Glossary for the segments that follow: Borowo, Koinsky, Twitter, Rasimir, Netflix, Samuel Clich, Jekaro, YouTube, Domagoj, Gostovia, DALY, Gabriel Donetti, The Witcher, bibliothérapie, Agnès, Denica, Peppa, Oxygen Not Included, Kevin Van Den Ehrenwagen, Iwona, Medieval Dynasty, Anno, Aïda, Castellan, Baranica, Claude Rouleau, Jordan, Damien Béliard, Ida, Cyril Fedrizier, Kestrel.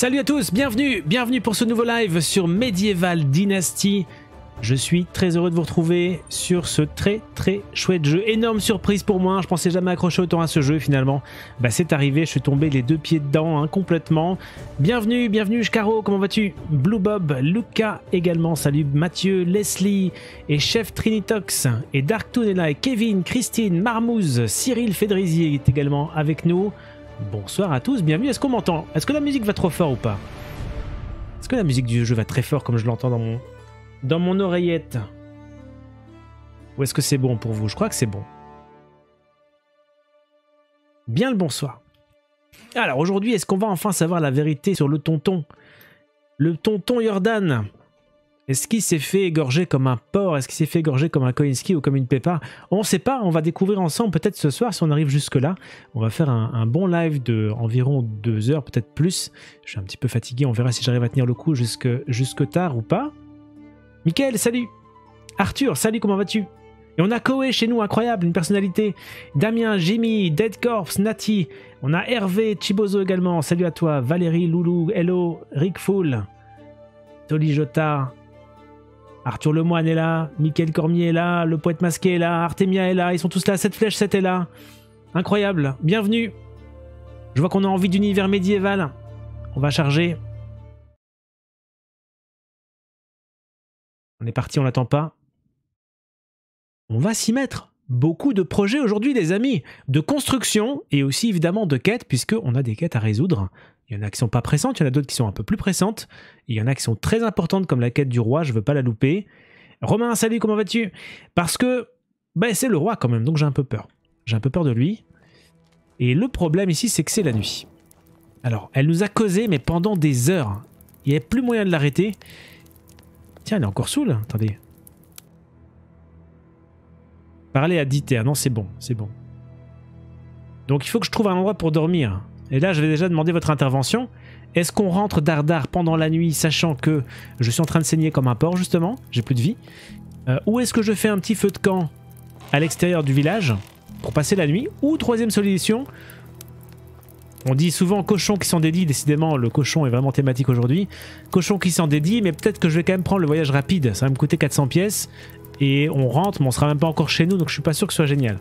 Salut à tous, bienvenue pour ce nouveau live sur Medieval Dynasty. Je suis très heureux de vous retrouver sur ce très chouette jeu. Énorme surprise pour moi, je pensais jamais accrocher autant à ce jeu finalement. Bah c'est arrivé, je suis tombé les deux pieds dedans hein, complètement. Bienvenue Jekaro, comment vas-tu? Blue Bob, Lucas également, salut Mathieu, Leslie et Chef Trinitox et Darktoon est là et Kevin, Christine, Marmouze, Cyril Fedrizier est également avec nous. Bonsoir à tous, bienvenue, est-ce qu'on m'entend? Est-ce que la musique va trop fort ou pas? Est-ce que la musique du jeu va très fort comme je l'entends dans mon... oreillette. Ou est-ce que c'est bon pour vous? Je crois que c'est bon. Bien le bonsoir. Alors aujourd'hui, est-ce qu'on va enfin savoir la vérité sur le tonton? Le tonton Jordan. Est-ce qu'il s'est fait égorger comme un porc? Est-ce qu'il s'est fait égorger comme un Koinsky ou comme une Peppa? On ne sait pas, on va découvrir ensemble peut-être ce soir si on arrive jusque-là. On va faire un bon live de environ 2 heures, peut-être plus. Je suis un petit peu fatigué, on verra si j'arrive à tenir le coup jusque tard ou pas. Mickaël, salut. Arthur, salut, comment vas-tu? Et on a Koé chez nous, incroyable, une personnalité. Damien, Jimmy, Dead Corpse, Nati. On a Hervé, Chibozo également, salut à toi. Valérie, Loulou, Hello, Rick Fool, Toli Jota. Arthur Lemoine est là, Mickaël Cormier est là, Le Poète Masqué est là, Artemia est là, ils sont tous là, 7 flèches, 7 est là. Incroyable, bienvenue. Je vois qu'on a envie d'univers médiéval. On va charger. On est parti, on l'attend pas. On va s'y mettre. Beaucoup de projets aujourd'hui, les amis. De construction et aussi évidemment de quêtes, puisqu'on a des quêtes à résoudre. Il y en a qui sont pas pressantes, il y en a d'autres qui sont un peu plus pressantes. Et il y en a qui sont très importantes, comme la quête du roi, je veux pas la louper. Romain, salut, comment vas-tu? Parce que bah, c'est le roi quand même, donc j'ai un peu peur. J'ai un peu peur de lui. Et le problème ici, c'est que c'est la nuit. Alors, elle nous a causé, mais pendant des heures. Il n'y a plus moyen de l'arrêter. Tiens, elle est encore saoule, attendez. Parler à Diter, non c'est bon, c'est bon. Donc il faut que je trouve un endroit pour dormir. Et là je vais déjà demander votre intervention. Est-ce qu'on rentre dardard pendant la nuit, sachant que je suis en train de saigner comme un porc justement, j'ai plus de vie? Ou est-ce que je fais un petit feu de camp à l'extérieur du village pour passer la nuit? Ou troisième solution, on dit souvent cochon qui s'en dédie, décidément le cochon est vraiment thématique aujourd'hui. Cochon qui s'en dédie, mais peut-être que je vais quand même prendre le voyage rapide, ça va me coûter 400 pièces. Et on rentre, mais on sera même pas encore chez nous, donc je suis pas sûr que ce soit génial.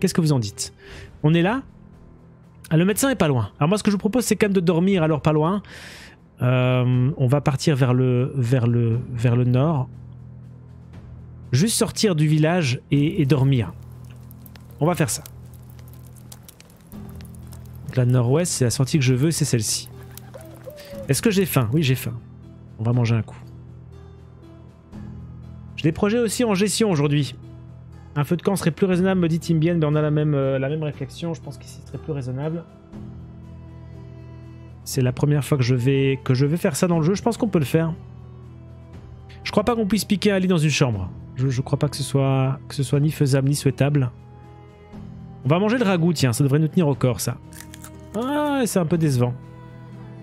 Qu'est-ce que vous en dites? On est là? Ah, le médecin est pas loin. Alors moi ce que je vous propose c'est quand même de dormir alors pas loin. On va partir vers le nord. Juste sortir du village et dormir. On va faire ça. La nord-ouest, c'est la sortie que je veux, c'est celle-ci. Est-ce que j'ai faim? Oui, j'ai faim. On va manger un coup. J'ai des projets aussi en gestion aujourd'hui. Un feu de camp serait plus raisonnable, me dit Timbian, mais on a la même réflexion. Je pense qu'ici serait plus raisonnable. C'est la première fois que je vais faire ça dans le jeu. Je pense qu'on peut le faire. Je crois pas qu'on puisse piquer un lit dans une chambre. Je crois pas que ce soit ni faisable ni souhaitable. On va manger le ragoût, tiens, ça devrait nous tenir au corps, ça. Ah, c'est un peu décevant.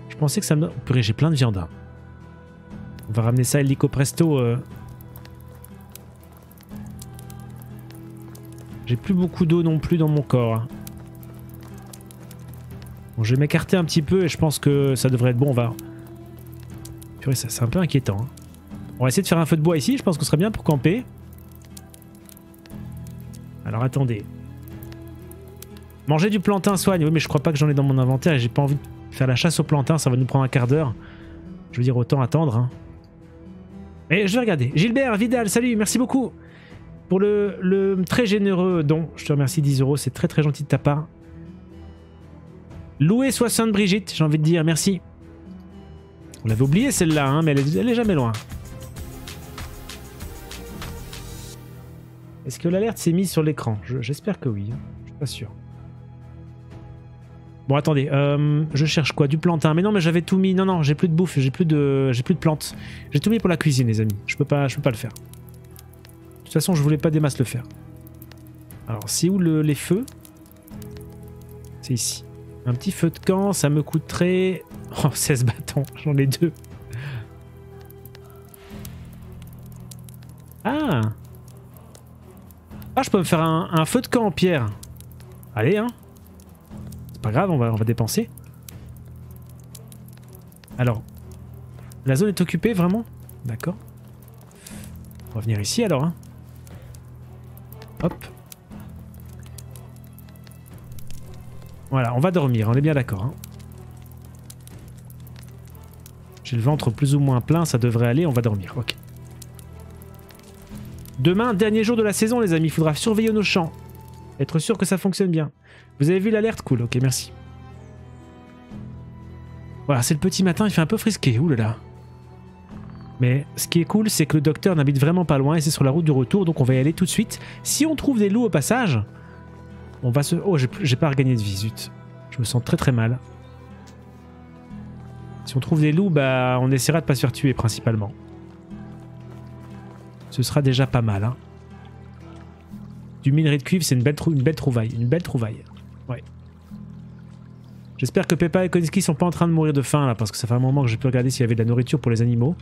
Je pensais que ça me... Oh, purée, j'ai plein de viande. On va ramener ça illico presto. J'ai plus beaucoup d'eau non plus dans mon corps. Bon, je vais m'écarter un petit peu et je pense que ça devrait être bon. On va... Purée, ça c'est un peu inquiétant. Hein. On va essayer de faire un feu de bois ici. Je pense qu'on serait bien pour camper. Alors, attendez. Manger du plantain soigne, oui mais je crois pas que j'en ai dans mon inventaire et j'ai pas envie de faire la chasse au plantain, ça va nous prendre un quart d'heure. Je veux dire autant attendre. Hein. Et je vais regarder. Gilbert, Vidal, salut, merci beaucoup pour le très généreux don. Je te remercie 10 €, c'est très gentil de ta part. Loué 60 Brigitte, j'ai envie de dire merci. On l'avait oublié celle-là, hein, mais elle est jamais loin. Est-ce que l'alerte s'est mise sur l'écran? J'espère que oui, hein. Je suis pas sûr. Bon attendez, je cherche quoi? Du plantain. Mais non mais j'avais tout mis. Non j'ai plus de bouffe, j'ai plus de plantes. J'ai tout mis pour la cuisine les amis. Je peux pas le faire. De toute façon je voulais pas des masses le faire. Alors c'est où les feux? C'est ici. Un petit feu de camp, ça me coûterait... Oh 16 bâtons, j'en ai 2. Ah je peux me faire un feu de camp en pierre. Allez hein. Pas grave, on va dépenser. Alors, la zone est occupée, vraiment? D'accord. On va venir ici, alors. Hein. Hop. Voilà, on va dormir, on est bien d'accord. Hein. J'ai le ventre plus ou moins plein, ça devrait aller, on va dormir, ok. Demain, dernier jour de la saison, les amis, il faudra surveiller nos champs. Être sûr que ça fonctionne bien. Vous avez vu l'alerte? Cool, ok, merci. Voilà, c'est le petit matin, il fait un peu frisqué, oulala. Mais ce qui est cool, c'est que le docteur n'habite vraiment pas loin et c'est sur la route du retour, donc on va y aller tout de suite. Si on trouve des loups au passage, on va se... Oh, j'ai pas regagné de vie, zut. Je me sens très très mal. Si on trouve des loups, bah on essaiera de pas se faire tuer principalement. Ce sera déjà pas mal. Hein. Du minerai de cuivre, c'est une belle trouvaille. Ouais. J'espère que Peppa et Koinsky sont pas en train de mourir de faim là, parce que ça fait un moment que j'ai pu regarder s'il y avait de la nourriture pour les animaux.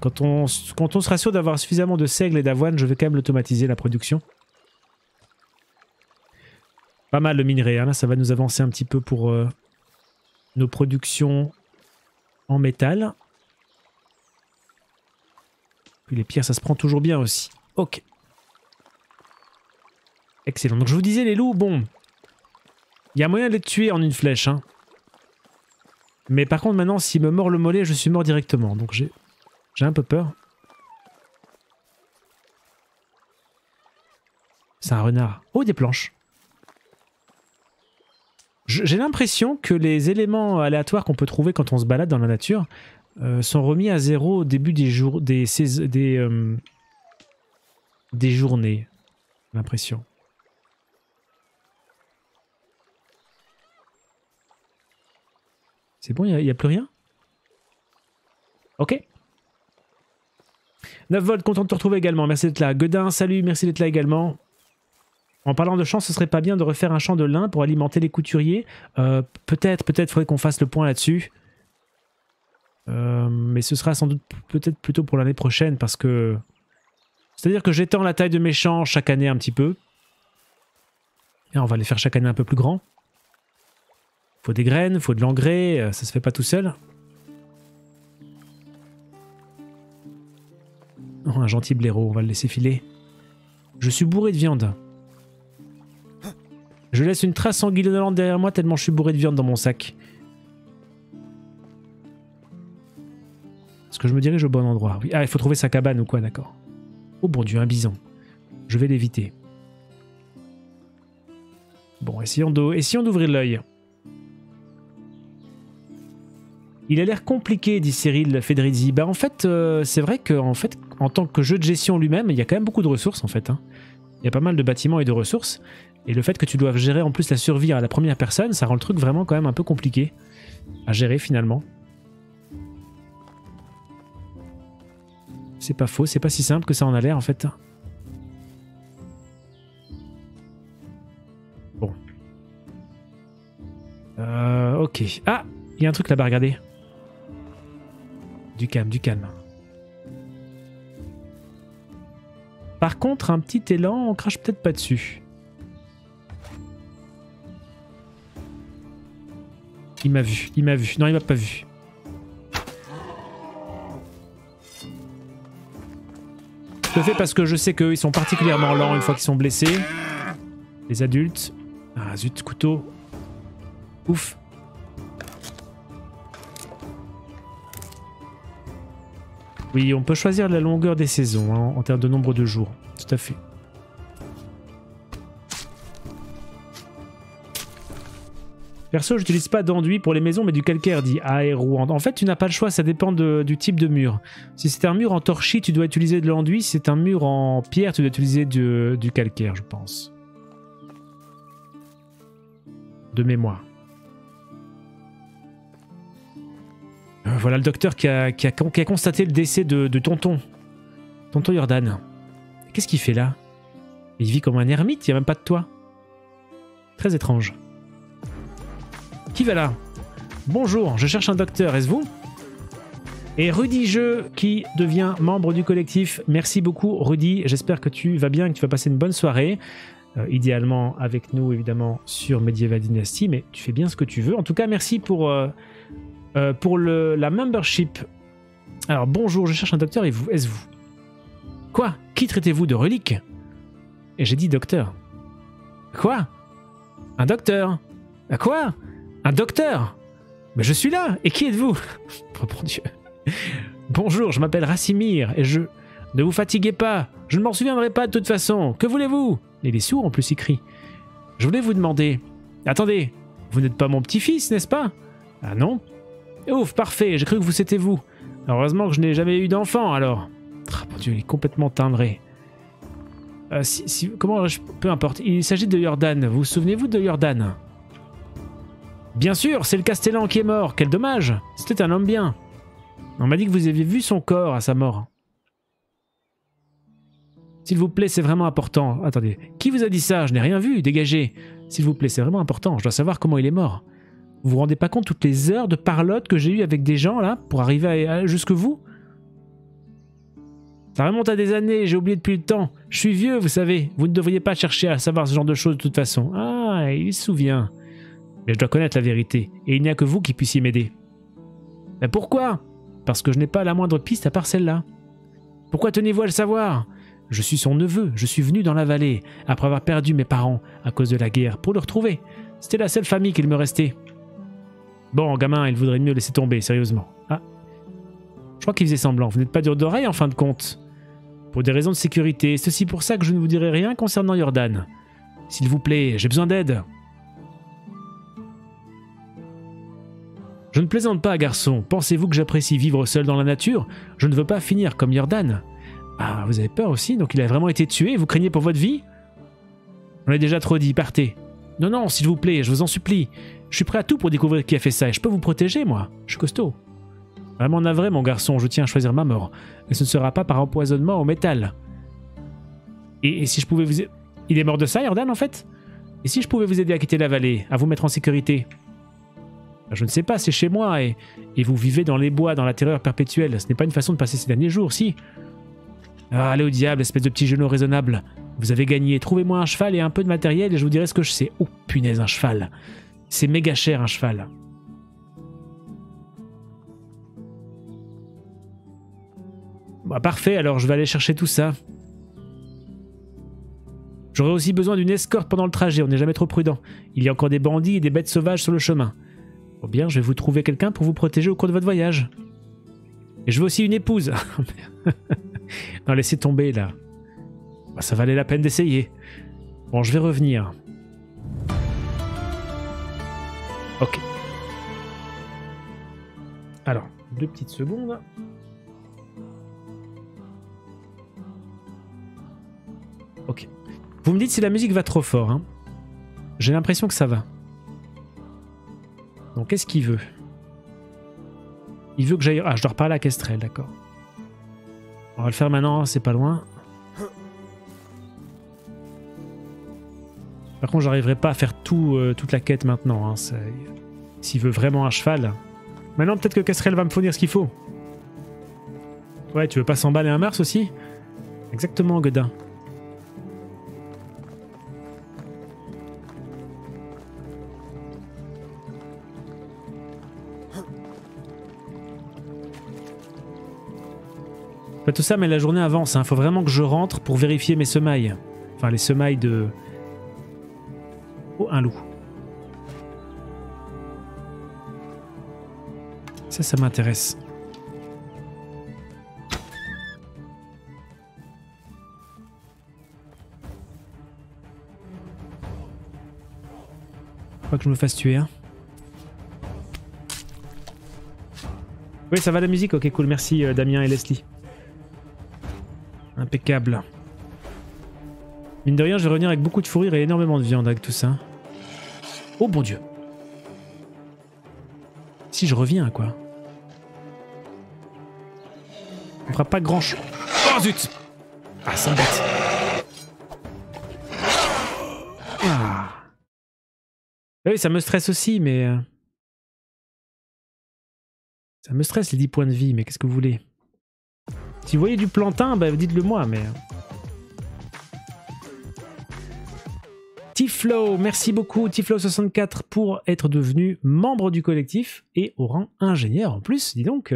Quand on se rassure d'avoir suffisamment de seigle et d'avoine, je vais quand même l'automatiser la production. Pas mal le minerai, hein. Là ça va nous avancer un petit peu pour nos productions en métal. Puis les pierres ça se prend toujours bien aussi. Ok. Excellent. Donc je vous disais les loups, bon, il y a moyen de les tuer en une flèche. Hein. Mais par contre maintenant s'il me mord le mollet, je suis mort directement. Donc j'ai un peu peur. C'est un renard. Oh, des planches. J'ai l'impression que les éléments aléatoires qu'on peut trouver quand on se balade dans la nature sont remis à zéro au début des journées. L'impression. C'est bon, il n'y a plus rien? Ok. 9 volts, content de te retrouver également. Merci d'être là. Godin, salut, merci d'être là également. En parlant de champ, ce serait pas bien de refaire un champ de lin pour alimenter les couturiers? Peut-être, faudrait qu'on fasse le point là-dessus. Mais ce sera sans doute peut-être plutôt pour l'année prochaine parce que... C'est-à-dire que j'étends la taille de mes champs chaque année un petit peu. Et on va les faire chaque année un peu plus grands. Faut des graines, faut de l'engrais, ça se fait pas tout seul. Oh, un gentil blaireau, on va le laisser filer. Je suis bourré de viande. Je laisse une trace sanguinolente derrière moi tellement je suis bourré de viande dans mon sac. Est-ce que je me dirige au bon endroit? Oui. Ah, il faut trouver sa cabane ou quoi, d'accord. Oh bon Dieu, un bison. Je vais l'éviter. Bon, essayons d'ouvrir l'œil. Il a l'air compliqué, dit Cyril Fedrizier. Bah en fait, c'est vrai qu'en fait, en tant que jeu de gestion lui-même, il y a quand même beaucoup de ressources en fait. Hein. Il y a pas mal de bâtiments et de ressources. Et le fait que tu dois gérer en plus la survie à la première personne, ça rend le truc vraiment quand même un peu compliqué à gérer finalement. C'est pas faux, c'est pas si simple que ça en a l'air en fait. Bon. Ok. Ah, il y a un truc là-bas, regardez. Du calme, du calme. Par contre, un petit élan, on crache peut-être pas dessus. Il m'a vu, il m'a vu. Non, il m'a pas vu. Je le fais parce que je sais qu'eux, ils sont particulièrement lents une fois qu'ils sont blessés. Les adultes. Ah zut, couteau. Ouf. Oui, on peut choisir la longueur des saisons hein, en termes de nombre de jours. Tout à fait. Perso, j'utilise pas d'enduit pour les maisons, mais du calcaire, dit Aéro. En fait, tu n'as pas le choix, ça dépend du type de mur. Si c'est un mur en torchis, tu dois utiliser de l'enduit. Si c'est un mur en pierre, tu dois utiliser du calcaire, je pense. De mémoire. Voilà le docteur qui a constaté le décès de Tonton. Tonton Jordan. Qu'est-ce qu'il fait là? Il vit comme un ermite, il n'y a même pas de toit. Très étrange. Qui va là? Bonjour, je cherche un docteur, est-ce vous? Et Rudy Jeu qui devient membre du collectif. Merci beaucoup Rudy, j'espère que tu vas bien, que tu vas passer une bonne soirée. idéalement avec nous évidemment sur Medieval Dynasty, mais tu fais bien ce que tu veux. En tout cas, merci pour la membership. Alors bonjour, je cherche un docteur et vous, est-ce vous? Quoi? Qui traitez-vous de relique? Et j'ai dit docteur. Quoi? Un docteur? Quoi? Un docteur? Mais je suis là! Et qui êtes-vous? Oh mon Dieu. Bonjour, je m'appelle Rasimir et je... Ne vous fatiguez pas, je ne m'en souviendrai pas de toute façon. Que voulez-vous? Et les sourds en plus, ils crient. Je voulais vous demander... Attendez, vous n'êtes pas mon petit-fils, n'est-ce pas? Ah non? Ouf, parfait, j'ai cru que vous c'était vous. Heureusement que je n'ai jamais eu d'enfant, alors. Ah mon Dieu, il est complètement timbré. Peu importe, il s'agit de Jordan. Vous vous souvenez-vous de Jordan? Bien sûr, c'est le Castellan qui est mort. Quel dommage, c'était un homme bien. On m'a dit que vous aviez vu son corps à sa mort. S'il vous plaît, c'est vraiment important. Attendez, qui vous a dit ça? Je n'ai rien vu, dégagez. S'il vous plaît, c'est vraiment important, je dois savoir comment il est mort. Vous vous rendez pas compte toutes les heures de parlotte que j'ai eues avec des gens là, pour arriver jusque vous? Ça remonte à des années, j'ai oublié depuis le temps. Je suis vieux, vous savez, vous ne devriez pas chercher à savoir ce genre de choses de toute façon. Ah, il se souvient. Mais je dois connaître la vérité, et il n'y a que vous qui puissiez m'aider. Mais pourquoi? Parce que je n'ai pas la moindre piste à part celle-là. Pourquoi tenez-vous à le savoir? Je suis son neveu, je suis venu dans la vallée, après avoir perdu mes parents à cause de la guerre, pour le retrouver. C'était la seule famille qu'il me restait. Bon, gamin, il vaudrait mieux laisser tomber, sérieusement. Ah, je crois qu'il faisait semblant. Vous n'êtes pas dur d'oreille, en fin de compte. Pour des raisons de sécurité, c'est aussi pour ça que je ne vous dirai rien concernant Jordan. S'il vous plaît, j'ai besoin d'aide. Je ne plaisante pas, garçon. Pensez-vous que j'apprécie vivre seul dans la nature? Je ne veux pas finir comme Jordan. Ah, vous avez peur aussi? Donc il a vraiment été tué? Vous craignez pour votre vie? On l'a déjà trop dit, partez. Non, non, s'il vous plaît, je vous en supplie. Je suis prêt à tout pour découvrir qui a fait ça et je peux vous protéger, moi. Je suis costaud. Vraiment navré, mon garçon, je tiens à choisir ma mort. Et ce ne sera pas par empoisonnement au métal. Et si je pouvais vous... Il est mort de ça, Jordan, en fait? Et si je pouvais vous aider à quitter la vallée, à vous mettre en sécurité? Je ne sais pas, c'est chez moi et vous vivez dans les bois, dans la terreur perpétuelle. Ce n'est pas une façon de passer ces derniers jours, si? Ah, allez au diable, espèce de petit genou raisonnable. Vous avez gagné. Trouvez-moi un cheval et un peu de matériel et je vous dirai ce que je sais. Oh, punaise, un cheval. C'est méga cher, un cheval. Bah, parfait, alors je vais aller chercher tout ça. J'aurais aussi besoin d'une escorte pendant le trajet, on n'est jamais trop prudent. Il y a encore des bandits et des bêtes sauvages sur le chemin. Ou bien, je vais vous trouver quelqu'un pour vous protéger au cours de votre voyage. Et je veux aussi une épouse. Non, laissez tomber, là. Bah, ça valait la peine d'essayer. Bon, je vais revenir. Ok. Alors, 2 petites secondes. Ok. Vous me dites si la musique va trop fort, hein. J'ai l'impression que ça va. Donc, qu'est-ce qu'il veut? Il veut que j'aille... Ah, je dois reparler à Kestrel, d'accord. On va le faire maintenant, c'est pas loin. Par contre, j'arriverai pas à faire toute la quête maintenant. Hein, s'il veut vraiment un cheval... Maintenant, peut-être que Kestrel va me fournir ce qu'il faut. Ouais, tu veux pas s'emballer un Mars aussi? Exactement, Godin. Pas tout ça, mais la journée avance, hein. Faut vraiment que je rentre pour vérifier mes semailles. Enfin, les semailles de... Oh, un loup. Ça m'intéresse. Faut pas que je me fasse tuer, hein. Oui, ça va la musique? Ok, cool, merci Damien et Leslie. Impeccable. Mine de rien, je vais revenir avec beaucoup de fourrure et énormément de viande avec tout ça. Oh bon Dieu. Si je reviens, quoi. On fera pas grand chose. Oh zut! Ah, ça embête. Ah. Oui, ça me stresse aussi, mais... Ça me stresse les 10 points de vie, mais qu'est-ce que vous voulez? Si vous voyez du plantain, bah dites-le moi, mais... Tiflo, merci beaucoup Tiflo64 pour être devenu membre du collectif et au rang ingénieur en plus, dis donc.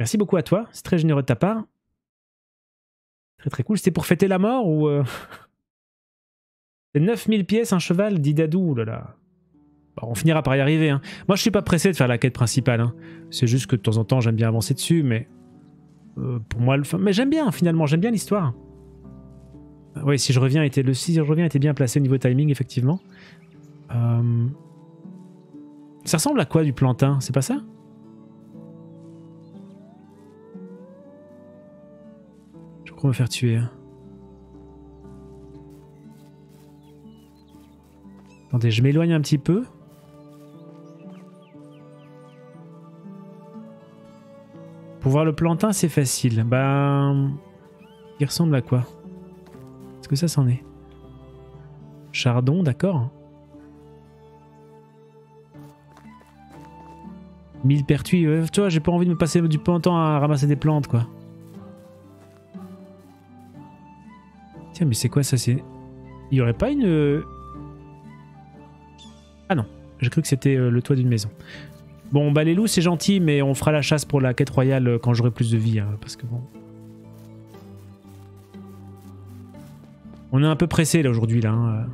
Merci beaucoup à toi, c'est très généreux de ta part. Très très cool, c'était pour fêter la mort ou... C'est 9000 pièces un cheval, dit Dadou, là là. Bon, on finira par y arriver, hein. Moi je suis pas pressé de faire la quête principale, hein. C'est juste que de temps en temps j'aime bien avancer dessus, mais... pour moi, mais j'aime bien finalement, j'aime bien l'histoire. Oui, si je reviens était bien placé au niveau timing, effectivement. Ça ressemble à quoi du plantain? C'est pas ça? Je crois me faire tuer. Hein. Attendez, je m'éloigne un petit peu. Pour voir le plantain, c'est facile. Ben... il ressemble à quoi? Est-ce que ça s'en est? Chardon, d'accord. 1000 pertuis. Tu vois, j'ai pas envie de me passer du plantain à ramasser des plantes, quoi. Tiens, mais c'est quoi ça? C'est... il y aurait pas une... ah non, j'ai cru que c'était le toit d'une maison. Bon, bah les loups, c'est gentil, mais on fera la chasse pour la quête royale quand j'aurai plus de vie, hein, parce que bon... on est un peu pressé là aujourd'hui, là. Hein.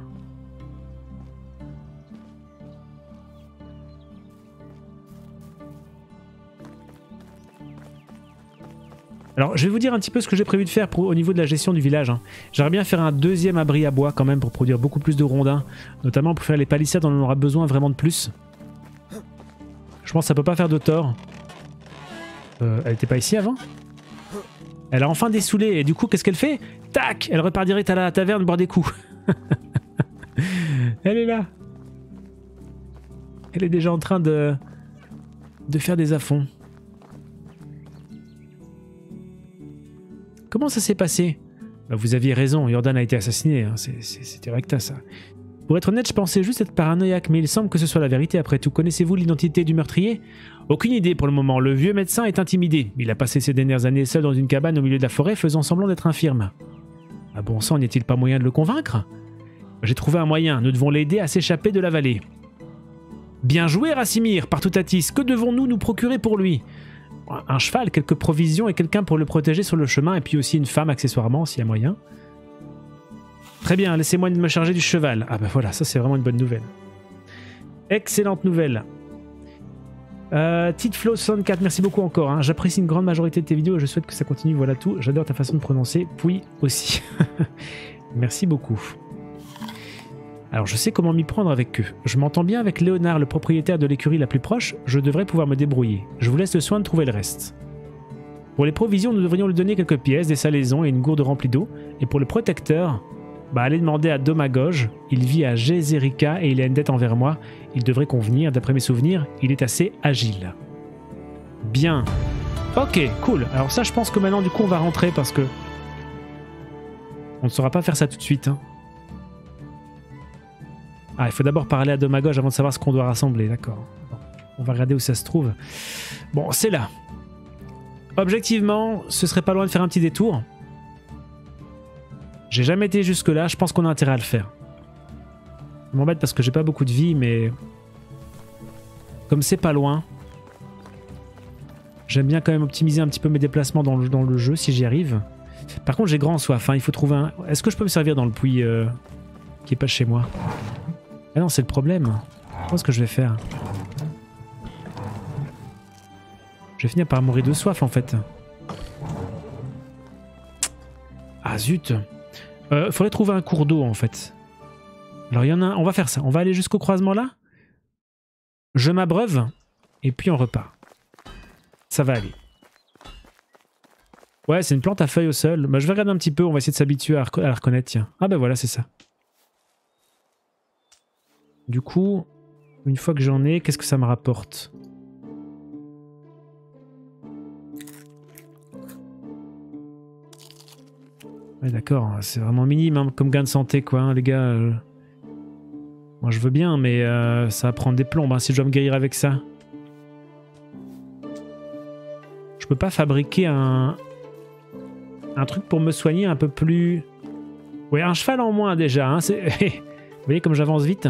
Alors, je vais vous dire un petit peu ce que j'ai prévu de faire pour, au niveau de la gestion du village. Hein. J'aimerais bien faire un deuxième abri à bois quand même pour produire beaucoup plus de rondins, notamment pour faire les palissades, on en aura besoin vraiment de plus. Je pense que ça peut pas faire de tort. Elle était pas ici avant? Elle a enfin dessoulé et du coup, qu'est-ce qu'elle fait? Tac! Elle repart direct à la taverne boire des coups. Elle est là. Elle est déjà en train de faire des affronts. Comment ça s'est passé? Bah, vous aviez raison, Jordan a été assassiné, hein. C'était recta ça. Pour être honnête, je pensais juste être paranoïaque, mais il semble que ce soit la vérité après tout. Connaissez-vous l'identité du meurtrier? Aucune idée pour le moment. Le vieux médecin est intimidé. Il a passé ses dernières années seul dans une cabane au milieu de la forêt, faisant semblant d'être infirme. Ah bon sang, n'y a-t-il pas moyen de le convaincre? J'ai trouvé un moyen. Nous devons l'aider à s'échapper de la vallée. Bien joué, Rasimir, Partutatis. Que devons-nous nous procurer pour lui? Un cheval, quelques provisions et quelqu'un pour le protéger sur le chemin, et puis aussi une femme accessoirement, s'il y a moyen. Très bien, laissez-moi me charger du cheval. Ah bah voilà, ça c'est vraiment une bonne nouvelle. Excellente nouvelle. Titeflow64, merci beaucoup encore. Hein. J'apprécie une grande majorité de tes vidéos et je souhaite que ça continue, voilà tout. J'adore ta façon de prononcer, puis aussi. Merci beaucoup. Alors je sais comment m'y prendre avec eux. Je m'entends bien avec Léonard, le propriétaire de l'écurie la plus proche. Je devrais pouvoir me débrouiller. Je vous laisse le soin de trouver le reste. Pour les provisions, nous devrions lui donner quelques pièces, des salaisons et une gourde remplie d'eau. Et pour le protecteur... bah, allez demander à Domagoj, il vit à Gezerica et il a une dette envers moi. Il devrait convenir, d'après mes souvenirs, il est assez agile. Bien. Ok, cool. Alors ça, je pense que maintenant, du coup, on va rentrer parce que... on ne saura pas faire ça tout de suite. Hein. Ah, il faut d'abord parler à Domagoj avant de savoir ce qu'on doit rassembler, d'accord. On va regarder où ça se trouve. Bon, c'est là. Objectivement, ce serait pas loin de faire un petit détour. J'ai jamais été jusque là, je pense qu'on a intérêt à le faire. Je m'embête parce que j'ai pas beaucoup de vie, mais... comme c'est pas loin... j'aime bien quand même optimiser un petit peu mes déplacements dans le jeu, si j'y arrive. Par contre, j'ai grand soif, hein. Il faut trouver un... est-ce que je peux me servir dans le puits qui est pas chez moi? Ah non, c'est le problème. Je pense que je vais faire... je vais finir par mourir de soif, en fait. Ah zut! Faudrait trouver un cours d'eau en fait. Alors il y en a un, on va faire ça, on va aller jusqu'au croisement là. Je m'abreuve et puis on repart. Ça va aller. Ouais, c'est une plante à feuilles au sol. Bah, je vais regarder un petit peu, on va essayer de s'habituer à la reconnaître, tiens. Ah bah voilà, c'est ça. Du coup, une fois que j'en ai, qu'est-ce que ça me rapporte? Ouais, d'accord, c'est vraiment minime hein, comme gain de santé quoi, hein, les gars. Moi je veux bien, mais ça va prendre des plombes hein, si je dois me guérir avec ça. Je peux pas fabriquer un truc pour me soigner un peu plus... ouais, un cheval en moins déjà, hein, c'est... voyez comme j'avance vite?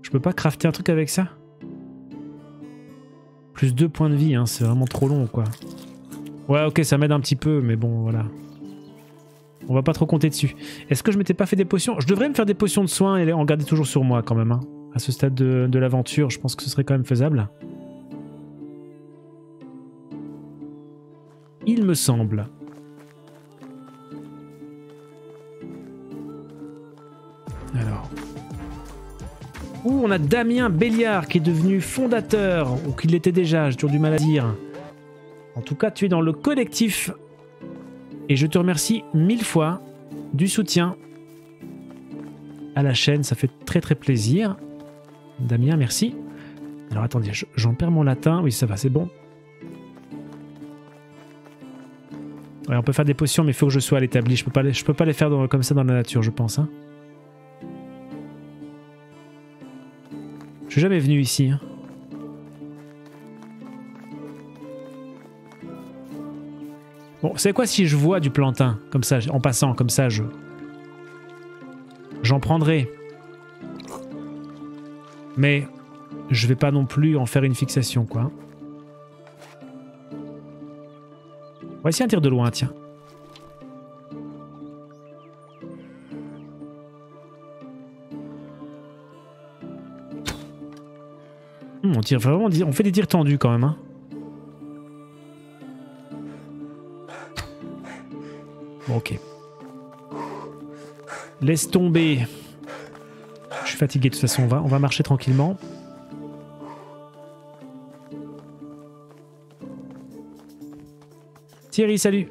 Je peux pas crafter un truc avec ça? Plus 2 points de vie, hein, c'est vraiment trop long quoi. Ouais ok, ça m'aide un petit peu, mais bon voilà. On va pas trop compter dessus. Est-ce que je m'étais pas fait des potions? Je devrais me faire des potions de soins et en garder toujours sur moi quand même. Hein. À ce stade de l'aventure, je pense que ce serait quand même faisable. Il me semble. Alors. Ouh, on a Damien Béliard qui est devenu fondateur, ou qui l'était déjà, j'ai toujours du mal à dire. En tout cas, tu es dans le collectif. Et je te remercie 1000 fois du soutien à la chaîne, ça fait très très plaisir. Damien, merci. Alors attendez, j'en perds mon latin, oui ça va, c'est bon. Ouais, on peut faire des potions, mais il faut que je sois à l'établi, je peux pas les faire comme ça dans la nature, je pense. Hein. Je suis jamais venu ici. Hein. Bon, c'est quoi si je vois du plantain, comme ça, en passant, comme ça, j'en prendrai. Mais je vais pas non plus en faire une fixation, quoi. On va essayer un tir de loin, tiens. On tire vraiment, on fait des tirs tendus quand même, hein. Bon, ok. Laisse tomber. Je suis fatigué de toute façon, on va marcher tranquillement. Thierry, salut.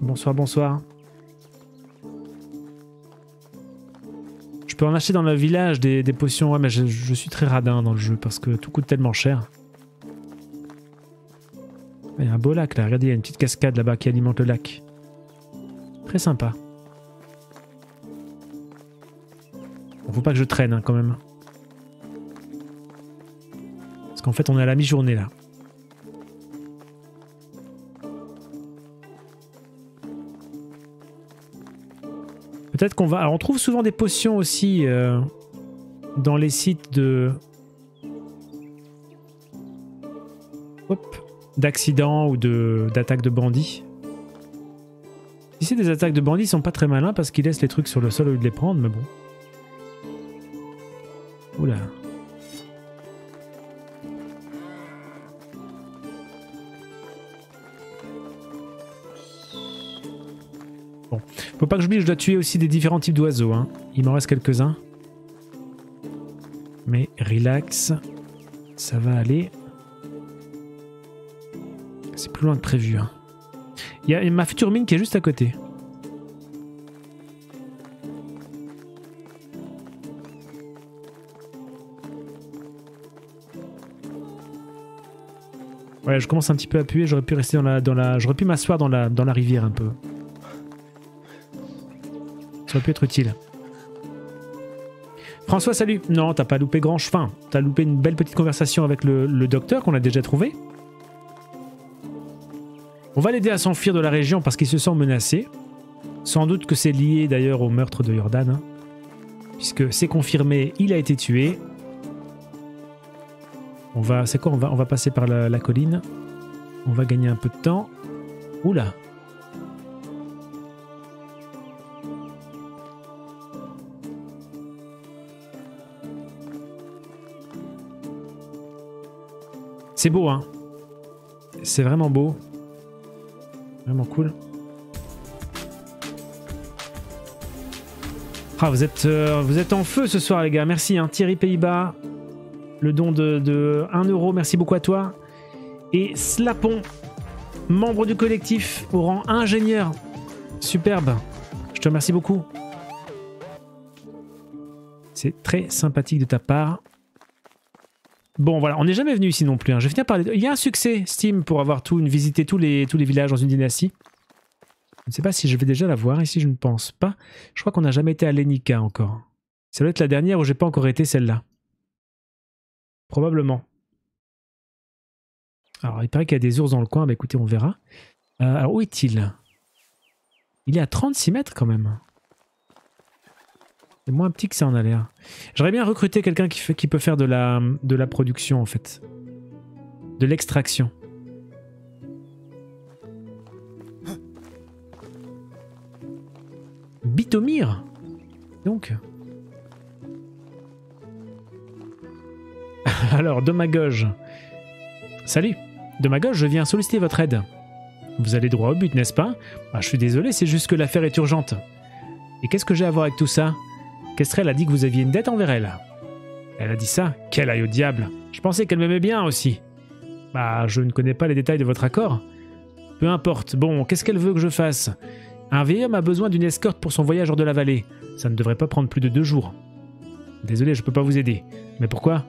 Bonsoir, bonsoir. Je peux en acheter dans le village des potions, ouais, mais je suis très radin dans le jeu parce que tout coûte tellement cher. Il y a un beau lac là, regardez, il y a une petite cascade là-bas qui alimente le lac. Très sympa. Bon, faut pas que je traîne hein, quand même. Parce qu'en fait on est à la mi-journée là. Peut-être qu'on va... Alors on trouve souvent des potions aussi dans les sites de... Hop. D'accidents ou d'attaques de bandits. Ici, des attaques de bandits, ils sont pas très malins parce qu'ils laissent les trucs sur le sol au lieu de les prendre, mais bon. Oula. Bon. Faut pas que j'oublie, je dois tuer aussi des différents types d'oiseaux. Hein. Il m'en reste quelques-uns. Mais relax, ça va aller. C'est plus loin que prévu. Hein. Il y a ma future mine qui est juste à côté. Ouais, je commence un petit peu à puer. J'aurais pu rester j'aurais pu m'asseoir dans la rivière un peu. Ça aurait pu être utile. François, salut. Non, t'as pas loupé grand chemin. T'as loupé une belle petite conversation avec le docteur qu'on a déjà trouvé. On va l'aider à s'enfuir de la région parce qu'il se sent menacé. Sans doute que c'est lié d'ailleurs au meurtre de Jordan. Hein, puisque c'est confirmé, il a été tué. On va... C'est quoi ? On va passer par la colline. On va gagner un peu de temps. Oula. C'est beau, hein. C'est vraiment beau. Vraiment cool. Ah, vous êtes en feu ce soir les gars, merci hein. Thierry Pays-Bas, le don de 1€, merci beaucoup à toi. Et Slapon, membre du collectif au rang ingénieur, superbe, je te remercie beaucoup. C'est très sympathique de ta part. Bon voilà, on n'est jamais venu ici non plus. Hein. Je vais finir par les... Il y a un succès Steam pour avoir visiter tous les villages dans une dynastie. Je ne sais pas si je vais déjà la voir ici, je ne pense pas. Je crois qu'on n'a jamais été à Denica encore. Ça doit être la dernière où j'ai pas encore été celle-là. Probablement. Alors il paraît qu'il y a des ours dans le coin, bah écoutez on verra. Alors où est-il? Il est à 36 mètres quand même. C'est moins petit que ça en a l'air. J'aurais bien recruté quelqu'un qui peut faire de la production en fait. De l'extraction. Bitomir. Donc. Alors, Domagoj. Salut. Domagoj, je viens solliciter votre aide. Vous allez droit au but, n'est-ce pas? Ah, je suis désolé, c'est juste que l'affaire est urgente. Et qu'est-ce que j'ai à voir avec tout ça? Kestrel a dit que vous aviez une dette envers elle. Elle a dit ça? Qu'elle aille au diable. Je pensais qu'elle m'aimait bien aussi. Bah, je ne connais pas les détails de votre accord. Peu importe. Bon, qu'est-ce qu'elle veut que je fasse? Un vieil homme a besoin d'une escorte pour son voyage hors de la vallée. Ça ne devrait pas prendre plus de 2 jours. Désolé, je peux pas vous aider. Mais pourquoi?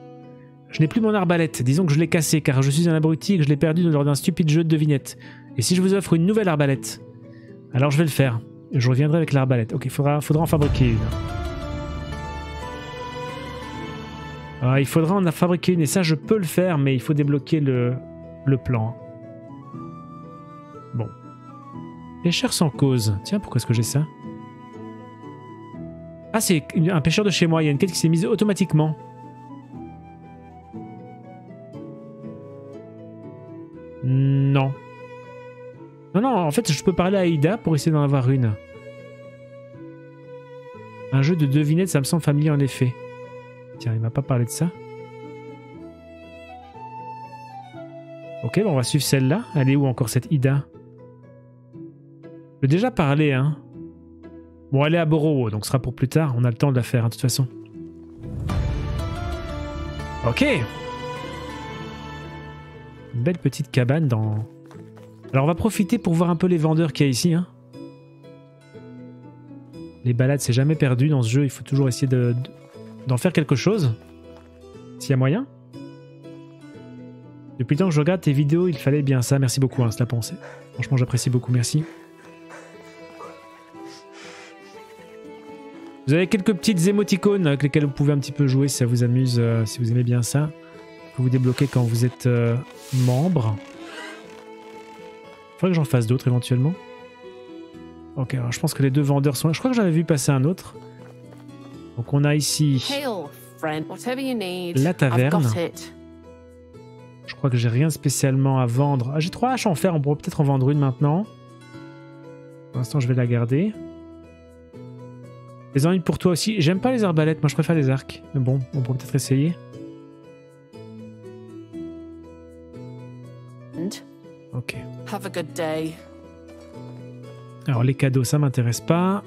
Je n'ai plus mon arbalète. Disons que je l'ai cassée, car je suis un abruti et que je l'ai perdue lors d'un stupide jeu de devinettes. Et si je vous offre une nouvelle arbalète? Alors je vais le faire. Je reviendrai avec l'arbalète. Ok, faudra en fabriquer une. Il faudra en fabriquer une, et ça je peux le faire, mais il faut débloquer le plan. Bon. Pêcheur sans cause. Tiens, pourquoi est-ce que j'ai ça? Ah, c'est un pêcheur de chez moi. Il y a une quête qui s'est mise automatiquement. Non. Non, en fait, je peux parler à Aïda pour essayer d'en avoir une. Un jeu de devinettes, ça me semble familier en effet. Tiens, il m'a pas parlé de ça. Ok, bon, on va suivre celle-là. Elle est où encore cette Ida? Je l'ai déjà parlé, hein. Bon, elle est à Borowo, donc ce sera pour plus tard. On a le temps de la faire, hein, de toute façon. Ok. Une belle petite cabane dans... Alors on va profiter pour voir un peu les vendeurs qu'il y a ici. Hein. Les balades, c'est jamais perdu dans ce jeu. Il faut toujours essayer d'en faire quelque chose. S'il y a moyen. Depuis le temps que je regarde tes vidéos, il fallait bien ça. Merci beaucoup, hein, c'est la pensée. Franchement, j'apprécie beaucoup, merci. Vous avez quelques petites émoticônes avec lesquelles vous pouvez un petit peu jouer si ça vous amuse, si vous aimez bien ça. Vous débloquez quand vous êtes membre. Faudrait que j'en fasse d'autres éventuellement. Ok, alors je pense que les deux vendeurs sont là. Je crois que j'avais vu passer un autre. Donc on a ici la taverne. Je crois que j'ai rien spécialement à vendre. Ah, j'ai 3 haches en fer, on pourrait peut-être en vendre une maintenant. Pour l'instant je vais la garder. Les ennuis pour toi aussi. J'aime pas les arbalètes, moi je préfère les arcs. Mais bon, on pourrait peut-être essayer. Ok. Have a good day. Alors les cadeaux, ça m'intéresse pas.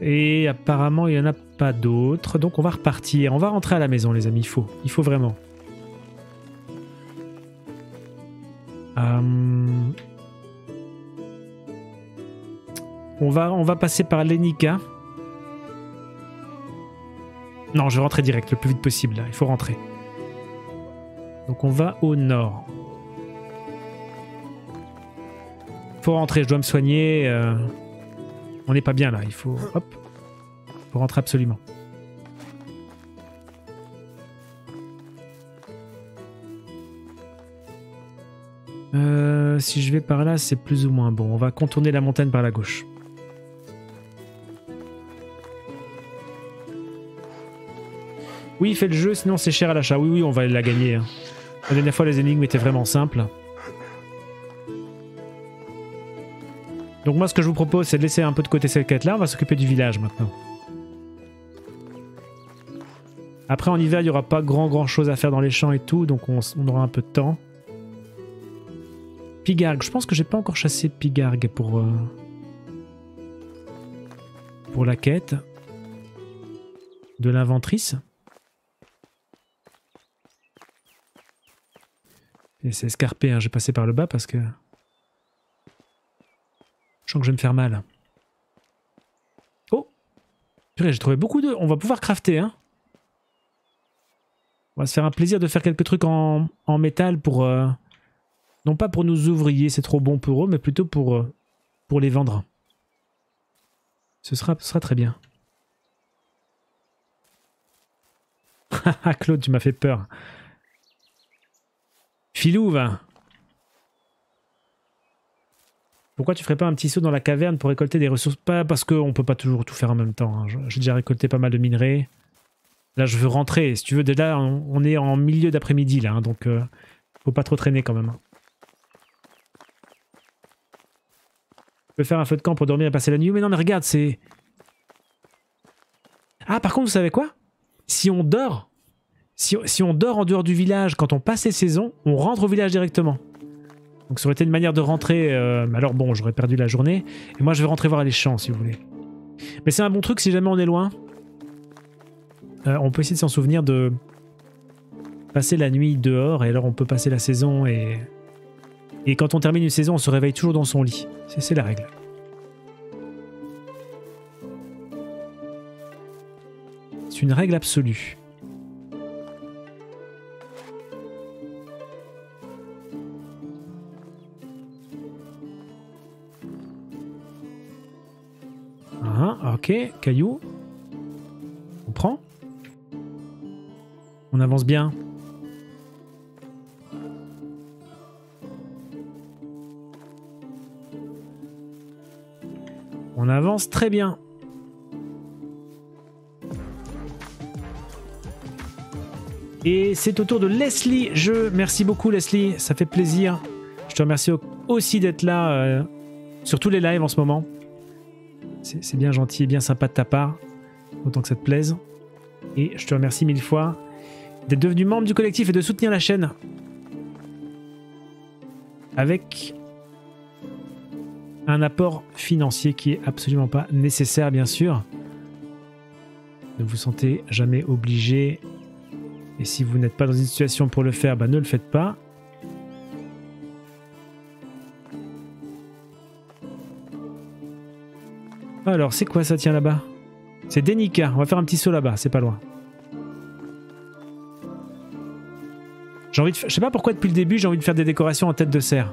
Et apparemment, il n'y en a pas d'autres. Donc on va repartir. On va rentrer à la maison, les amis. Il faut vraiment. On va passer par Denica. Non, je vais rentrer direct, le plus vite possible. Là. Il faut rentrer. Donc on va au nord. Faut rentrer, je dois me soigner. On n'est pas bien là, il faut... Hop. Faut rentrer absolument. Si je vais par là, c'est plus ou moins bon. On va contourner la montagne par la gauche. Oui, fais le jeu, sinon c'est cher à l'achat. Oui, on va la gagner. Hein. La dernière fois, les énigmes étaient vraiment simples. Donc moi, ce que je vous propose, c'est de laisser un peu de côté cette quête-là. On va s'occuper du village, maintenant. Après, en hiver, il n'y aura pas grand chose à faire dans les champs et tout, donc on aura un peu de temps. Pigargue. Je pense que j'ai pas encore chassé Pigargue pour la quête de l'inventrice. Et c'est escarpé, hein. J'ai passé par le bas parce que... Je sens que je vais me faire mal. Oh! Purée, j'ai trouvé beaucoup de... On va pouvoir crafter, hein. On va se faire un plaisir de faire quelques trucs en métal pour... Non pas pour nos ouvriers, c'est trop bon pour eux, mais plutôt pour les vendre. Ce sera très bien. Haha, Claude, tu m'as fait peur. Filou, va. Pourquoi tu ferais pas un petit saut dans la caverne pour récolter des ressources? Pas parce qu'on peut pas toujours tout faire en même temps. Hein. J'ai déjà récolté pas mal de minerais. Là, je veux rentrer. Si tu veux, déjà, on est en milieu d'après-midi, là. Hein, donc, faut pas trop traîner quand même. Tu peux faire un feu de camp pour dormir et passer la nuit. Mais non, mais regarde, c'est... Ah, par contre, vous savez quoi? Si on dort... Si on dort en dehors du village, quand on passe les saisons, on rentre au village directement. Donc ça aurait été une manière de rentrer... alors bon, j'aurais perdu la journée. Et moi, je vais rentrer voir les champs, si vous voulez. Mais c'est un bon truc si jamais on est loin. On peut essayer de s'en souvenir de passer la nuit dehors, et alors on peut passer la saison, et quand on termine une saison, on se réveille toujours dans son lit. C'est la règle. C'est une règle absolue. Ok, caillou. On prend. On avance bien. On avance très bien. Et c'est au tour de Leslie. Merci beaucoup Leslie, ça fait plaisir. Je te remercie aussi d'être là sur tous les lives en ce moment. C'est bien gentil et bien sympa de ta part, autant que ça te plaise. Et je te remercie mille fois d'être devenu membre du collectif et de soutenir la chaîne. Avec un apport financier qui est absolument pas nécessaire, bien sûr. Ne vous sentez jamais obligé. Et si vous n'êtes pas dans une situation pour le faire, bah ne le faites pas. Alors, c'est quoi ça, tiens, là-bas? C'est Denica. On va faire un petit saut là-bas, c'est pas loin. J'ai envie de... Je sais pas pourquoi, depuis le début, j'ai envie de faire des décorations en tête de cerf.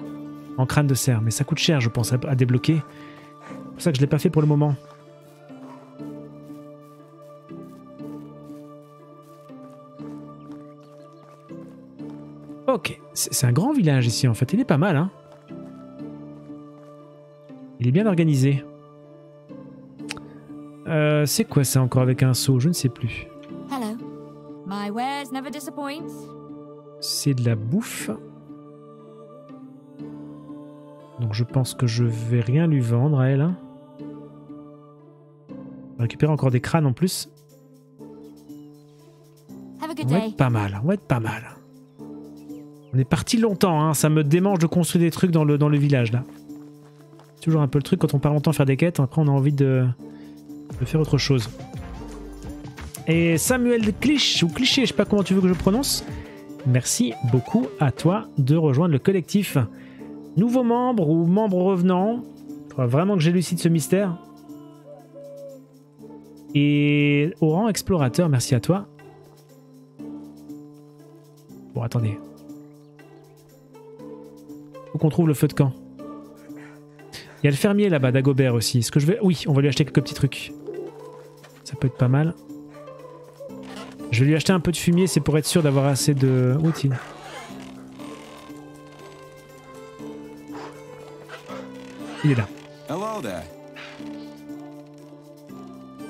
En crâne de cerf. Mais ça coûte cher, je pense, à débloquer. C'est pour ça que je l'ai pas fait pour le moment. Ok. C'est un grand village, ici, en fait. Il est pas mal, hein. Il est bien organisé. C'est quoi ça encore avec un seau? Je ne sais plus. C'est de la bouffe. Donc je pense que je vais rien lui vendre à elle. Hein. On va récupérer encore des crânes en plus. On va être pas mal, on va être pas mal. On est parti longtemps, hein. Ça me démange de construire des trucs dans le village là. Toujours un peu le truc quand on part longtemps faire des quêtes, après on a envie de faire autre chose. Et Samuel Clich, ou Cliché, je sais pas comment tu veux que je prononce, merci beaucoup à toi de rejoindre le collectif. Nouveau membre ou membre revenant, il faudra vraiment que j'élucide ce mystère. Et Oran Explorateur, merci à toi. Bon, attendez. Faut qu'on trouve le feu de camp. Il y a le fermier là-bas, Dagobert aussi. Est-ce que je vais... Oui, on va lui acheter quelques petits trucs. Ça peut être pas mal. Je vais lui acheter un peu de fumier, c'est pour être sûr d'avoir assez de routine. Il est là.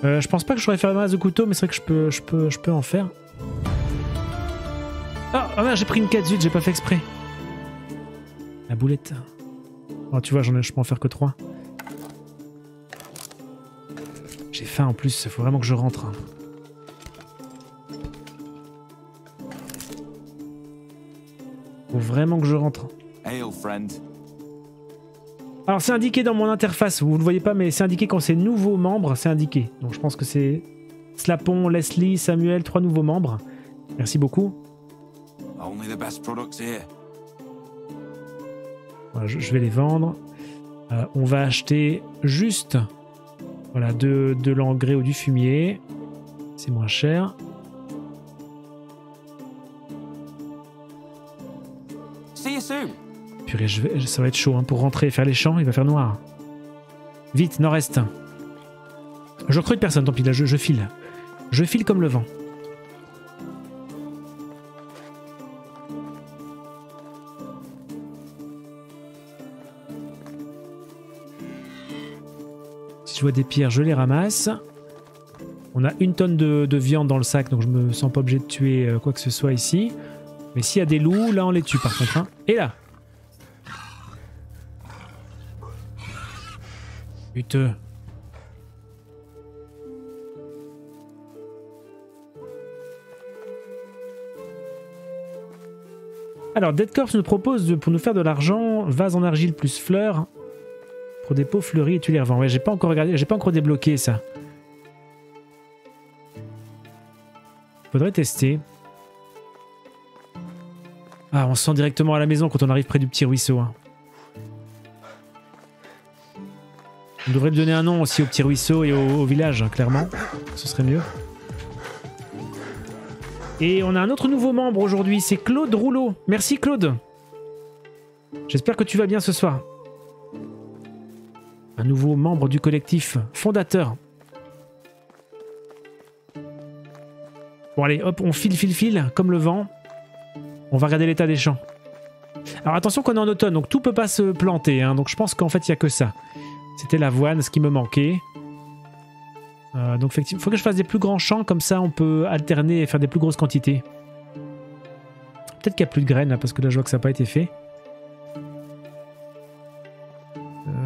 Je pense pas que je pourrais faire une masse de couteau, mais c'est vrai que je peux en faire. Oh merde, j'ai pris une quête, zut, j'ai pas fait exprès. La boulette. Oh, tu vois, je peux en faire que 3. J'ai faim en plus, il faut vraiment que je rentre. Faut vraiment que je rentre. Alors c'est indiqué dans mon interface, vous ne le voyez pas, mais c'est indiqué quand c'est nouveaux membres, c'est indiqué. Donc je pense que c'est Slapon, Leslie, Samuel, 3 nouveaux membres. Merci beaucoup. Voilà, je vais les vendre. On va acheter juste... Voilà, de l'engrais ou du fumier. C'est moins cher. Purée, ça va être chaud hein, pour rentrer et faire les champs, il va faire noir. Vite, nord-est. Je recrute personne, tant pis, là, je file. Je file comme le vent. vois des pierres, je les ramasse. On a une tonne de viande dans le sac, donc je me sens pas obligé de tuer quoi que ce soit ici. Mais s'il y a des loups, là on les tue par contre. Hein. Et là putain. Alors Dead Corps nous propose pour nous faire de l'argent, vase en argile plus fleurs. Pour des pots fleuris et tu les revends. Ouais, j'ai pas encore regardé, j'ai pas encore débloqué ça. Faudrait tester. Ah, on se sent directement à la maison quand on arrive près du petit ruisseau. Hein. On devrait lui donner un nom aussi au petit ruisseau et au village, hein, clairement. Ce serait mieux. Et on a un autre nouveau membre aujourd'hui, c'est Claude Rouleau. Merci Claude. J'espère que tu vas bien ce soir. Un nouveau membre du collectif fondateur. Bon allez, hop, on file, comme le vent. On va regarder l'état des champs. Alors attention qu'on est en automne, donc tout peut pas se planter. Hein, donc je pense qu'en fait, il n'y a que ça. C'était l'avoine, ce qui me manquait. Donc effectivement, il faut que je fasse des plus grands champs, comme ça on peut alterner et faire des plus grosses quantités. Peut-être qu'il n'y a plus de graines, là, parce que là je vois que ça n'a pas été fait.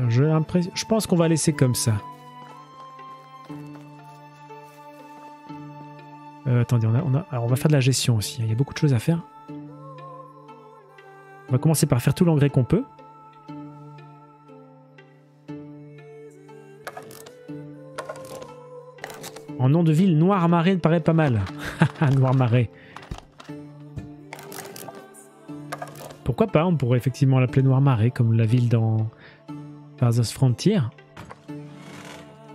Je pense qu'on va laisser comme ça. Attendez, alors on va faire de la gestion aussi. Il y a beaucoup de choses à faire. On va commencer par faire tout l'engrais qu'on peut. En nom de ville, Noir Marais me paraît pas mal. Noir Marais. Pourquoi pas? On pourrait effectivement l'appeler Noir Marais, comme la ville dans... Farthest Frontier.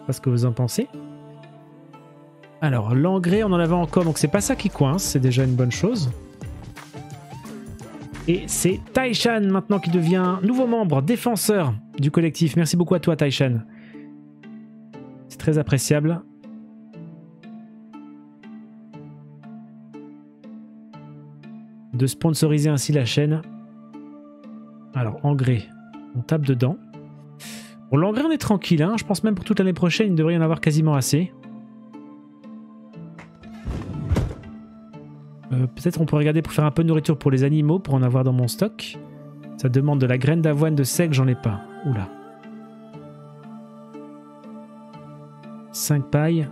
Pas ce que vous en pensez. Alors, l'engrais, on en avait encore, donc c'est pas ça qui coince, c'est déjà une bonne chose. Et c'est Taishan maintenant qui devient nouveau membre, défenseur du collectif. Merci beaucoup à toi, Taishan. C'est très appréciable. De sponsoriser ainsi la chaîne. Alors, engrais, on tape dedans. Bon, l'engrais, on est tranquille, hein. Je pense même pour toute l'année prochaine, il devrait y en avoir quasiment assez. Peut-être on peut regarder pour faire un peu de nourriture pour les animaux, pour en avoir dans mon stock. Ça demande de la graine d'avoine de seigle, j'en ai pas. Oula. 5 pailles.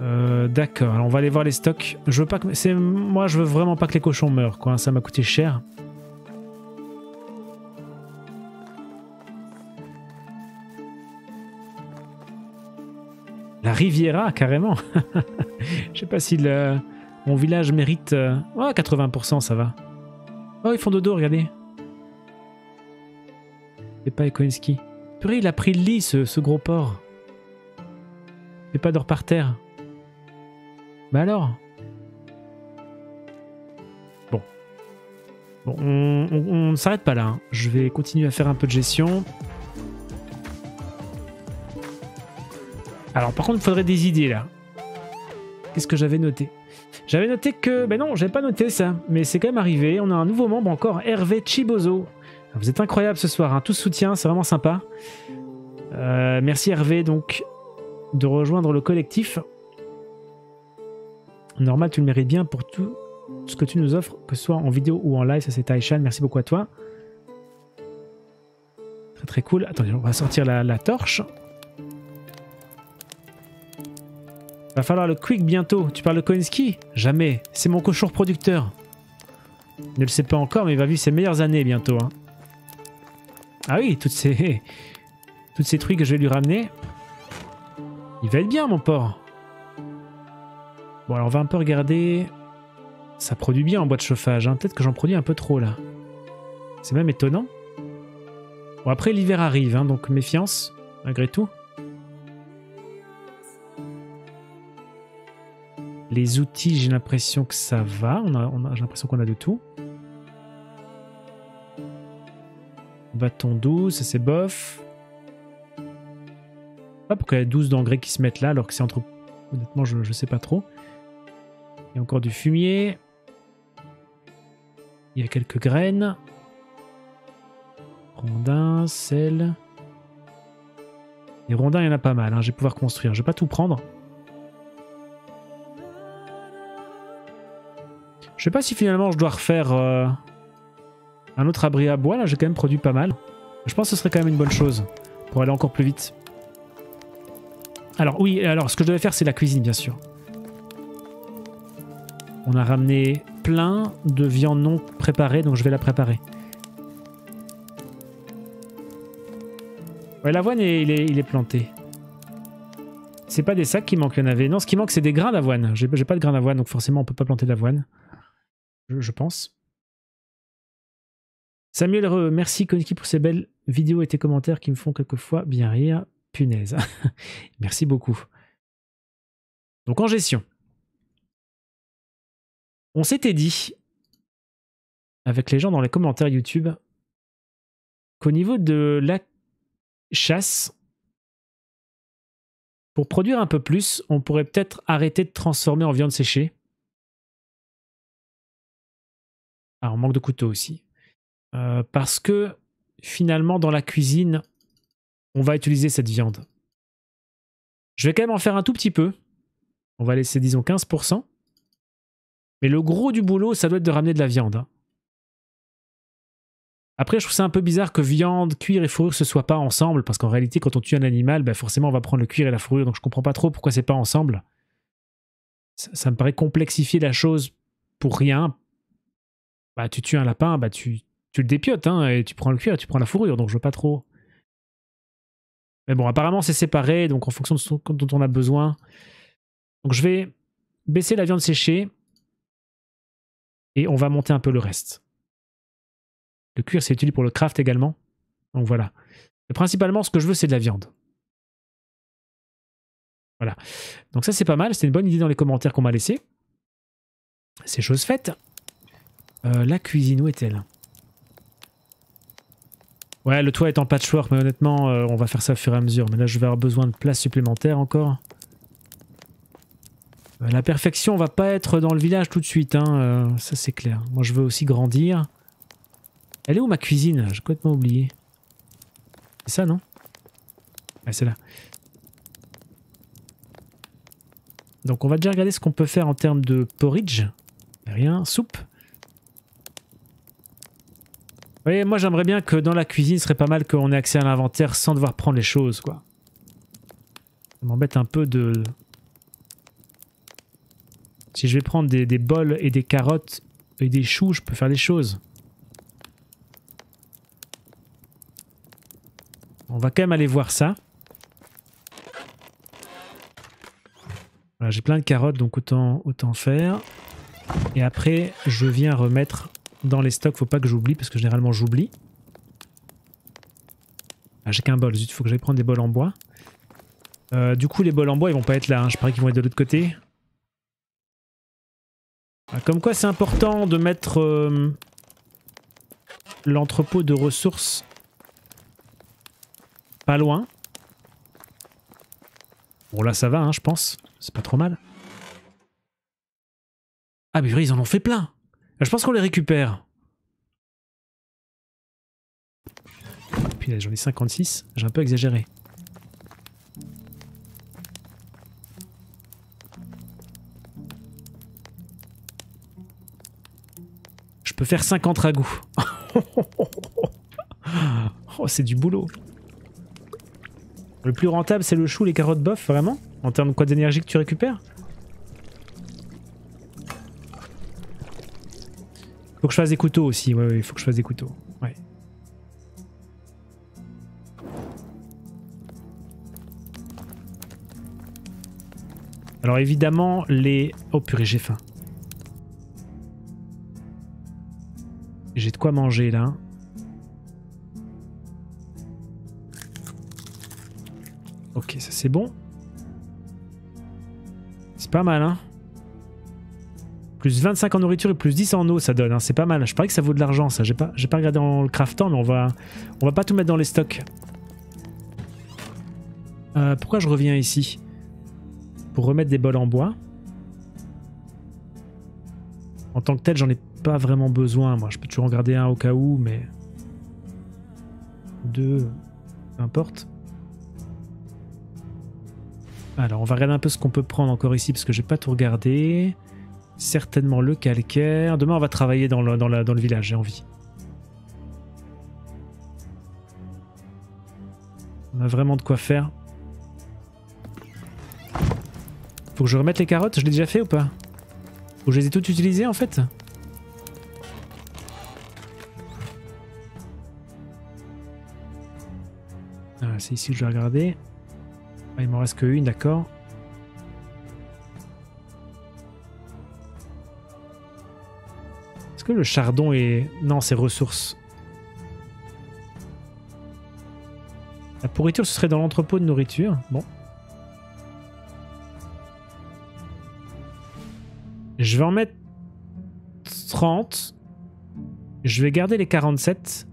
D'accord, alors on va aller voir les stocks. Je veux pas que... Moi, je veux vraiment pas que les cochons meurent, quoi. Ça m'a coûté cher. La Riviera, carrément. Je sais pas si mon village mérite... Oh, 80%, ça va. Oh, ils font dodo, regardez. Peppa et Koinsky. Purée, il a pris le lit, ce gros porc. Peppa dort par terre. Bah alors. Bon. Bon, on ne s'arrête pas là. Hein. Je vais continuer à faire un peu de gestion. Alors par contre, il faudrait des idées là. Qu'est-ce que j'avais noté? J'avais noté que... Ben non, j'avais pas noté ça. Mais c'est quand même arrivé. On a un nouveau membre encore, Hervé Chibozo. Alors, vous êtes incroyable ce soir. Hein. Tout soutien, c'est vraiment sympa. Merci Hervé donc de rejoindre le collectif. Normal, tu le mérites bien pour tout ce que tu nous offres, que ce soit en vidéo ou en live. Ça c'est Taishan, merci beaucoup à toi. Très très cool. Attendez, on va sortir la torche. Va falloir le quick bientôt. Tu parles de Koinsky? Jamais. C'est mon cochon producteur. Il ne le sait pas encore, mais il va vivre ses meilleures années bientôt. Hein. Ah oui, toutes ces truies que je vais lui ramener. Il va être bien, mon porc. Bon, alors on va un peu regarder. Ça produit bien en bois de chauffage. Hein. Peut-être que j'en produis un peu trop, là. C'est même étonnant. Bon, après, l'hiver arrive, hein, donc méfiance, malgré tout. Les outils, j'ai l'impression que ça va. J'ai l'impression qu'on a de tout. Bâton 12, c'est bof. Ah, pourquoi il y a 12 d'engrais qui se mettent là alors que c'est entre... Honnêtement, je sais pas trop. Il y a encore du fumier. Il y a quelques graines. Rondins, sel. Les rondins, il y en a pas mal, hein. Je vais pouvoir construire. Je vais pas tout prendre. Je sais pas si finalement je dois refaire un autre abri à bois. Là, j'ai quand même produit pas mal. Je pense que ce serait quand même une bonne chose pour aller encore plus vite. Alors oui, alors ce que je devais faire, c'est la cuisine, bien sûr. On a ramené plein de viande non préparée, donc je vais la préparer. Ouais, l'avoine, il est planté. C'est pas des sacs qui manquent, il y en avait. Non, ce qui manque, c'est des grains d'avoine. J'ai pas de grains d'avoine, donc forcément, on peut pas planter d'avoine. Je pense. Samuel, merci Koinsky pour ces belles vidéos et tes commentaires qui me font quelquefois bien rire. Punaise. Merci beaucoup. Donc en gestion. On s'était dit, avec les gens dans les commentaires YouTube, qu'au niveau de la chasse, pour produire un peu plus, on pourrait peut-être arrêter de transformer en viande séchée. Ah, on manque de couteaux aussi. Parce que finalement dans la cuisine on va utiliser cette viande. Je vais quand même en faire un tout petit peu. On va laisser disons 15%. Mais le gros du boulot ça doit être de ramener de la viande. Hein. Après je trouve ça un peu bizarre que viande, cuir et fourrure ne se soient pas ensemble. Parce qu'en réalité quand on tue un animal bah forcément on va prendre le cuir et la fourrure. Donc je comprends pas trop pourquoi c'est pas ensemble. Ça me paraît complexifier la chose pour rien. Bah tu tues un lapin, bah tu le dépiotes, hein, et tu prends le cuir et tu prends la fourrure, donc je veux pas trop. Mais bon, apparemment c'est séparé, donc en fonction de ce dont on a besoin. Donc je vais baisser la viande séchée, et on va monter un peu le reste. Le cuir c'est utile pour le craft également, donc voilà. Mais principalement ce que je veux c'est de la viande. Voilà, donc ça c'est pas mal, c'était une bonne idée dans les commentaires qu'on m'a laissé. C'est chose faite. La cuisine, où est-elle ? Ouais, le toit est en patchwork, mais honnêtement, on va faire ça au fur et à mesure. Mais là, je vais avoir besoin de place supplémentaire encore. La perfection, on va pas être dans le village tout de suite, hein, ça c'est clair. Moi, je veux aussi grandir. Elle est où ma cuisine? J'ai complètement oublié. C'est ça, non? Ouais, c'est là. Donc, on va déjà regarder ce qu'on peut faire en termes de porridge. Rien, soupe. Oui, moi j'aimerais bien que dans la cuisine, ce serait pas mal qu'on ait accès à l'inventaire sans devoir prendre les choses, quoi. Ça m'embête un peu de... Si je vais prendre des bols et des carottes et des choux, je peux faire des choses. On va quand même aller voir ça. Voilà, j'ai plein de carottes, donc autant faire. Et après, je viens remettre... Dans les stocks, faut pas que j'oublie, parce que généralement j'oublie. Ah, j'ai qu'un bol, zut, faut que j'aille prendre des bols en bois. Du coup, les bols en bois, ils vont pas être là, hein. Je parie qu'ils vont être de l'autre côté. Ah, comme quoi, c'est important de mettre l'entrepôt de ressources pas loin. Bon, là, ça va, hein, je pense. C'est pas trop mal. Ah, mais ils en ont fait plein! Je pense qu'on les récupère. Puis là, j'en ai 56. J'ai un peu exagéré. Je peux faire 50 ragoûts. Oh, c'est du boulot. Le plus rentable, c'est le chou, les carottes boeuf, vraiment? En termes de quoi d'énergie que tu récupères? Faut que je fasse des couteaux aussi, ouais, il faut que je fasse des couteaux. Ouais. Alors évidemment, les... Oh purée, j'ai faim. J'ai de quoi manger là. Ok, ça c'est bon. C'est pas mal, hein. Plus 25 en nourriture et plus 10 en eau, ça donne, hein, c'est pas mal. Je parie que ça vaut de l'argent, ça. J'ai pas regardé en le craftant, mais on va pas tout mettre dans les stocks. Pourquoi je reviens ici? Pour remettre des bols en bois. En tant que tel, j'en ai pas vraiment besoin. Moi, je peux toujours en garder un au cas où, mais... Deux, peu importe. Alors, on va regarder un peu ce qu'on peut prendre encore ici, parce que j'ai pas tout regardé. Certainement le calcaire. Demain, on va travailler dans le village, j'ai envie. On a vraiment de quoi faire. Faut que je remette les carottes, je l'ai déjà fait ou pas? Faut que je les ai toutes utilisées en fait? Ah, c'est ici que je vais regarder. Ah, il m'en reste qu'une, d'accord. Est-ce que le chardon est... Non, c'est ressources. La pourriture, ce serait dans l'entrepôt de nourriture. Bon. Je vais en mettre 30. Je vais garder les 47.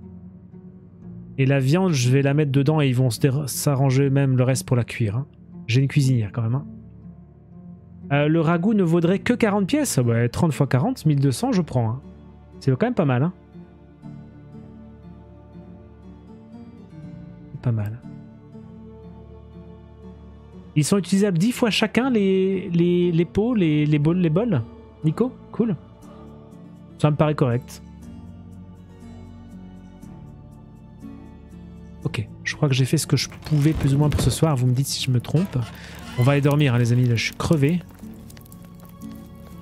Et la viande, je vais la mettre dedans et ils vont s'arranger eux-mêmes le reste pour la cuire. Hein. J'ai une cuisinière quand même. Hein. Le ragoût ne vaudrait que 40 pièces. Bah, 30 x 40, 1200, je prends. Hein. C'est quand même pas mal. Hein. Pas mal. Ils sont utilisables 10 fois chacun les pots, les bols. Nico, cool. Ça me paraît correct. Ok, je crois que j'ai fait ce que je pouvais plus ou moins pour ce soir. Vous me dites si je me trompe. On va aller dormir hein, les amis, là je suis crevé.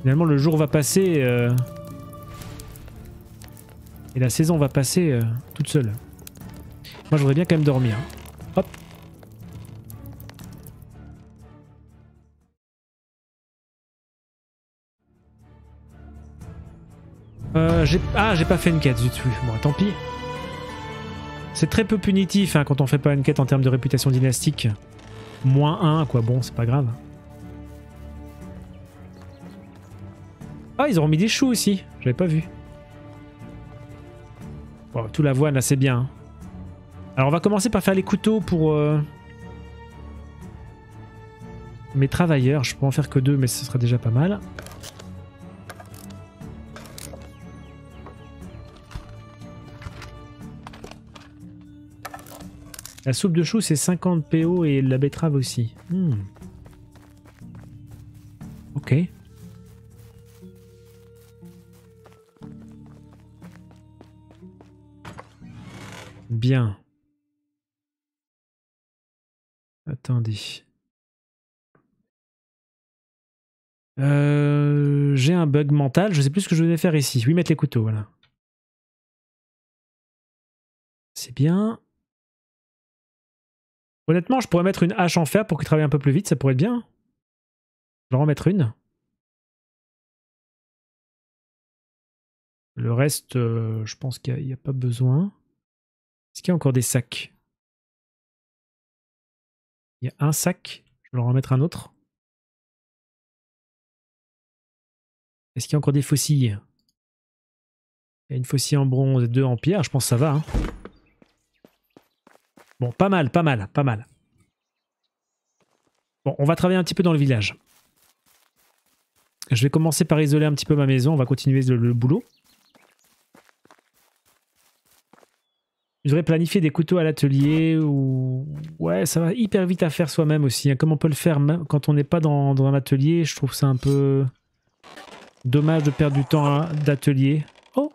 Finalement le jour va passer et la saison va passer toute seule. Moi, je voudrais bien quand même dormir. Hop. J'ai pas fait une quête du tout. Bon, tant pis. C'est très peu punitif hein, quand on fait pas une quête en termes de réputation dynastique. -1, quoi. Bon, c'est pas grave. Ah, ils ont remis des choux aussi. J'avais pas vu. Bon, tout l'avoine, là, c'est bien. Hein. Alors on va commencer par faire les couteaux pour mes travailleurs. Je peux en faire que 2 mais ce sera déjà pas mal. La soupe de choux c'est 50 PO et la betterave aussi. Hmm. Ok. Bien. Attendez. J'ai un bug mental. Je sais plus ce que je devais faire ici. Oui, mettre les couteaux, voilà. C'est bien. Honnêtement, je pourrais mettre une hache en fer pour qu'il travaille un peu plus vite. Ça pourrait être bien. Je vais en mettre une. Le reste, je pense qu'il n'y a pas besoin. Est-ce qu'il y a encore des sacs ? Il y a un sac, je vais leur en mettre un autre. Est-ce qu'il y a encore des faucilles? Il y a une faucille en bronze et 2 en pierre, je pense que ça va. Hein. Bon, pas mal, pas mal, pas mal. Bon, on va travailler un petit peu dans le village. Je vais commencer par isoler un petit peu ma maison, on va continuer le boulot. Je devrais planifier des couteaux à l'atelier ou... Ouais, ça va hyper vite à faire soi-même aussi. Hein. Comme on peut le faire quand on n'est pas dans un atelier, je trouve ça un peu dommage de perdre du temps d'atelier. Oh!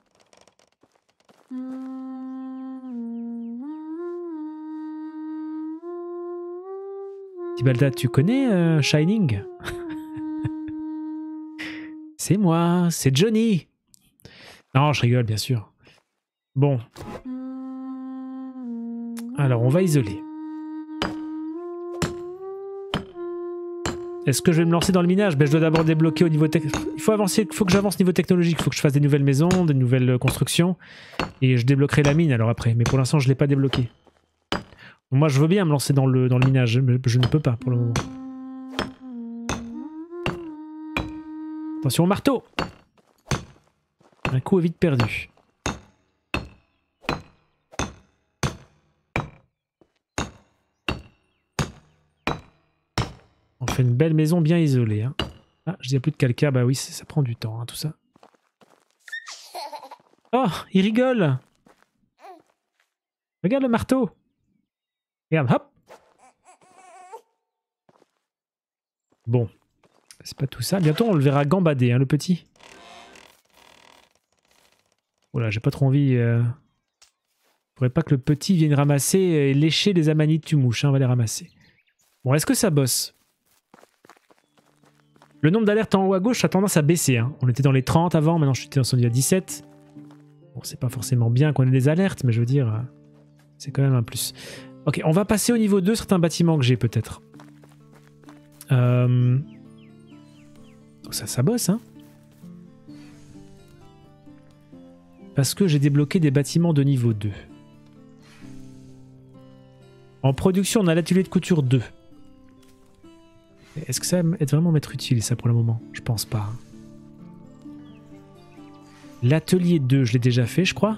Tibalda, tu connais Shining? C'est moi, c'est Johnny! Non, je rigole, bien sûr. Bon... Alors, on va isoler. Est-ce que je vais me lancer dans le minage? Ben, je dois d'abord débloquer au niveau technologique. Il faut avancer, faut que j'avance niveau technologique. Il faut que je fasse des nouvelles maisons, des nouvelles constructions. Et je débloquerai la mine alors après. Mais pour l'instant, je ne l'ai pas débloqué. Moi, je veux bien me lancer dans le minage. Mais je ne peux pas pour le moment. Attention au marteau! Un coup est vite perdu. Une belle maison bien isolée. Hein. Ah, je dis plus de calcaire, bah oui, ça prend du temps, hein, tout ça. Oh, il rigole! Regarde le marteau! Regarde, hop! Bon, c'est pas tout ça. Bientôt, on le verra gambader, hein, le petit. Voilà, j'ai pas trop envie. Faudrait pas que le petit vienne ramasser et lécher les amanites tu mouches, hein, on va les ramasser. Bon, est-ce que ça bosse? Le nombre d'alertes en haut à gauche a tendance à baisser. Hein. On était dans les 30 avant, maintenant je suis descendu à 17. Bon, c'est pas forcément bien qu'on ait des alertes, mais je veux dire, c'est quand même un plus. Ok, on va passer au niveau 2, certains bâtiments que j'ai peut-être. Ça bosse, hein. Parce que j'ai débloqué des bâtiments de niveau 2. En production, on a l'atelier de couture 2. Est-ce que ça va être vraiment m'être utile, ça, pour le moment? Je pense pas. L'atelier 2, je l'ai déjà fait, je crois.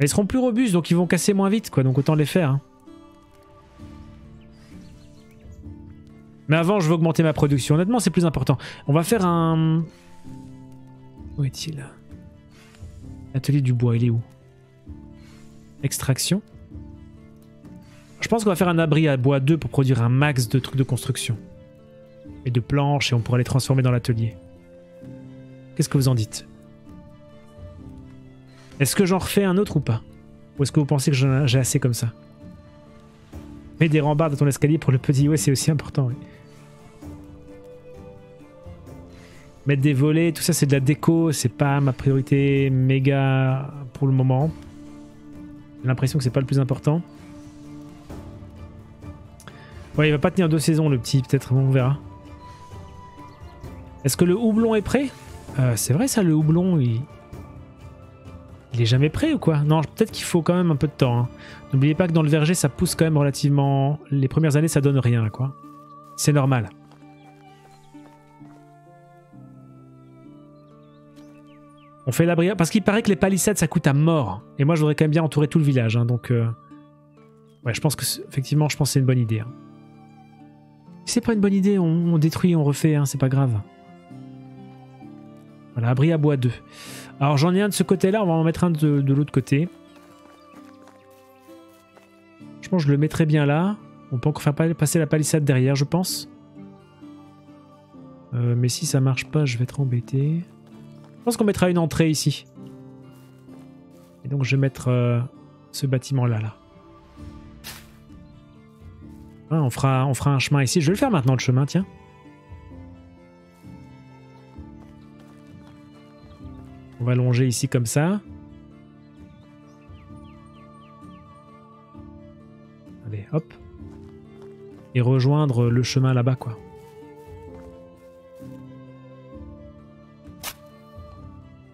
Ils seront plus robustes, donc ils vont casser moins vite, quoi. Donc autant les faire. Hein. Mais avant, je veux augmenter ma production. Honnêtement, c'est plus important. On va faire un... Où est-il? L'atelier du bois, il est où? Extraction. Je pense qu'on va faire un abri à bois 2 pour produire un max de trucs de construction. Et de planches, et on pourra les transformer dans l'atelier. Qu'est-ce que vous en dites? Est-ce que j'en refais un autre ou pas? Ou est-ce que vous pensez que j'ai assez comme ça? Mets des rambardes à ton escalier pour le petit. Ouais, c'est aussi important. Oui. Mettre des volets, tout ça c'est de la déco. C'est pas ma priorité méga pour le moment. J'ai l'impression que c'est pas le plus important. Ouais, il va pas tenir 2 saisons le petit, peut-être, on verra. Est-ce que le houblon est prêt? C'est vrai ça, le houblon, il est jamais prêt ou quoi? Non, peut-être qu'il faut quand même un peu de temps. N'oubliez pas que dans le verger, ça pousse quand même relativement... Les premières années, ça donne rien, quoi. C'est normal. On fait l'abri... Parce qu'il paraît que les palissades, ça coûte à mort. Et moi, je voudrais quand même bien entourer tout le village, hein, donc... Ouais, je pense que... Effectivement, je pense que c'est une bonne idée. Hein. Si c'est pas une bonne idée, on détruit, on refait, hein, c'est pas grave. Voilà, abri à bois 2. Alors j'en ai un de ce côté-là, on va en mettre un de l'autre côté. Je pense que je le mettrai bien là. On peut encore faire passer la palissade derrière, je pense. Mais si ça marche pas, je vais être embêté. Je pense qu'on mettra une entrée ici. Et donc je vais mettre ce bâtiment-là, là. Ouais, on fera un chemin ici. Je vais le faire maintenant, le chemin, tiens. On va longer ici comme ça. Allez, hop. Et rejoindre le chemin là-bas, quoi.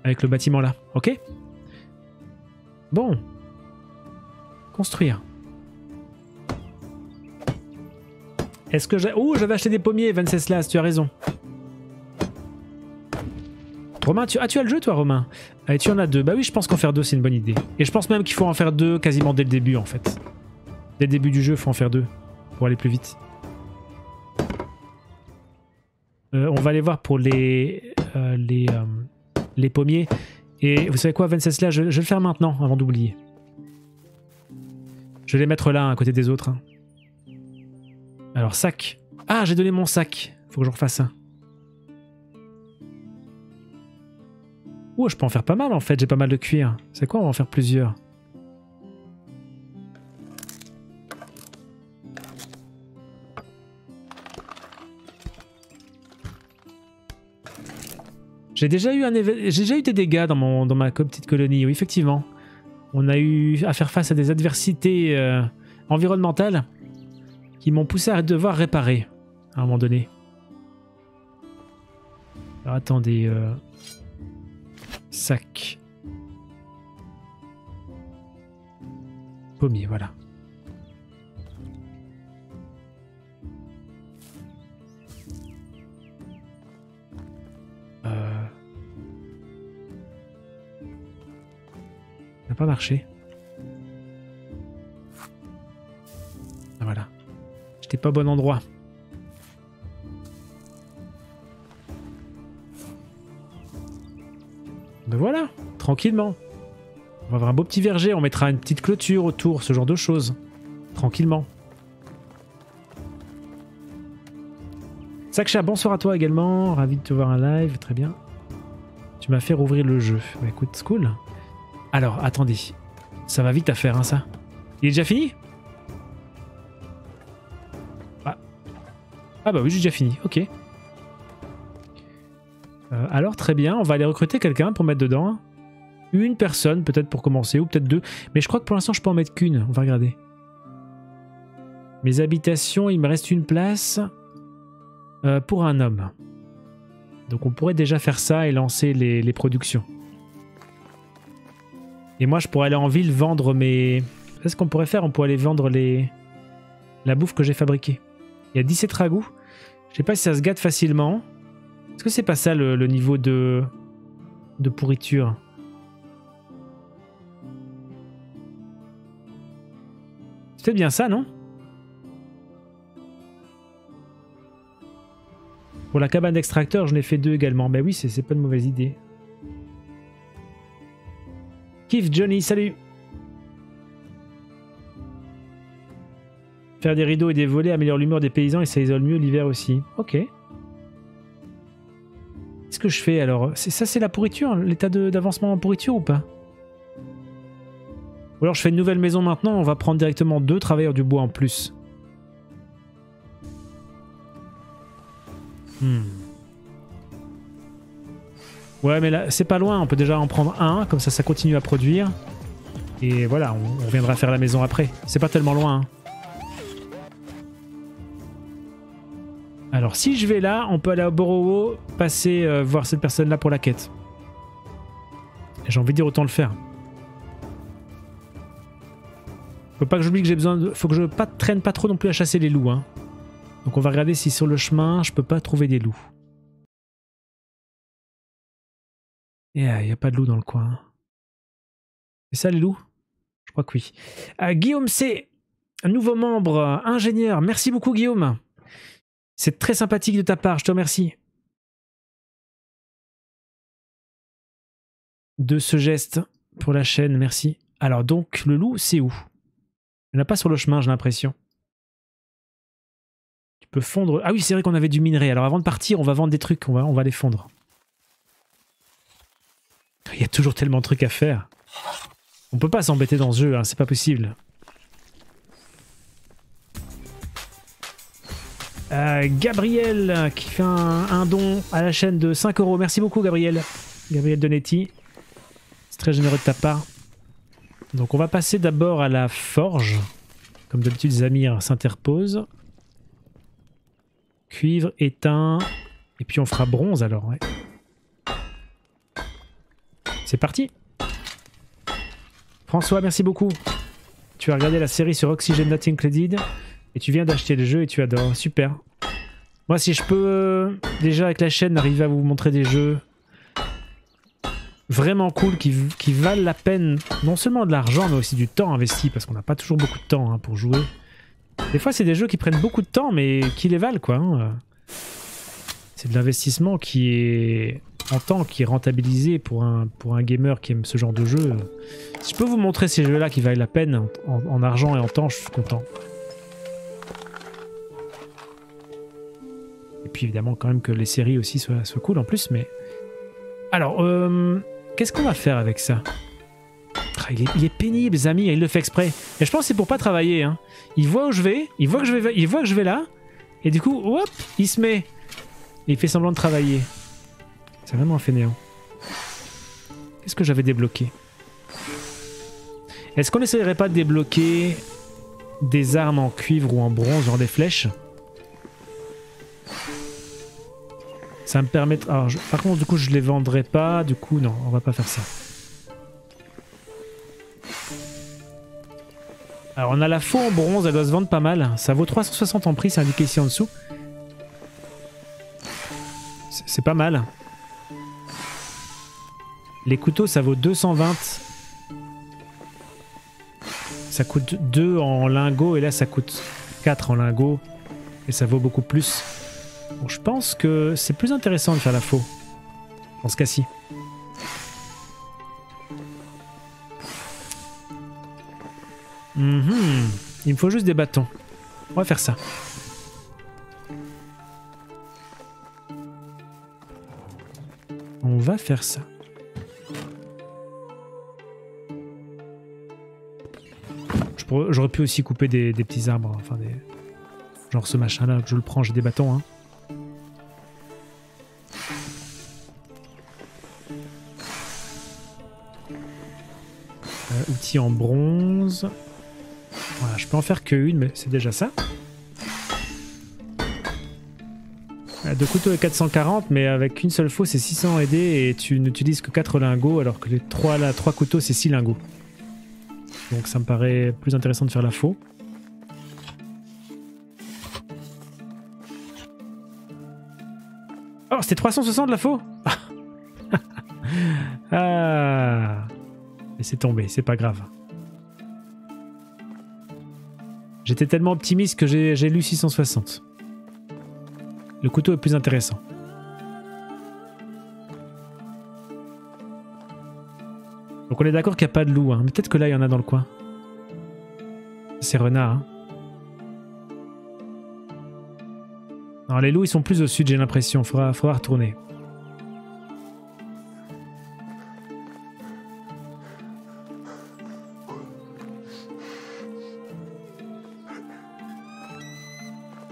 Avec le bâtiment là, ok? Bon. Construire. Est-ce que j'ai... Oh, j'avais acheté des pommiers, Venceslas, tu as raison. Romain, tu as le jeu toi, Romain? Et tu en as 2. Bah oui, je pense qu'en faire 2, c'est une bonne idée. Et je pense même qu'il faut en faire 2 quasiment dès le début, en fait. Dès le début du jeu, il faut en faire 2 pour aller plus vite. On va aller voir pour les pommiers. Et vous savez quoi, Venceslas, je vais le faire maintenant, avant d'oublier. Je vais les mettre là, à côté des autres. Hein. Alors, sac. Ah, j'ai donné mon sac. Faut que je refasse un. Oh, je peux en faire pas mal en fait, j'ai pas mal de cuir. C'est quoi, on va en faire plusieurs. J'ai déjà eu des dégâts dans ma petite colonie, oui, effectivement. On a eu à faire face à des adversités environnementales qui m'ont poussé à devoir réparer à un moment donné. Alors attendez... Sac. Pommier, voilà. Ça n'a pas marché. Ah, voilà. J'étais pas au bon endroit. Ben voilà, tranquillement. On va avoir un beau petit verger, on mettra une petite clôture autour, ce genre de choses. Tranquillement. Saksha, bonsoir à toi également, ravi de te voir en live, très bien. Tu m'as fait rouvrir le jeu. Bah écoute, c'est cool. Alors, attendez, ça va vite à faire, hein, ça. Il est déjà fini? Ah bah oui, j'ai déjà fini, ok. Alors très bien, on va aller recruter quelqu'un pour mettre dedans. Une personne peut-être pour commencer, ou peut-être deux. Mais je crois que pour l'instant je peux en mettre qu'une, on va regarder. Mes habitations, il me reste une place pour un homme. Donc on pourrait déjà faire ça et lancer les productions. Et moi je pourrais aller en ville vendre mes... C'est ce qu'on pourrait faire, on pourrait aller vendre la bouffe que j'ai fabriquée. Il y a 17 ragoûts. Je sais pas si ça se gâte facilement. Est-ce que c'est pas ça le niveau de pourriture? C'est peut-être bien ça, non? Pour la cabane d'extracteur, j'en ai fait deux également. Ben oui, c'est pas une mauvaise idée. Kiff Johnny, salut! Faire des rideaux et des volets améliore l'humeur des paysans et ça isole mieux l'hiver aussi. Ok. Qu'est-ce que je fais alors? Ça c'est la pourriture, l'état d'avancement en pourriture ou pas? Ou alors je fais une nouvelle maison maintenant, on va prendre directement deux travailleurs du bois en plus. Ouais mais là c'est pas loin, on peut déjà en prendre un, comme ça ça continue à produire. Et voilà, on reviendra faire la maison après. C'est pas tellement loin. Hein. Alors si je vais là, on peut aller à Borowo, passer voir cette personne-là pour la quête. J'ai envie de dire autant le faire. Faut pas que j'oublie que j'ai besoin de... Faut que je traîne pas trop non plus à chasser les loups. Hein. Donc on va regarder si sur le chemin, je peux pas trouver des loups. Et y a pas de loups dans le coin. Hein. C'est ça les loups? Je crois que oui. Guillaume C, un nouveau membre, ingénieur. Merci beaucoup Guillaume. C'est très sympathique de ta part, je te remercie. De ce geste pour la chaîne, merci. Alors donc, le loup, c'est où? Il n'y en a pas sur le chemin, j'ai l'impression. Tu peux fondre... Ah oui, c'est vrai qu'on avait du minerai. Alors avant de partir, on va vendre des trucs, on va les fondre. Il y a toujours tellement de trucs à faire. On peut pas s'embêter dans ce jeu, hein, c'est pas possible. Gabriel qui fait un don à la chaîne de 5 €. Merci beaucoup Gabriel. Gabriel Donetti. C'est très généreux de ta part. Donc on va passer d'abord à la forge. Comme d'habitude Zamir s'interpose. Cuivre, étain. Et puis on fera bronze alors. Ouais. C'est parti. François, merci beaucoup. Tu as regardé la série sur Oxygen Not Included. Et tu viens d'acheter le jeu et tu adores. Super. Moi, si je peux, déjà avec la chaîne, arriver à vous montrer des jeux vraiment cool qui valent la peine, non seulement de l'argent, mais aussi du temps investi, parce qu'on n'a pas toujours beaucoup de temps hein, pour jouer. Des fois, c'est des jeux qui prennent beaucoup de temps, mais qui les valent, quoi. Hein. C'est de l'investissement qui est en temps, qui est rentabilisé pour un gamer qui aime ce genre de jeu. Si je peux vous montrer ces jeux-là qui valent la peine en argent et en temps, je suis content. Et puis évidemment quand même que les séries aussi soient cool en plus, mais... Alors, qu'est-ce qu'on va faire avec ça? Il est pénible, Zamir, il le fait exprès. Et je pense que c'est pour pas travailler. Hein. Il voit où je vais, il voit que je vais là, et du coup, hop, il se met. Et il fait semblant de travailler. C'est vraiment un fainéant. Qu'est-ce que j'avais débloqué? Est-ce qu'on n'essayerait pas de débloquer des armes en cuivre ou en bronze, genre des flèches? Ça me permettra... Alors, par contre, du coup, je les vendrai pas. Du coup, non, on va pas faire ça. Alors, on a la faux en bronze. Elle doit se vendre pas mal. Ça vaut 360 en prix. C'est indiqué ici en dessous. C'est pas mal. Les couteaux, ça vaut 220. Ça coûte 2 en lingots. Et là, ça coûte 4 en lingots. Et ça vaut beaucoup plus. Bon, je pense que c'est plus intéressant de faire la faux, dans ce cas-ci. Il me faut juste des bâtons. On va faire ça. va faire ça. J'aurais pu aussi couper des petits arbres, enfin des... Genre ce machin-là, je le prends, j'ai des bâtons, hein. Outils en bronze... Voilà, je peux en faire qu'une, mais c'est déjà ça. Deux couteaux et 440, mais avec une seule faux, c'est 600 aidés et tu n'utilises que 4 lingots, alors que les 3 couteaux, c'est 6 lingots. Donc ça me paraît plus intéressant de faire la faux. Oh, c'était 360 la faux. Ah. Mais c'est tombé, c'est pas grave. J'étais tellement optimiste que j'ai lu 660. Le couteau est plus intéressant. Donc on est d'accord qu'il n'y a pas de loup, hein. Mais peut-être que là il y en a dans le coin. C'est renard, hein. Non, les loups ils sont plus au sud, j'ai l'impression, faudra retourner.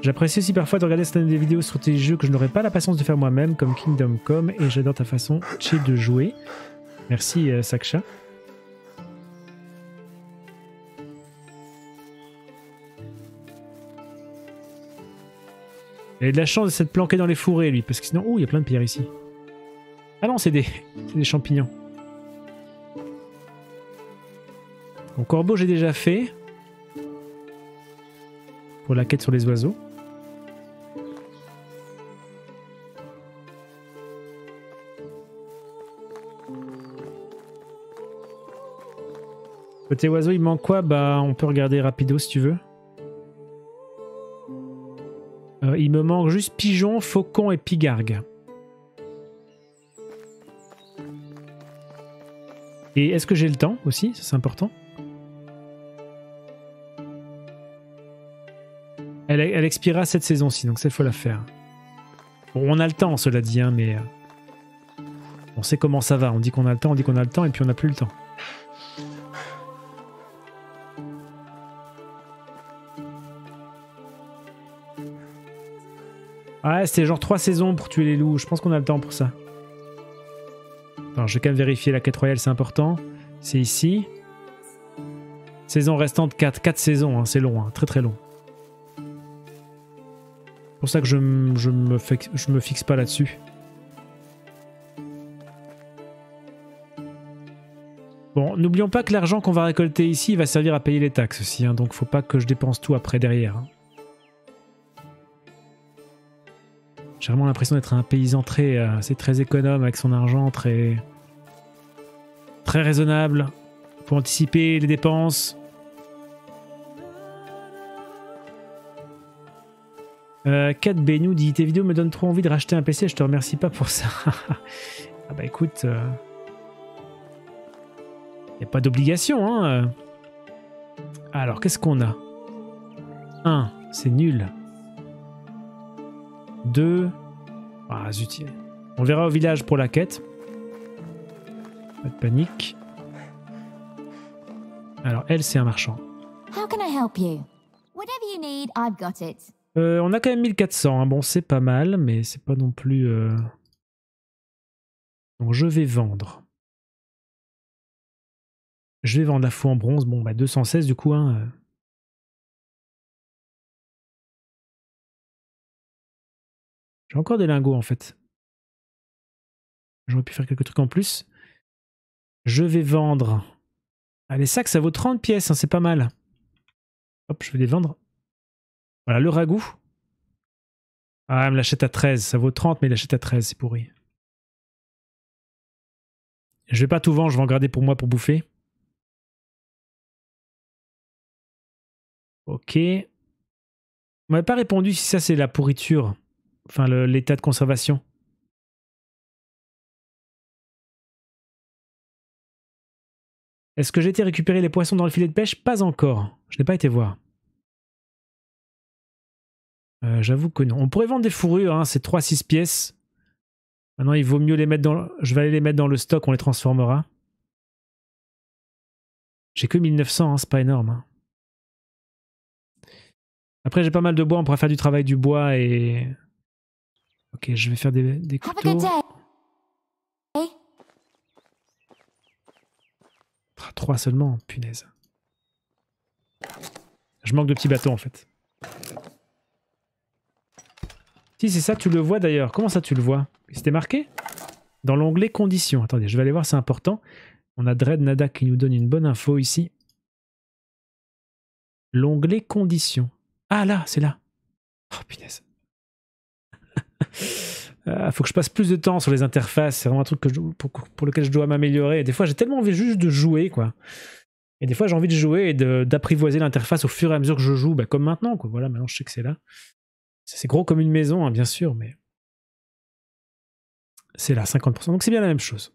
J'apprécie aussi parfois de regarder certaines des vidéos sur tes jeux que je n'aurais pas la patience de faire moi-même, comme Kingdom Come, et j'adore ta façon chill de jouer. Merci Saksha. Il a de la chance de s'être planqué dans les fourrés lui, parce que sinon, ouh, il y a plein de pierres ici. Ah non, c'est des champignons. Mon corbeau, j'ai déjà fait. Pour la quête sur les oiseaux. Côté oiseau, il manque quoi? Bah, on peut regarder rapido si tu veux. Il me manque juste pigeon, faucon et pigargue. Et est-ce que j'ai le temps aussi? C'est important. Elle expira cette saison-ci, donc ça, il faut la faire. Bon, on a le temps, cela dit, hein, mais... on sait comment ça va. On dit qu'on a le temps, on dit qu'on a le temps, et puis on n'a plus le temps. Ah, c'était genre 3 saisons pour tuer les loups. Je pense qu'on a le temps pour ça. Attends, je vais quand même vérifier la quête royale, c'est important. C'est ici. Saison restante 4. 4 saisons, hein, c'est long, hein, très très long. C'est pour ça que je me fixe pas là-dessus. Bon, n'oublions pas que l'argent qu'on va récolter ici, il va servir à payer les taxes aussi, hein, donc faut pas que je dépense tout après derrière, hein. J'ai vraiment l'impression d'être un paysan très économe avec son argent, très raisonnable pour anticiper les dépenses. Kat Benou dit tes vidéos me donnent trop envie de racheter un PC, je te remercie pas pour ça. Ah bah écoute, y a pas d'obligation, hein. Alors qu'est-ce qu'on a? 1, c'est nul. 2. Ah zut. On verra au village pour la quête. Pas de panique. Alors elle, c'est un marchand. On a quand même 1400, hein. Bon, c'est pas mal, mais c'est pas non plus... Donc je vais vendre. Je vais vendre la faux en bronze. Bon, bah 216 du coup, hein. J'ai encore des lingots en fait. J'aurais pu faire quelques trucs en plus. Je vais vendre. Ah, les sacs, ça vaut 30 pièces, hein, c'est pas mal. Hop, je vais les vendre. Voilà, le ragoût. Ah, elle me l'achète à 13. Ça vaut 30, mais il l'achète à 13, c'est pourri. Je vais pas tout vendre, je vais en garder pour moi pour bouffer. Ok. On m'avait pas répondu si ça c'est la pourriture. Enfin, l'état de conservation. Est-ce que j'ai été récupérer les poissons dans le filet de pêche? Pas encore. Je n'ai pas été voir. J'avoue que non. On pourrait vendre des fourrures, hein, c'est 3-6 pièces. Maintenant, il vaut mieux les mettre dans... Je vais aller les mettre dans le stock, on les transformera. J'ai que 1900, hein, c'est pas énorme. Hein. Après, j'ai pas mal de bois, on pourrait faire du travail du bois et... Ok, je vais faire des couteaux. Ah, 3 seulement, punaise. Je manque de petits bateaux, en fait. Si, c'est ça, tu le vois d'ailleurs. Comment ça, tu le vois? C'était marqué? Dans l'onglet conditions. Attendez, je vais aller voir, c'est important. On a Dread Nada qui nous donne une bonne info ici. L'onglet conditions. Ah là, c'est là. Oh punaise. Faut que je passe plus de temps sur les interfaces. C'est vraiment un truc que pour lequel je dois m'améliorer. Des fois, j'ai tellement envie juste de jouer, quoi. Et des fois, j'ai envie de jouer et d'apprivoiser l'interface au fur et à mesure que je joue. Bah, comme maintenant, quoi. Voilà, maintenant, je sais que c'est là. C'est gros comme une maison, hein, bien sûr, mais... C'est là, 50%. Donc, c'est bien la même chose.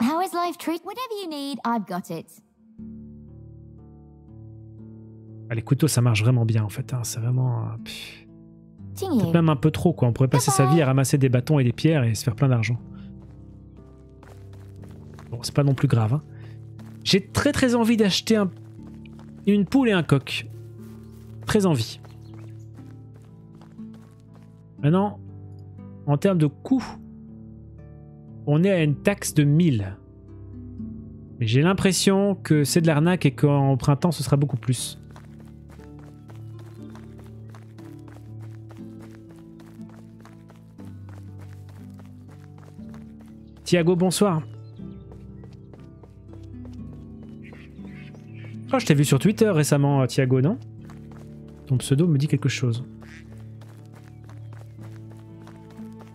How is life treat? Whatever you need, I've got it. Ah, les couteaux, ça marche vraiment bien, en fait. Hein. C'est vraiment... Peut-être même un peu trop, quoi. On pourrait passer sa vie à ramasser des bâtons et des pierres et se faire plein d'argent. Bon, c'est pas non plus grave. Hein. J'ai très envie d'acheter une poule et un coq. Très envie. Maintenant, en termes de coût, on est à une taxe de 1000. Mais j'ai l'impression que c'est de l'arnaque et qu'en printemps, ce sera beaucoup plus. Thiago, bonsoir. Oh, je t'ai vu sur Twitter récemment, Thiago, non? Ton pseudo me dit quelque chose.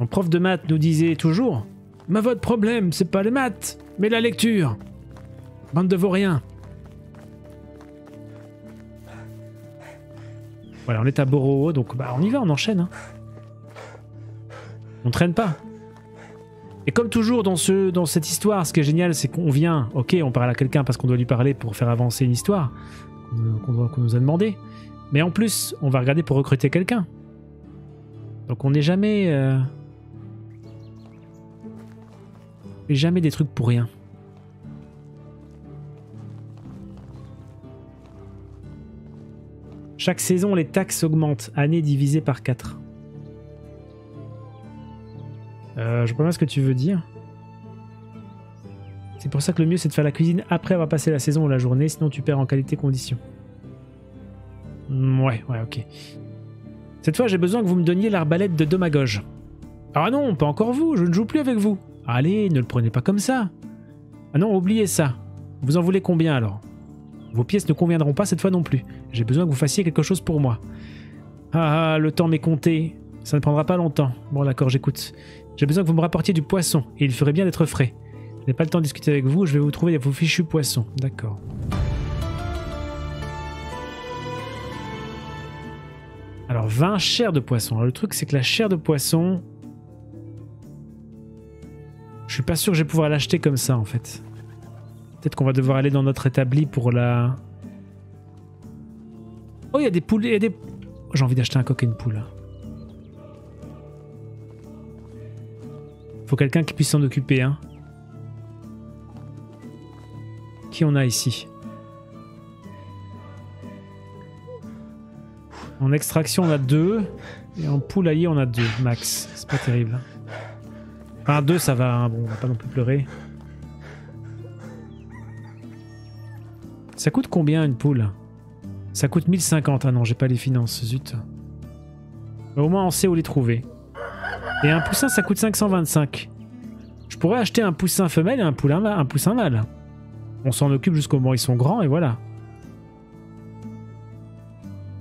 Mon prof de maths nous disait toujours « Mais votre problème, c'est pas les maths, mais la lecture. Bande de vauriens. » Voilà, on est à Borowo, donc bah, on y va, on enchaîne. Hein. On traîne pas. Et comme toujours dans cette histoire, ce qui est génial, c'est qu'on vient, ok, on parle à quelqu'un parce qu'on doit lui parler pour faire avancer une histoire qu'on nous a demandé. Mais en plus, on va regarder pour recruter quelqu'un. Donc on n'est jamais... jamais des trucs pour rien. Chaque saison, les taxes augmentent. Année divisée par 4. Je comprends pas ce que tu veux dire. C'est pour ça que le mieux c'est de faire la cuisine après avoir passé la saison ou la journée, sinon tu perds en qualité condition. Ouais, ok. Cette fois j'ai besoin que vous me donniez l'arbalète de Domagoj. Ah non, pas encore vous, je ne joue plus avec vous. Allez, ne le prenez pas comme ça. Ah non, oubliez ça. Vous en voulez combien alors? Vos pièces ne conviendront pas cette fois non plus. J'ai besoin que vous fassiez quelque chose pour moi. Ah, le temps m'est compté. Ça ne prendra pas longtemps. Bon d'accord, j'écoute. J'ai besoin que vous me rapportiez du poisson, et il ferait bien d'être frais. Je n'ai pas le temps de discuter avec vous, je vais vous trouver vos fichus poissons. D'accord. Alors 20 chairs de poisson. Alors, le truc c'est que la chair de poisson... Je suis pas sûr que je vais pouvoir l'acheter comme ça en fait. Peut-être qu'on va devoir aller dans notre établi pour la... Oh, il y a des poules, il y a des... Oh, j'ai envie d'acheter un coq et une poule. Faut quelqu'un qui puisse s'en occuper, hein. Qui on a ici? En extraction, on a 2. Et en poule alliée, on a 2, max. C'est pas terrible. Enfin, 2, ça va, hein. Bon, on va pas non plus pleurer. Ça coûte combien, une poule? Ça coûte 1050. Ah non, j'ai pas les finances, zut. Mais au moins, on sait où les trouver. Et un poussin, ça coûte 525. Je pourrais acheter un poussin femelle et un poussin mâle. On s'en occupe jusqu'au moment où ils sont grands, et voilà.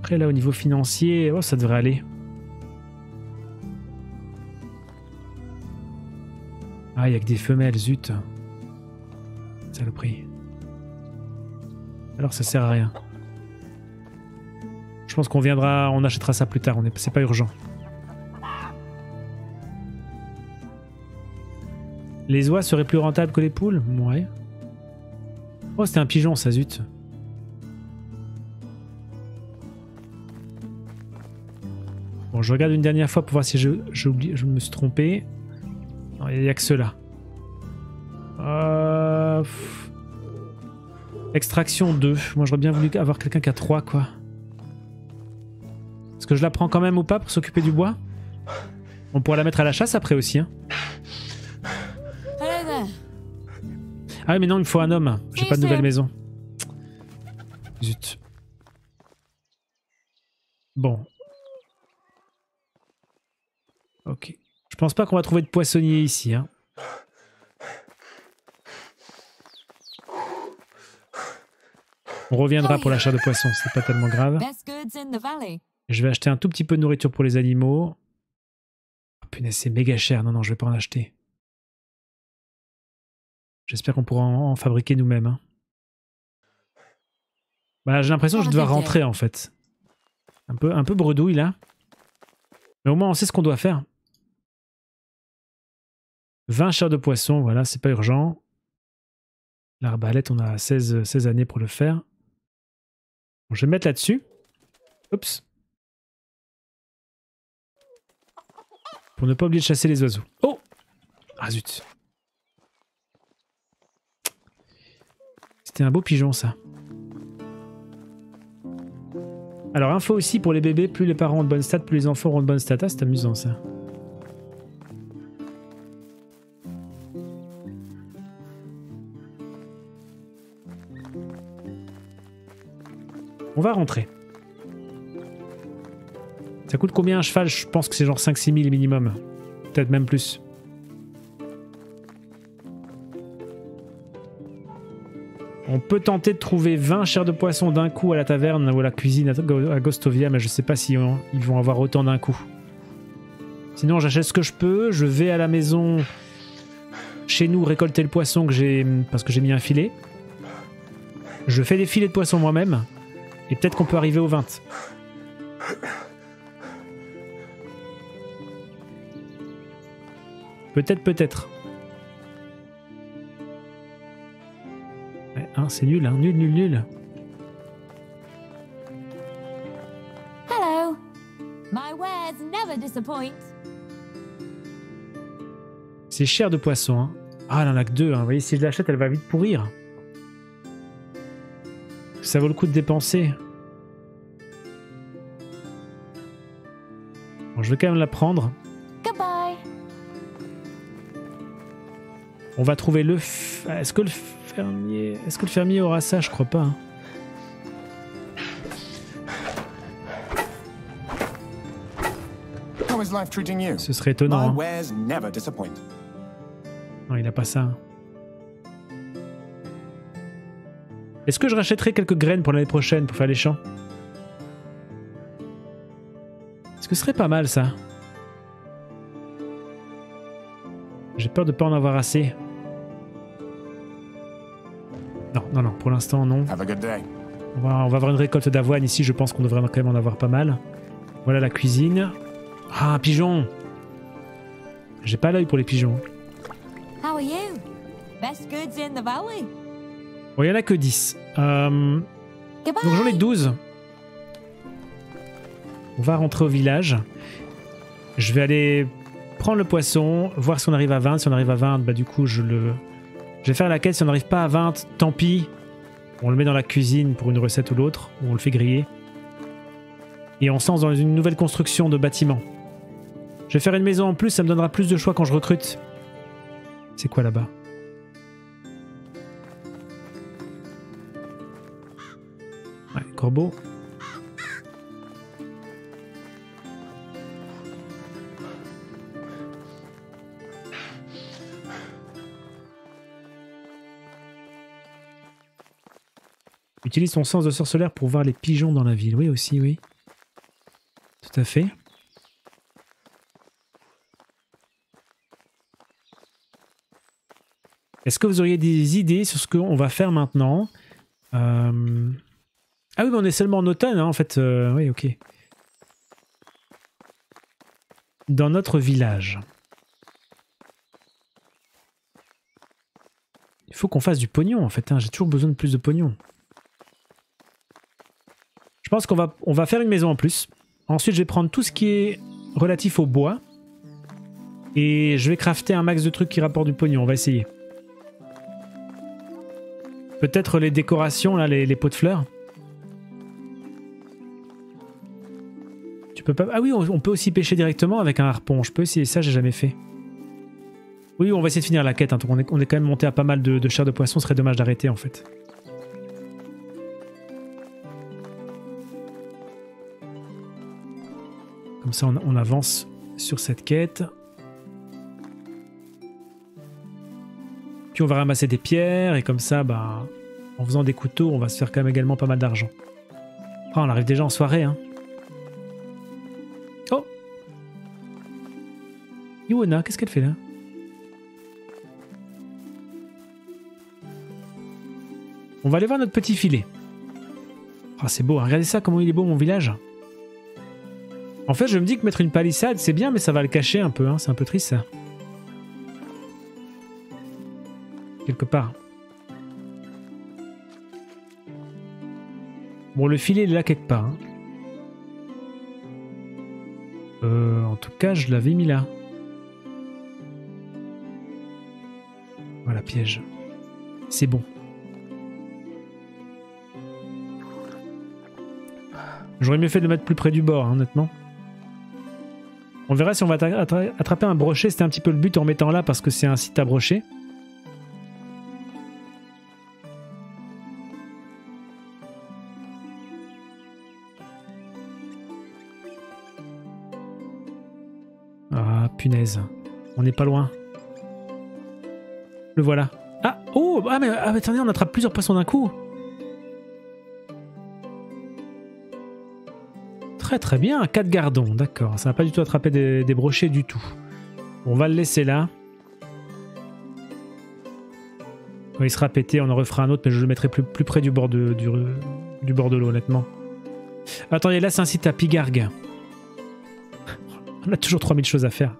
Après, là, au niveau financier, oh, ça devrait aller. Ah, il n'y a que des femelles, zut. Saloperie. Alors, ça sert à rien. Je pense qu'on viendra, on achètera ça plus tard, c'est pas urgent. Les oies seraient plus rentables que les poules? Ouais. Oh, c'était un pigeon, ça, zut. Bon, je regarde une dernière fois pour voir si je me suis trompé. Non, il n'y a que cela. Extraction 2. Moi, j'aurais bien voulu avoir quelqu'un qui a 3, quoi. Est-ce que je la prends quand même ou pas pour s'occuper du bois? On pourra la mettre à la chasse après aussi, hein. Ah oui, mais non, il me faut un homme. J'ai pas de nouvelle maison. Zut. Bon. Ok. Je pense pas qu'on va trouver de poissonnier ici, hein. On reviendra pour la chair de poisson, c'est pas tellement grave. Je vais acheter un tout petit peu de nourriture pour les animaux. Oh punaise, c'est méga cher. Non, non, je vais pas en acheter. J'espère qu'on pourra en fabriquer nous-mêmes. Hein. Bah, j'ai l'impression que je dois rentrer en fait. Un peu bredouille là. Mais au moins on sait ce qu'on doit faire. 20 chairs de poisson, voilà, c'est pas urgent. L'arbalète, on a 16 années pour le faire. Bon, je vais me mettre là-dessus. Oups. Pour ne pas oublier de chasser les oiseaux. Oh! Ah zut. C'était un beau pigeon ça. Alors info aussi pour les bébés, plus les parents ont de bonnes stats, plus les enfants auront de bonnes stats. Ah, c'est amusant ça. On va rentrer. Ça coûte combien un cheval? Je pense que c'est genre 5-6 000 minimum. Peut-être même plus. On peut tenter de trouver 20 chairs de poisson d'un coup à la taverne ou à la cuisine à Gostovia, mais je sais pas si ils vont avoir autant d'un coup. Sinon, j'achète ce que je peux, je vais à la maison chez nous récolter le poisson que j'ai parce que j'ai mis un filet. Je fais des filets de poisson moi-même et peut-être qu'on peut arriver aux 20. Peut-être, peut-être. C'est nul, hein. Nul. Hello. My wares never disappoint. C'est cher de poisson, hein. Ah, elle en a que 2, hein. Vous voyez, si je l'achète, elle va vite pourrir. Ça vaut le coup de dépenser. Bon, je vais quand même la prendre. Goodbye. On va trouver le... Est-ce que le fermier aura ça? Je crois pas. Hein. Ce serait étonnant. Hein. Non, il a pas ça. Hein. Est-ce que je rachèterai quelques graines pour l'année prochaine pour faire les champs? Est-ce que ce serait pas mal ça? J'ai peur de pas en avoir assez. Non, pour l'instant, non. On va avoir une récolte d'avoine ici, je pense qu'on devrait quand même en avoir pas mal. Voilà la cuisine. Ah, un pigeon! J'ai pas l'œil pour les pigeons. Bon, il y en a que 10. Donc j'en ai 12. On va rentrer au village. Je vais aller prendre le poisson, voir si on arrive à 20. Si on arrive à 20, bah du coup, je vais faire la quête, si on n'arrive pas à 20, tant pis. On le met dans la cuisine pour une recette ou l'autre, ou on le fait griller. Et on se lance dans une nouvelle construction de bâtiment. Je vais faire une maison en plus, ça me donnera plus de choix quand je recrute. C'est quoi là-bas? Ouais, corbeau. Utilise son sens de sorceleur pour voir les pigeons dans la ville. Oui, aussi, oui. Tout à fait. Est-ce que vous auriez des idées sur ce qu'on va faire maintenant? Ah oui, mais on est seulement en automne, hein, en fait. Oui, ok. Dans notre village. Il faut qu'on fasse du pognon, en fait. Hein. J'ai toujours besoin de plus de pognon. Je pense qu'on va faire une maison en plus. Ensuite, je vais prendre tout ce qui est relatif au bois. Et je vais crafter un max de trucs qui rapportent du pognon. On va essayer. Peut-être les décorations, là, les pots de fleurs. Tu peux pas... Ah oui, on peut aussi pêcher directement avec un harpon. Je peux essayer ça, j'ai jamais fait. Oui, on va essayer de finir la quête. Hein. On est quand même monté à pas mal de chair de poisson. Ce serait dommage d'arrêter, en fait. Comme ça, on avance sur cette quête. Puis on va ramasser des pierres et comme ça, bah, en faisant des couteaux, on va se faire quand même également pas mal d'argent. Ah, on arrive déjà en soirée, hein. Oh, Iwona, qu'est-ce qu'elle fait là? On va aller voir notre petit filet. Ah, oh, c'est beau, hein. Regardez ça, comment il est beau mon village. En fait, je me dis que mettre une palissade, c'est bien, mais ça va le cacher un peu, hein. C'est un peu triste ça. Quelque part. Bon, le filet est là quelque part. Hein. En tout cas, je l'avais mis là. Voilà, piège. C'est bon. J'aurais mieux fait de le mettre plus près du bord, hein, honnêtement. On verra si on va attraper un brochet. C'était un petit peu le but en mettant là parce que c'est un site à brocher. Punaise, on n'est pas loin. Le voilà. Ah, oh, ah, mais attendez, on attrape plusieurs poissons d'un coup. Très très bien, 4 gardons, d'accord. Ça n'a pas du tout attrapé des brochets du tout. On va le laisser là. Quand il sera pété, on en refera un autre, mais je le mettrai plus près du bord du bord de l'eau, honnêtement. Attendez, là c'est un site à pigargue. On a toujours 3000 choses à faire.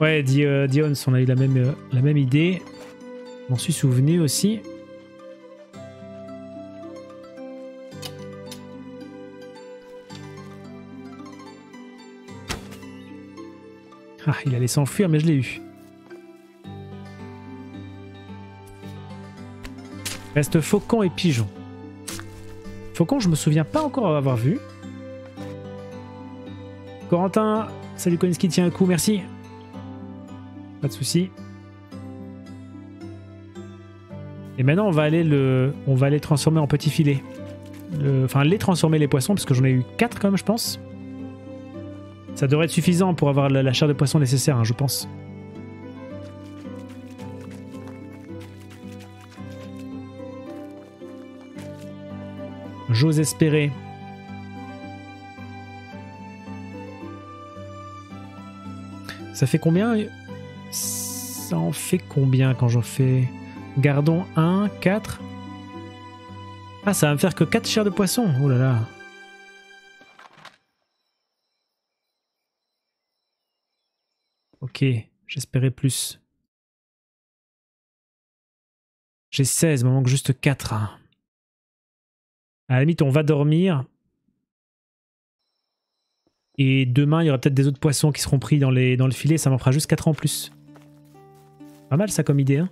Ouais, Dions, on a eu la même idée. Je m'en suis souvenu aussi. Ah, il allait s'enfuir, mais je l'ai eu. Reste faucon et pigeon. Faucon, je me souviens pas encore avoir vu. Corentin, salut Koinsky, tiens un coup, merci. Pas de soucis. Et maintenant, on va aller transformer en petits filets. Enfin, les transformer les poissons, parce que j'en ai eu 4 quand même, je pense. Ça devrait être suffisant pour avoir la chair de poisson nécessaire, hein, je pense. J'ose espérer. Ça fait combien ? Ça en fait combien quand j'en fais ? Gardons 1, 4. Ah, ça va me faire que 4 chairs de poisson. Oh là là. Ok, j'espérais plus. J'ai 16, il me manque juste 4. À la limite, on va dormir. Et demain, il y aura peut-être des autres poissons qui seront pris dans le filet. Ça m'en fera juste 4 en plus. Pas mal ça comme idée. Hein,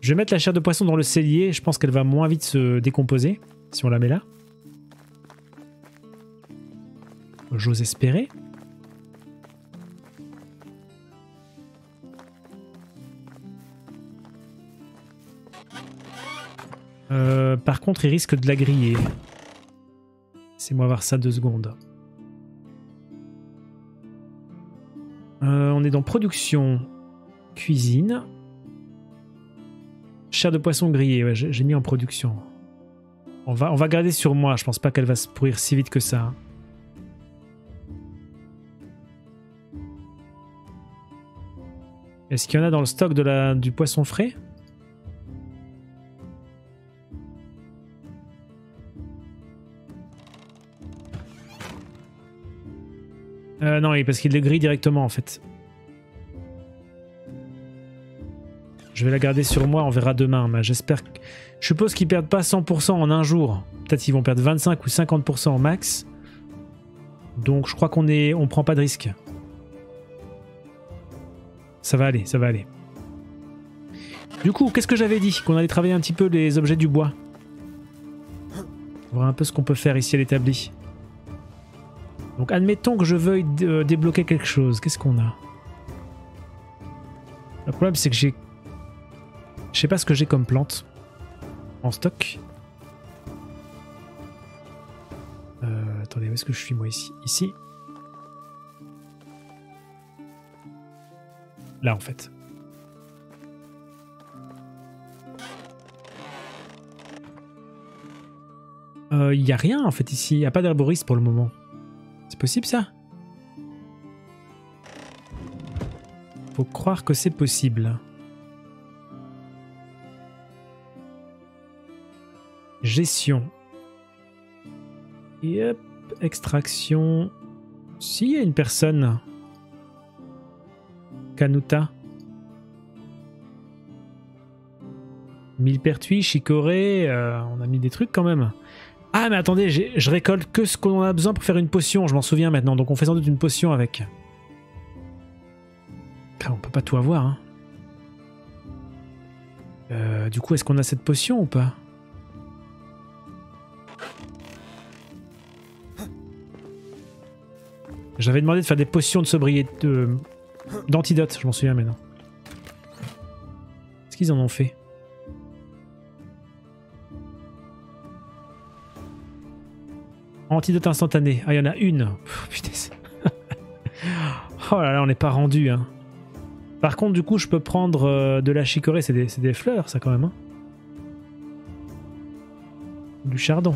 je vais mettre la chair de poisson dans le cellier. Je pense qu'elle va moins vite se décomposer si on la met là. J'ose espérer. Par contre, il risque de la griller. Laissez-moi voir ça 2 secondes. On est dans production, cuisine. Chair de poisson grillée, ouais, j'ai mis en production. On va garder sur moi, je pense pas qu'elle va se pourrir si vite que ça. Est-ce qu'il y en a dans le stock du poisson frais ? Non, oui, parce qu'il le grille directement en fait. Je Je vais la garder sur moi, on verra demain. Mais j'espère... Je suppose qu'ils perdent pas 100% en un jour. Peut-être qu'ils vont perdre 25 ou 50% en max. Donc je crois qu'on est... on prend pas de risque. Ça va aller, ça va aller. Du coup, qu'est-ce que j'avais dit? Qu'on allait travailler un petit peu les objets du bois. Voir un peu ce qu'on peut faire ici à l'établi. Donc admettons que je veuille débloquer quelque chose. Qu'est-ce qu'on a? Le problème c'est que j'ai... Je sais pas ce que j'ai comme plante en stock. Attendez, où est-ce que je suis moi ici? Ici. Là en fait. Il n'y a rien en fait ici, il n'y a pas d'herboriste pour le moment. C'est possible ça? Faut croire que c'est possible. Gestion. Et hop, extraction. Si, il y a une personne. Kanuta. Millepertuis, chicorée, on a mis des trucs quand même. Ah mais attendez, je récolte que ce qu'on a besoin pour faire une potion, je m'en souviens maintenant, donc on fait sans doute une potion avec. Ah, on peut pas tout avoir. Hein. Du coup, est-ce qu'on a cette potion ou pas? J'avais demandé de faire des potions de sobriété, d'antidote, je m'en souviens maintenant. Qu'est-ce qu'ils en ont fait? Antidote instantané. Ah, il y en a une. Pff, putain. Oh là là, on n'est pas rendu. Hein. Par contre, du coup, je peux prendre de la chicorée. C'est des fleurs, ça, quand même. Hein. Du chardon.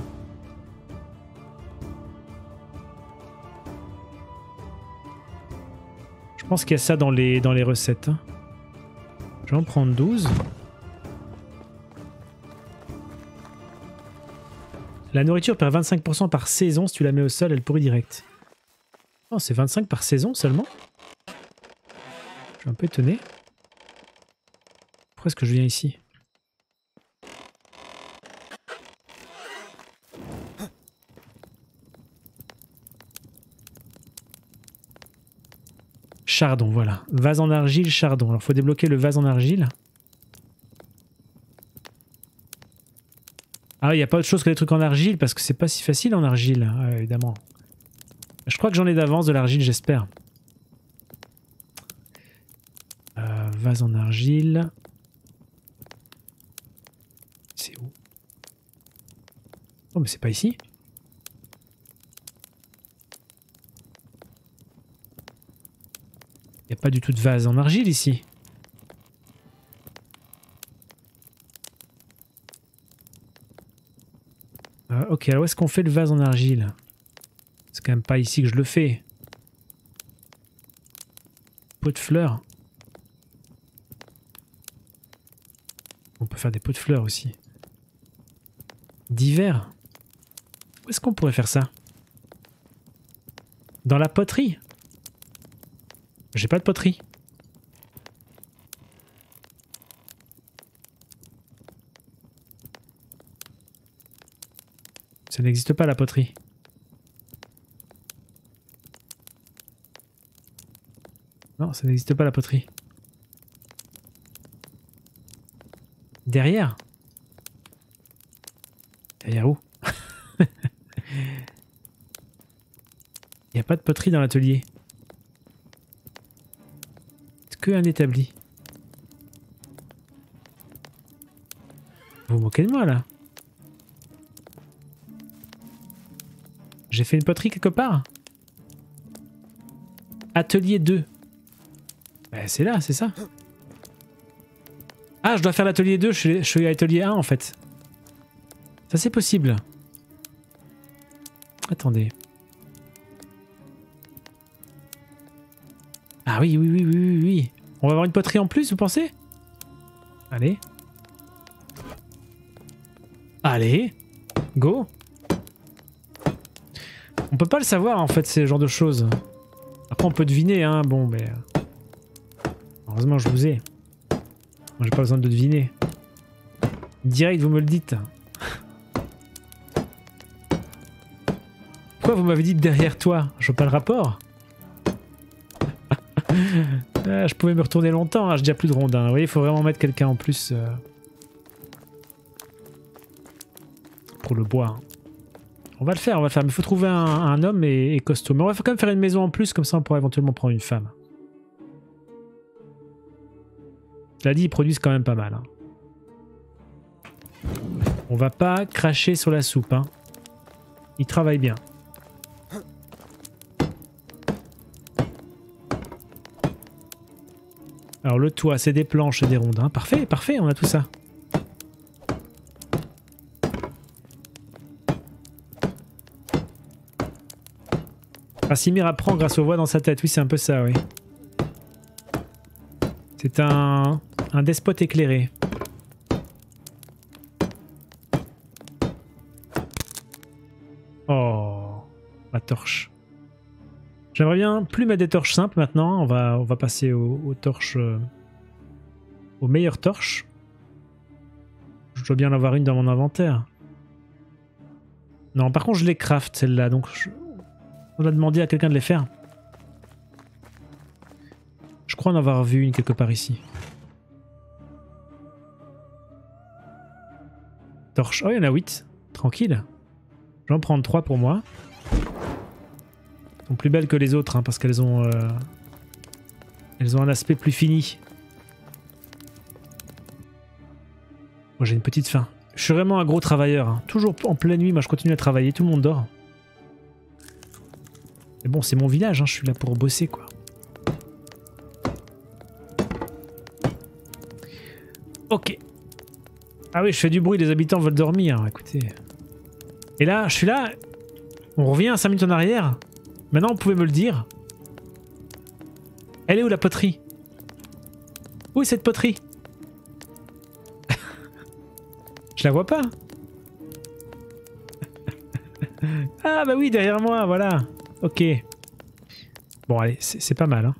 Je pense qu'il y a ça dans les recettes. Hein. Je vais en prendre 12. La nourriture perd 25% par saison. Si tu la mets au sol, elle pourrit direct. Oh, c'est 25 par saison seulement? Je suis un peu étonné. Pourquoi est-ce que je viens ici? Chardon, voilà. Vase en argile, chardon. Alors, faut débloquer le vase en argile. Ah, il n'y a pas autre chose que les trucs en argile, parce que c'est pas si facile en argile, évidemment. Je crois que j'en ai d'avance de l'argile, j'espère. Vase en argile. C'est où? Oh, mais c'est pas ici. Il n'y a pas du tout de vase en argile ici. Ok, alors où est-ce qu'on fait le vase en argile? C'est quand même pas ici que je le fais. Pot de fleurs. On peut faire des pots de fleurs aussi. D'hiver. Où est-ce qu'on pourrait faire ça? Dans la poterie? J'ai pas de poterie. Ça n'existe pas la poterie. Non, ça n'existe pas la poterie. Derrière? Derrière où? Il n'y a pas de poterie dans l'atelier. C'est qu'un établi. Vous vous moquez de moi là? J'ai fait une poterie quelque part? Atelier 2. C'est là, c'est ça. Ah, je dois faire l'atelier 2, je suis à l'atelier 1 en fait. Ça c'est possible. Attendez. Ah oui, oui, oui, oui, oui, oui. On va avoir une poterie en plus, vous pensez? Allez. Allez. Go. On peut pas le savoir en fait, ces genres de choses. Après on peut deviner, hein, bon, mais... Heureusement, je vous ai. J'ai pas besoin de le deviner. Direct, vous me le dites. Pourquoi vous m'avez dit derrière toi? Je vois pas le rapport. Je pouvais me retourner longtemps, hein. J'ai déjà plus de ronde. Hein. Vous voyez, il faut vraiment mettre quelqu'un en plus pour le bois. On va le faire, on va le faire. Mais il faut trouver un homme et costaud. Mais on va quand même faire une maison en plus, comme ça on pourra éventuellement prendre une femme. Je l'ai dit, ils produisent quand même pas mal. Hein. On va pas cracher sur la soupe. Hein. Ils travaillent bien. Alors le toit, c'est des planches et des rondes. Hein. Parfait, parfait, on a tout ça. Rasimir apprend grâce aux voix dans sa tête. Oui, c'est un peu ça, oui. C'est un despote éclairé. Oh, ma torche. J'aimerais bien plus mettre des torches simples maintenant. On va passer aux torches... aux meilleures torches. Je dois bien en avoir une dans mon inventaire. Non, par contre, je les craft, celles-là. Donc, on a demandé à quelqu'un de les faire. Je crois en avoir vu une quelque part ici. Torche. Oh, il y en a 8. Tranquille. Je vais en prendre 3 pour moi. Elles sont plus belles que les autres hein, parce qu'elles ont... elles ont un aspect plus fini. Moi, j'ai une petite faim. Je suis vraiment un gros travailleur. Hein. Toujours en pleine nuit, moi, je continue à travailler. Tout le monde dort. Mais bon, c'est mon village. Hein. Je suis là pour bosser, quoi. Ok. Ah oui, je fais du bruit, les habitants veulent dormir, écoutez. Et là, je suis là, on revient 5 minutes en arrière. Maintenant, vous pouvez me le dire. Elle est où la poterie? Où est cette poterie? Je la vois pas. Ah bah oui, derrière moi, voilà. Ok. Bon, allez, c'est pas mal. Hein.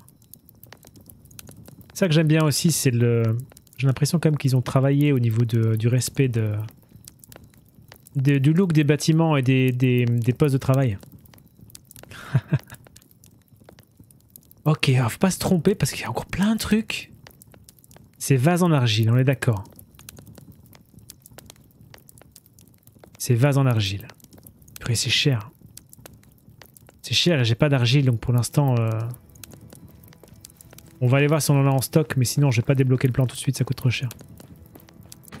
Ça que j'aime bien aussi, c'est le... J'ai l'impression quand même qu'ils ont travaillé au niveau du respect du look des bâtiments et des postes de travail. Ok, alors faut pas se tromper parce qu'il y a encore plein de trucs. C'est vase en argile, on est d'accord. C'est vase en argile. Purée, c'est cher. C'est cher et j'ai pas d'argile, donc pour l'instant... On va aller voir si on en a en stock, mais sinon je vais pas débloquer le plan tout de suite, ça coûte trop cher.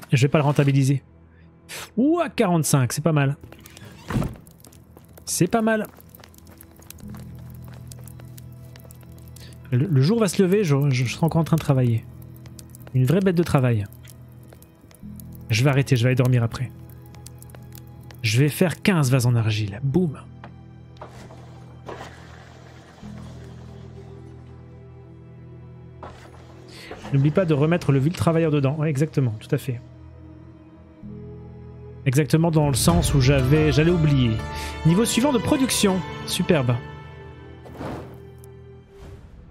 Et je vais pas le rentabiliser. Ouah, 45, c'est pas mal. C'est pas mal. Le jour va se lever, je serai encore en train de travailler. Une vraie bête de travail. Je vais arrêter, je vais aller dormir après. Je vais faire 15 vases en argile, boum. N'oublie pas de remettre le vil travailleur dedans. Ouais, exactement, tout à fait. Exactement dans le sens où j'allais oublier. Niveau suivant de production. Superbe.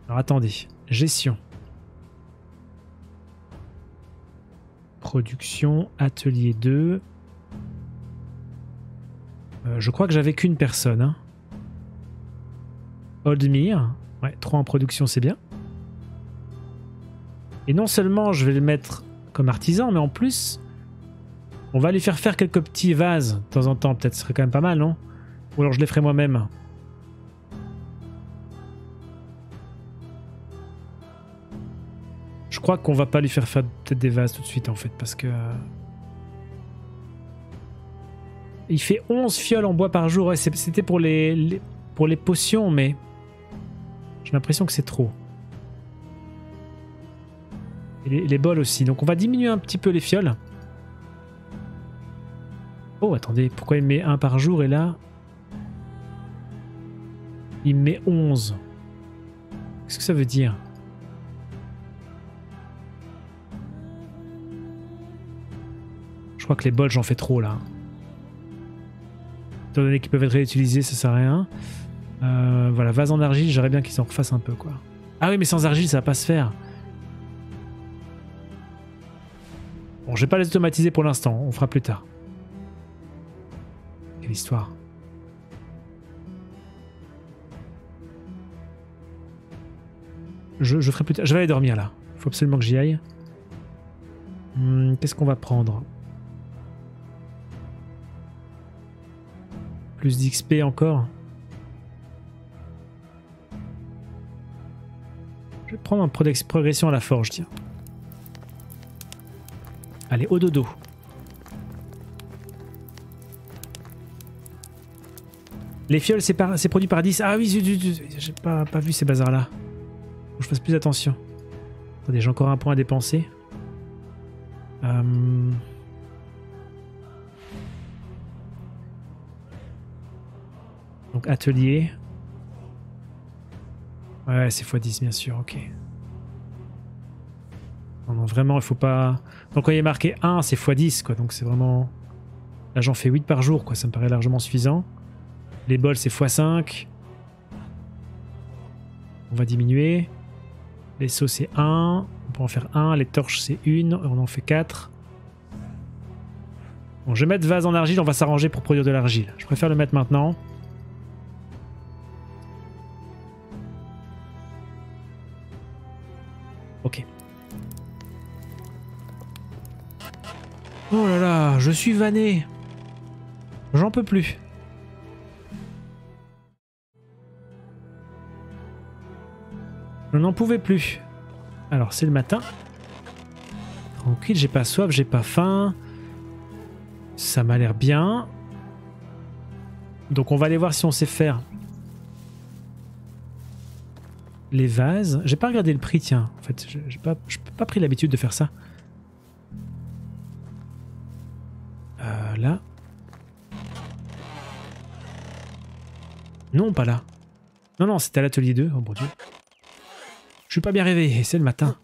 Alors attendez. Gestion. Production, atelier 2. Je crois que j'avais qu'une personne. Hein. Oldmire. Ouais, 3 en production, c'est bien. Et non seulement je vais le mettre comme artisan, mais en plus, on va lui faire faire quelques petits vases de temps en temps. Peut-être ce serait quand même pas mal, non? Ou alors je les ferai moi-même. Je crois qu'on va pas lui faire faire peut-être des vases tout de suite, en fait, parce que... Il fait 11 fioles en bois par jour. Ouais, c'était pour les potions, mais j'ai l'impression que c'est trop. Les bols aussi. Donc on va diminuer un petit peu les fioles. Oh, attendez. Pourquoi il met 1 par jour et là... Il met 11. Qu'est-ce que ça veut dire? Je crois que les bols, j'en fais trop, là. Étant donné qu'ils peuvent être réutilisés, ça sert à rien. Voilà, vase en argile, j'aimerais bien qu'ils s'en refassent un peu, quoi. Ah oui, mais sans argile, ça va pas se faire. je vais pas les automatiser pour l'instant, on fera plus tard. Quelle histoire. Je ferai plus tard. Je vais aller dormir là. Il faut absolument que j'y aille. Qu'est-ce qu'on va prendre? Plus d'XP encore. Je vais prendre un progression à la forge, tiens. Allez, au dodo. Les fioles, c'est produit par 10. Ah oui, j'ai pas vu ces bazars-là. Faut que je fasse plus attention. Attendez, j'ai encore un point à dépenser. Donc atelier. Ouais, c'est x10 bien sûr, ok. Non, non, vraiment, il faut pas... Donc quand il est marqué 1, c'est x10, quoi. Donc c'est vraiment... Là, j'en fais 8 par jour, quoi. Ça me paraît largement suffisant. Les bols, c'est x5. On va diminuer. Les seaux, c'est 1. On peut en faire 1. Les torches, c'est 1. On en fait 4. Bon, je vais mettre vase en argile. On va s'arranger pour produire de l'argile. Je préfère le mettre maintenant. Ok. Oh là là, je suis vanné. J'en peux plus. Je n'en pouvais plus. Alors c'est le matin. Tranquille, j'ai pas soif, j'ai pas faim. Ça m'a l'air bien. Donc on va aller voir si on sait faire les vases. J'ai pas regardé le prix, tiens. En fait, j'ai pas pris l'habitude de faire ça. Là. Non, pas là. Non, non, c'était à l'atelier 2. Oh mon dieu. Je suis pas bien réveillé, c'est le matin.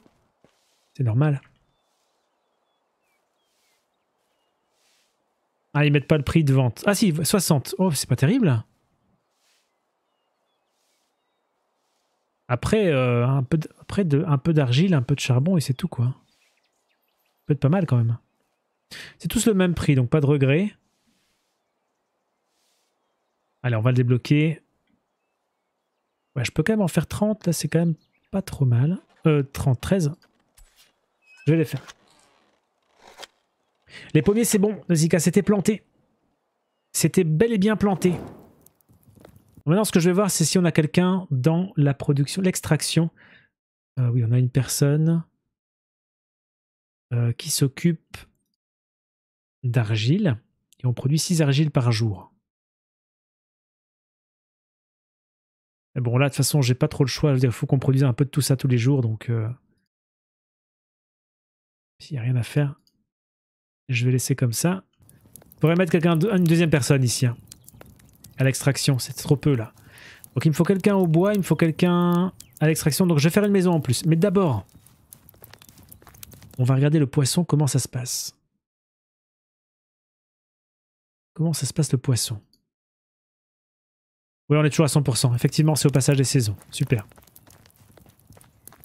C'est normal. Ah, ils mettent pas le prix de vente. Ah si, 60. Oh, c'est pas terrible. Après, un peu d'argile, un peu de charbon et c'est tout, quoi. Ça peut être pas mal quand même. C'est tous le même prix, donc pas de regret. Allez, on va le débloquer. Ouais, je peux quand même en faire 30, là c'est quand même... Pas trop mal. 13. Je vais les faire. Les pommiers, c'est bon. Nezika, c'était planté. C'était bel et bien planté. Maintenant, ce que je vais voir, c'est si on a quelqu'un dans la production, l'extraction. Oui, on a une personne qui s'occupe d'argile. Et on produit 6 argiles par jour. Bon là de toute façon j'ai pas trop le choix, il faut qu'on produise un peu de tout ça tous les jours donc s'il n'y a rien à faire, je vais laisser comme ça. Je pourrais mettre quelqu'un, une deuxième personne ici hein, à l'extraction, c'est trop peu là. Donc il me faut quelqu'un au bois, il me faut quelqu'un à l'extraction, donc je vais faire une maison en plus. Mais d'abord, on va regarder le poisson, comment ça se passe. Comment ça se passe le poisson? Oui, on est toujours à 100%. Effectivement, c'est au passage des saisons. Super.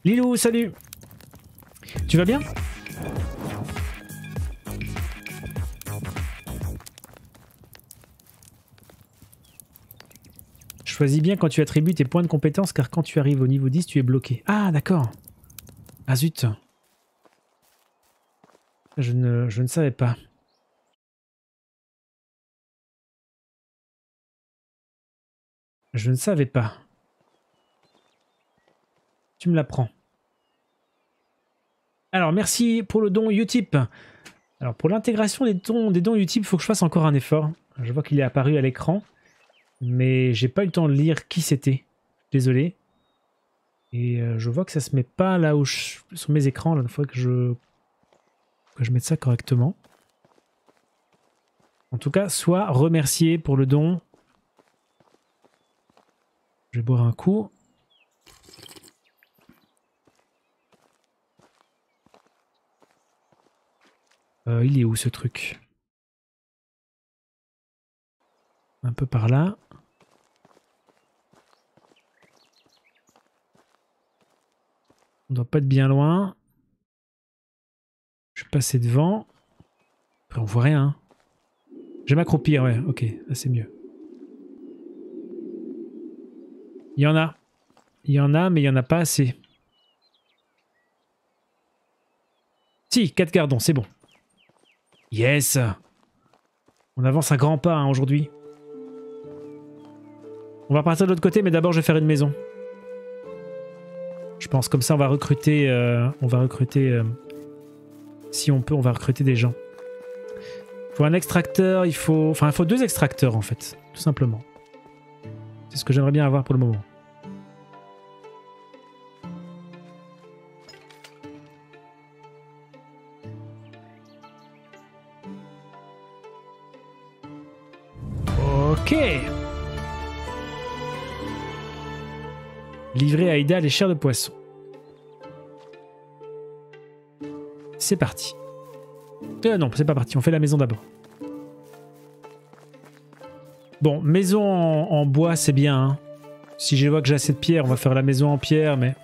Lilou, salut! Tu vas bien? Choisis bien quand tu attribues tes points de compétence, car quand tu arrives au niveau 10, tu es bloqué. Ah, d'accord. Ah, zut. Je ne savais pas. Je ne savais pas. Tu me l'apprends. Alors, merci pour le don Utip. Alors, pour l'intégration des dons Utip, il faut que je fasse encore un effort. Je vois qu'il est apparu à l'écran, mais j'ai pas eu le temps de lire qui c'était. Désolé. Et je vois que ça se met pas là où je, sur mes écrans. Là, il faudrait que je mette ça correctement. En tout cas, sois remercié pour le don. Je vais boire un coup. Il est où ce truc? Un peu par là. On doit pas être bien loin. Je suis passé devant. On voit rien. Hein. Je vais m'accroupir, ouais, ok, là c'est mieux. Il y en a. Il y en a, mais il n'y en a pas assez. Si, 4 gardons, c'est bon. Yes! On avance à grands pas hein, aujourd'hui. On va partir de l'autre côté, mais d'abord je vais faire une maison. Je pense comme ça on va recruter, si on peut, on va recruter des gens. Il faut un extracteur, il faut... Enfin, il faut 2 extracteurs en fait, tout simplement. C'est ce que j'aimerais bien avoir pour le moment. Ok. Livrer à Aïda les chairs de poisson. C'est parti. Non, c'est pas parti, on fait la maison d'abord. Bon, maison en bois, c'est bien. Hein. Si je vois que j'ai assez de pierre, on va faire la maison en pierre, mais...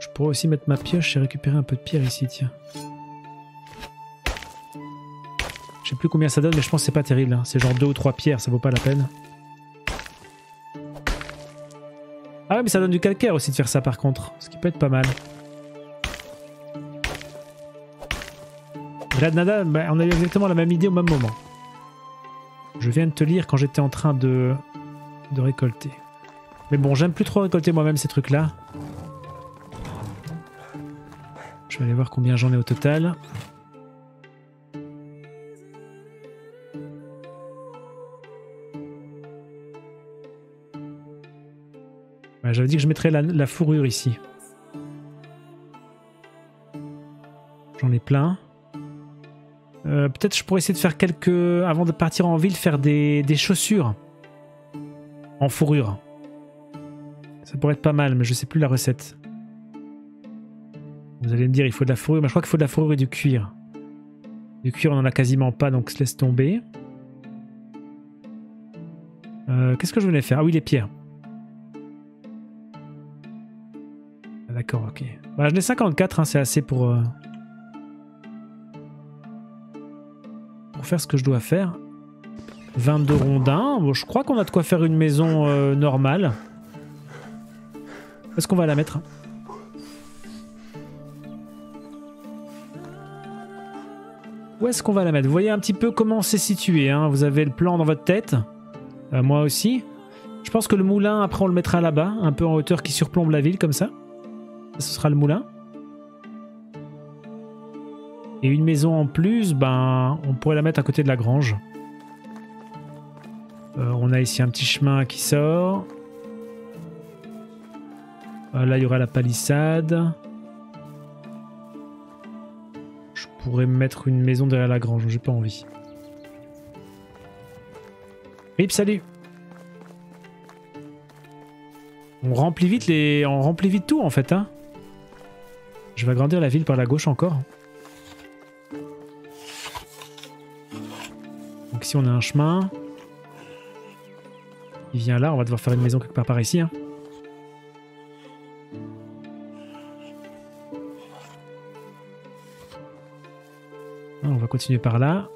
Je pourrais aussi mettre ma pioche et récupérer un peu de pierre ici, tiens. Je sais plus combien ça donne, mais je pense que c'est pas terrible. Hein. C'est genre 2 ou 3 pierres, ça vaut pas la peine. Ah ouais, mais ça donne du calcaire aussi de faire ça par contre, ce qui peut être pas mal. Gradnada, bah, on a eu exactement la même idée au même moment. Je viens de te lire quand j'étais en train de récolter. Mais bon, j'aime plus trop récolter moi-même ces trucs-là. Je vais aller voir combien j'en ai au total. Ouais, j'avais dit que je mettrais la fourrure ici. J'en ai plein. Peut-être je pourrais essayer de faire quelques... Avant de partir en ville, faire des chaussures en fourrure. Ça pourrait être pas mal, mais je sais plus la recette. Vous allez me dire, il faut de la fourrure. Mais je crois qu'il faut de la fourrure et du cuir. Du cuir, on en a quasiment pas, donc se laisse tomber. Qu'est-ce que je voulais faire? Ah oui, les pierres. Ah, d'accord, ok. Bah, j'en ai 54, hein, c'est assez pour faire ce que je dois faire. 22 rondins. Bon, je crois qu'on a de quoi faire une maison normale. Est-ce qu'on va la mettre? Où est-ce qu'on va la mettre? Vous voyez un petit peu comment c'est situé. Hein. Vous avez le plan dans votre tête. Moi aussi. Je pense que le moulin, après, on le mettra là-bas. Un peu en hauteur qui surplombe la ville, comme ça. Ce sera le moulin. Et une maison en plus, ben, on pourrait la mettre à côté de la grange. On a ici un petit chemin qui sort. Là, il y aura la palissade. Je pourrais mettre une maison derrière la grange, j'ai pas envie. Rip, salut! On remplit vite tout, en fait. Hein. Je vais agrandir la ville par la gauche encore. Donc ici on a un chemin. Il vient là, on va devoir faire une maison quelque part par ici. Hein. On va continuer par là.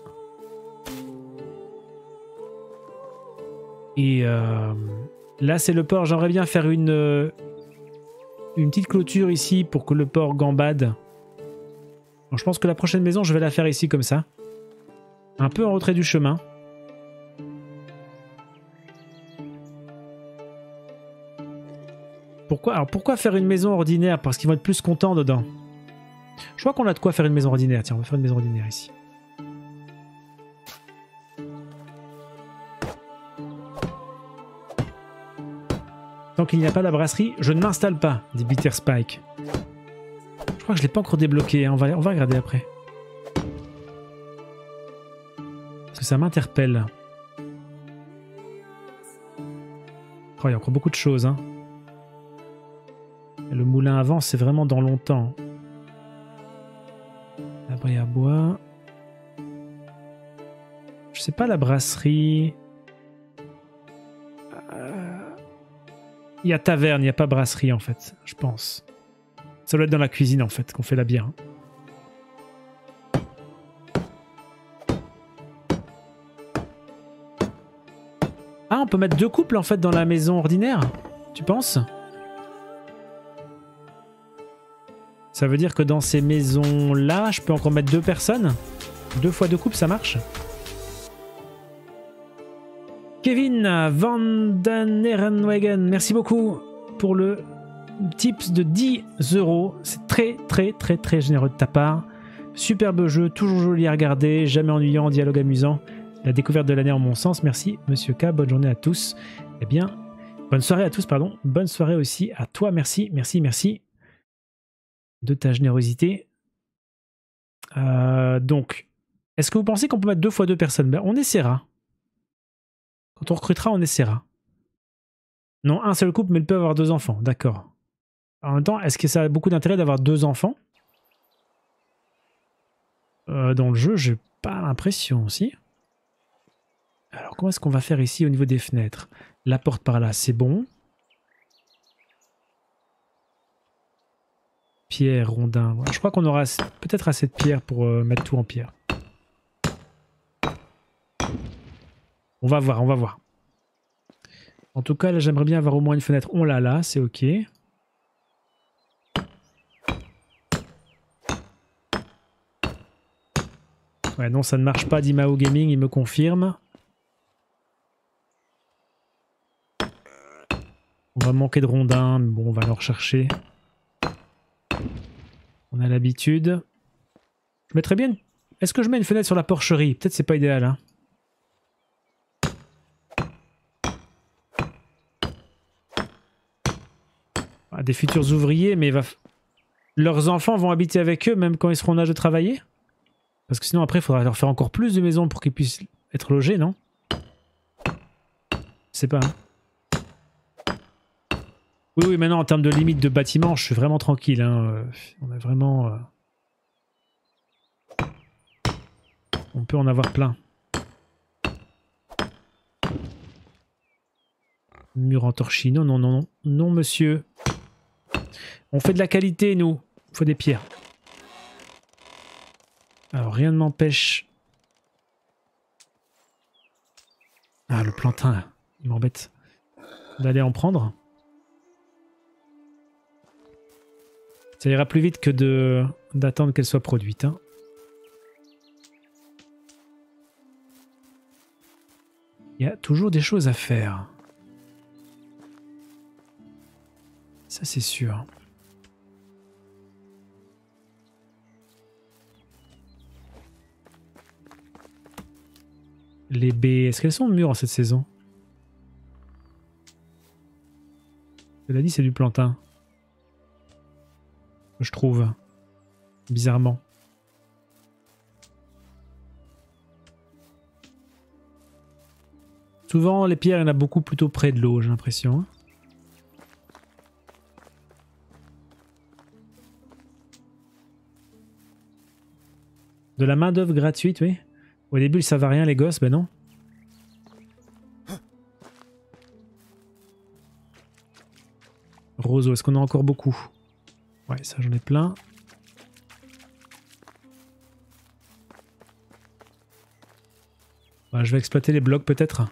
Et là c'est le port. J'aimerais bien faire une petite clôture ici pour que le port gambade. Donc, je pense que la prochaine maison je vais la faire ici comme ça. Un peu en retrait du chemin. Pourquoi? Alors pourquoi faire une maison ordinaire? Parce qu'ils vont être plus contents dedans. Je crois qu'on a de quoi faire une maison ordinaire. Tiens, on va faire une maison ordinaire ici. Tant qu'il n'y a pas la brasserie, je ne m'installe pas, dit Bitter Spike. Je crois que je ne l'ai pas encore débloqué, hein. On va regarder après. Ça m'interpelle. Oh, il y a encore beaucoup de choses. Hein. Le moulin avant, c'est vraiment dans longtemps. La brie à bois. Je sais pas, la brasserie. Il y a taverne, il n'y a pas brasserie en fait, je pense. Ça doit être dans la cuisine en fait qu'on fait la bière. Hein. Ah, on peut mettre deux couples en fait dans la maison ordinaire, tu penses? Ça veut dire que dans ces maisons-là, je peux encore mettre deux personnes? 2 fois 2 couples, ça marche? Kevin Van Den Ehrenwagen, merci beaucoup pour le tips de 10 €. C'est très généreux de ta part. Superbe jeu, toujours joli à regarder, jamais ennuyant, dialogue amusant. La découverte de l'année en mon sens. Merci, Monsieur K. Bonne journée à tous. Eh bien, bonne soirée à tous, pardon. Bonne soirée aussi à toi. Merci, merci de ta générosité. Donc, est-ce que vous pensez qu'on peut mettre 2 fois 2 personnes? Ben, on essaiera. Quand on recrutera, on essaiera. Non, un seul couple, mais il peut avoir 2 enfants. D'accord. En même temps, est-ce que ça a beaucoup d'intérêt d'avoir 2 enfants? Dans le jeu, j'ai pas l'impression aussi. Alors, comment est-ce qu'on va faire ici au niveau des fenêtres? La porte par là, c'est bon. Pierre, rondin. Je crois qu'on aura peut-être assez de pierre pour mettre tout en pierre. On va voir, on va voir. En tout cas, là, j'aimerais bien avoir au moins une fenêtre. On l'a là, c'est OK. Ouais, non, ça ne marche pas, dit Mao Gaming, il me confirme. On va manquer de rondins, mais bon, on va le rechercher. On a l'habitude. Je mettrais bien... Est-ce que je mets une fenêtre sur la porcherie? Peut-être c'est pas idéal, hein. Ah, des futurs ouvriers, mais leurs enfants vont habiter avec eux, même quand ils seront en âge de travailler? Parce que sinon après, il faudra leur faire encore plus de maisons pour qu'ils puissent être logés, non? Je sais pas. Hein. Oui, oui, maintenant en termes de limite de bâtiment, je suis vraiment tranquille. Hein. On a vraiment... On peut en avoir plein. Mur en torchis. Non, non, non, non. Non, monsieur. On fait de la qualité, nous. Il faut des pierres. Alors, rien ne m'empêche. Ah, le plantain, il m'embête d'aller en prendre. Ça ira plus vite que d'attendre qu'elle soit produite. Hein. Il y a toujours des choses à faire. Ça, c'est sûr. Les baies, est-ce qu'elles sont mûres en cette saison? Cela dit, c'est du plantain. Je trouve. Bizarrement. Souvent, les pierres, il y en a beaucoup plutôt près de l'eau, j'ai l'impression. De la main-d'œuvre gratuite, oui. Au début, ils savent rien, les gosses, ben non. Roseau, est-ce qu'on a encore beaucoup? Ouais, ça j'en ai plein. Bah, je vais exploiter les blocs peut-être.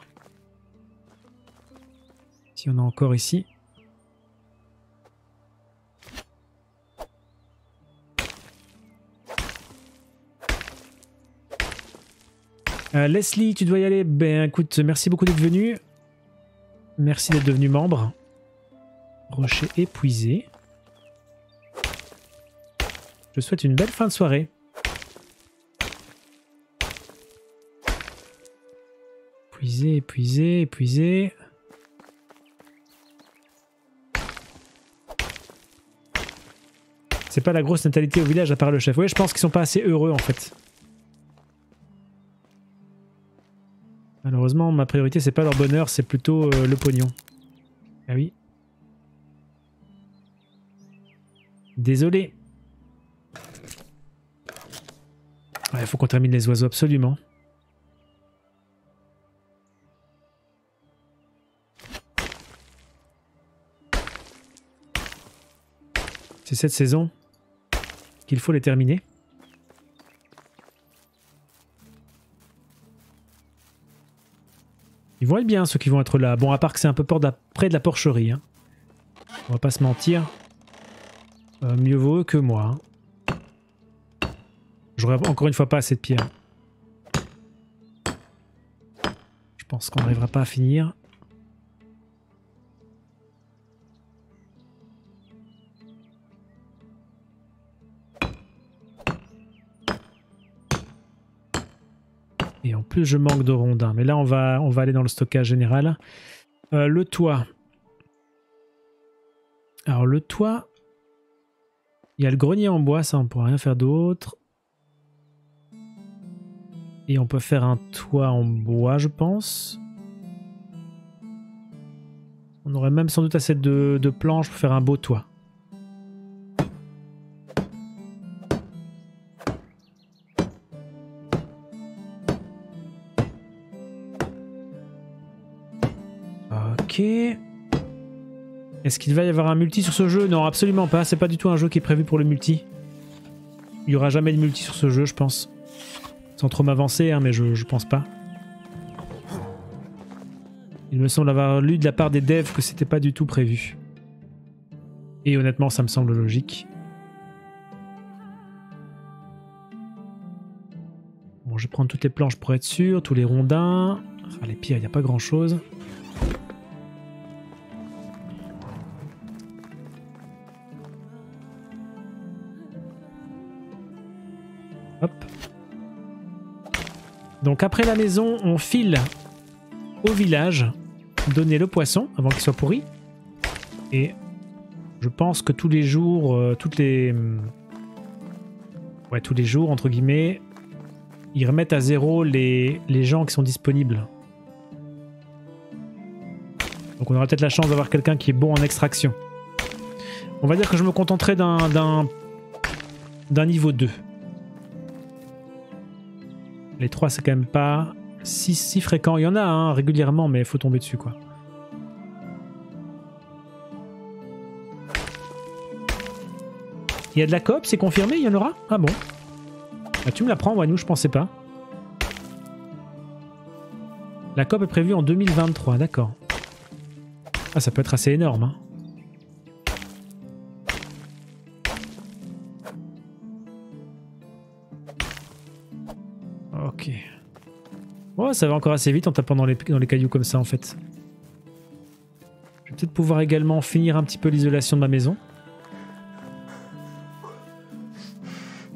Si on a encore ici. Leslie, tu dois y aller. Ben écoute, merci beaucoup d'être venu. Merci d'être devenu membre. Rocher épuisé. Je souhaite une belle fin de soirée. Épuisé, épuisé, épuisé. C'est pas la grosse natalité au village à part le chef. Ouais, je pense qu'ils sont pas assez heureux en fait. Malheureusement, ma priorité, c'est pas leur bonheur, c'est plutôt le pognon. Ah oui. Désolé. Ouais, faut qu'on termine les oiseaux, absolument. C'est cette saison qu'il faut les terminer. Ils vont être bien, ceux qui vont être là. Bon, à part que c'est un peu près de la porcherie. Hein. On va pas se mentir. Mieux vaut eux que moi. Hein. J'aurais encore une fois pas assez de pierres. Je pense qu'on n'arrivera pas à finir. Et en plus, je manque de rondins. Mais là, on va aller dans le stockage général. Le toit. Alors, le toit... Il y a le grenier en bois, ça, on ne pourra rien faire d'autre. Et on peut faire un toit en bois, je pense. On aurait même sans doute assez de planches pour faire un beau toit. Est-ce qu'il va y avoir un multi sur ce jeu? Non, absolument pas. C'est pas du tout un jeu qui est prévu pour le multi. Il n'y aura jamais de multi sur ce jeu, je pense. Sans trop m'avancer, hein, mais je pense pas. Il me semble avoir lu de la part des devs que c'était pas du tout prévu. Et honnêtement, ça me semble logique. Bon, je vais prendre toutes les planches pour être sûr, tous les rondins. Ah, les pierres, il n'y a pas grand-chose. Donc après la maison, on file au village, donner le poisson avant qu'il soit pourri. Et je pense que tous les jours, tous les jours, entre guillemets, ils remettent à zéro les gens qui sont disponibles. Donc on aura peut-être la chance d'avoir quelqu'un qui est bon en extraction. On va dire que je me contenterai d'un niveau 2. Les 3, c'est quand même pas si fréquent. Il y en a hein, régulièrement, mais il faut tomber dessus, quoi. Il y a de la coop, c'est confirmé, il y en aura? Ah bon? Bah, tu me la prends, Wanou, je pensais pas. La coop est prévue en 2023, d'accord. Ah, ça peut être assez énorme, hein. Oh, ça va encore assez vite en tapant dans les cailloux comme ça en fait. Je vais peut-être pouvoir également finir un petit peu l'isolation de ma maison.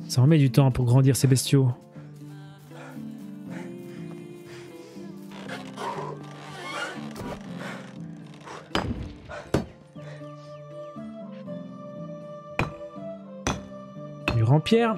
Ça en met du temps pour grandir ces bestiaux. Mur en pierre.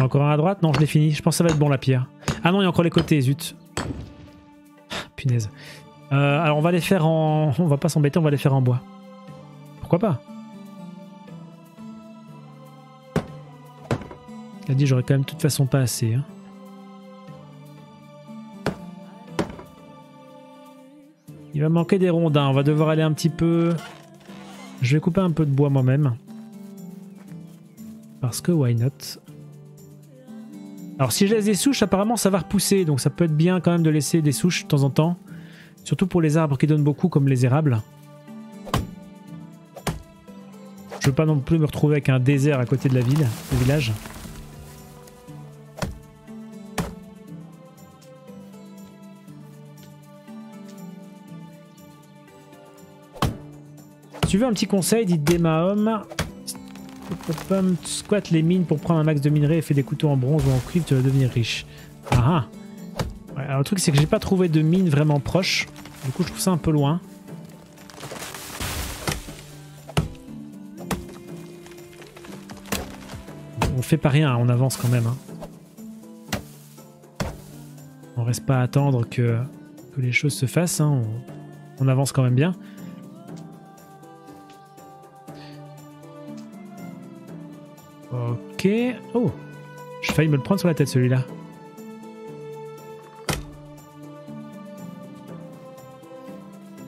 Encore un à droite? Non, je l'ai fini. Je pense que ça va être bon, la pierre. Ah non, il y a encore les côtés, zut. Punaise. Alors, on va les faire en... On va pas s'embêter, on va les faire en bois. Pourquoi pas? J'ai dit, j'aurais quand même de toute façon pas assez. Hein. Il va manquer des rondins. On va devoir aller un petit peu... Je vais couper un peu de bois moi-même. Parce que why not? Alors si je laisse des souches, apparemment ça va repousser, donc ça peut être bien quand même de laisser des souches de temps en temps. Surtout pour les arbres qui donnent beaucoup, comme les érables. Je veux pas non plus me retrouver avec un désert à côté de la ville, du village. Si tu veux un petit conseil, dit Demahom. Squatte les mines pour prendre un max de minerais et fais des couteaux en bronze ou en cuivre, tu vas devenir riche. Ah ah. Ouais, alors le truc c'est que j'ai pas trouvé de mine vraiment proche, du coup je trouve ça un peu loin. On fait pas rien, on avance quand même. Hein. On reste pas à attendre que les choses se fassent, hein. On avance quand même bien. Ok. Oh, J'ai failli me le prendre sur la tête celui-là.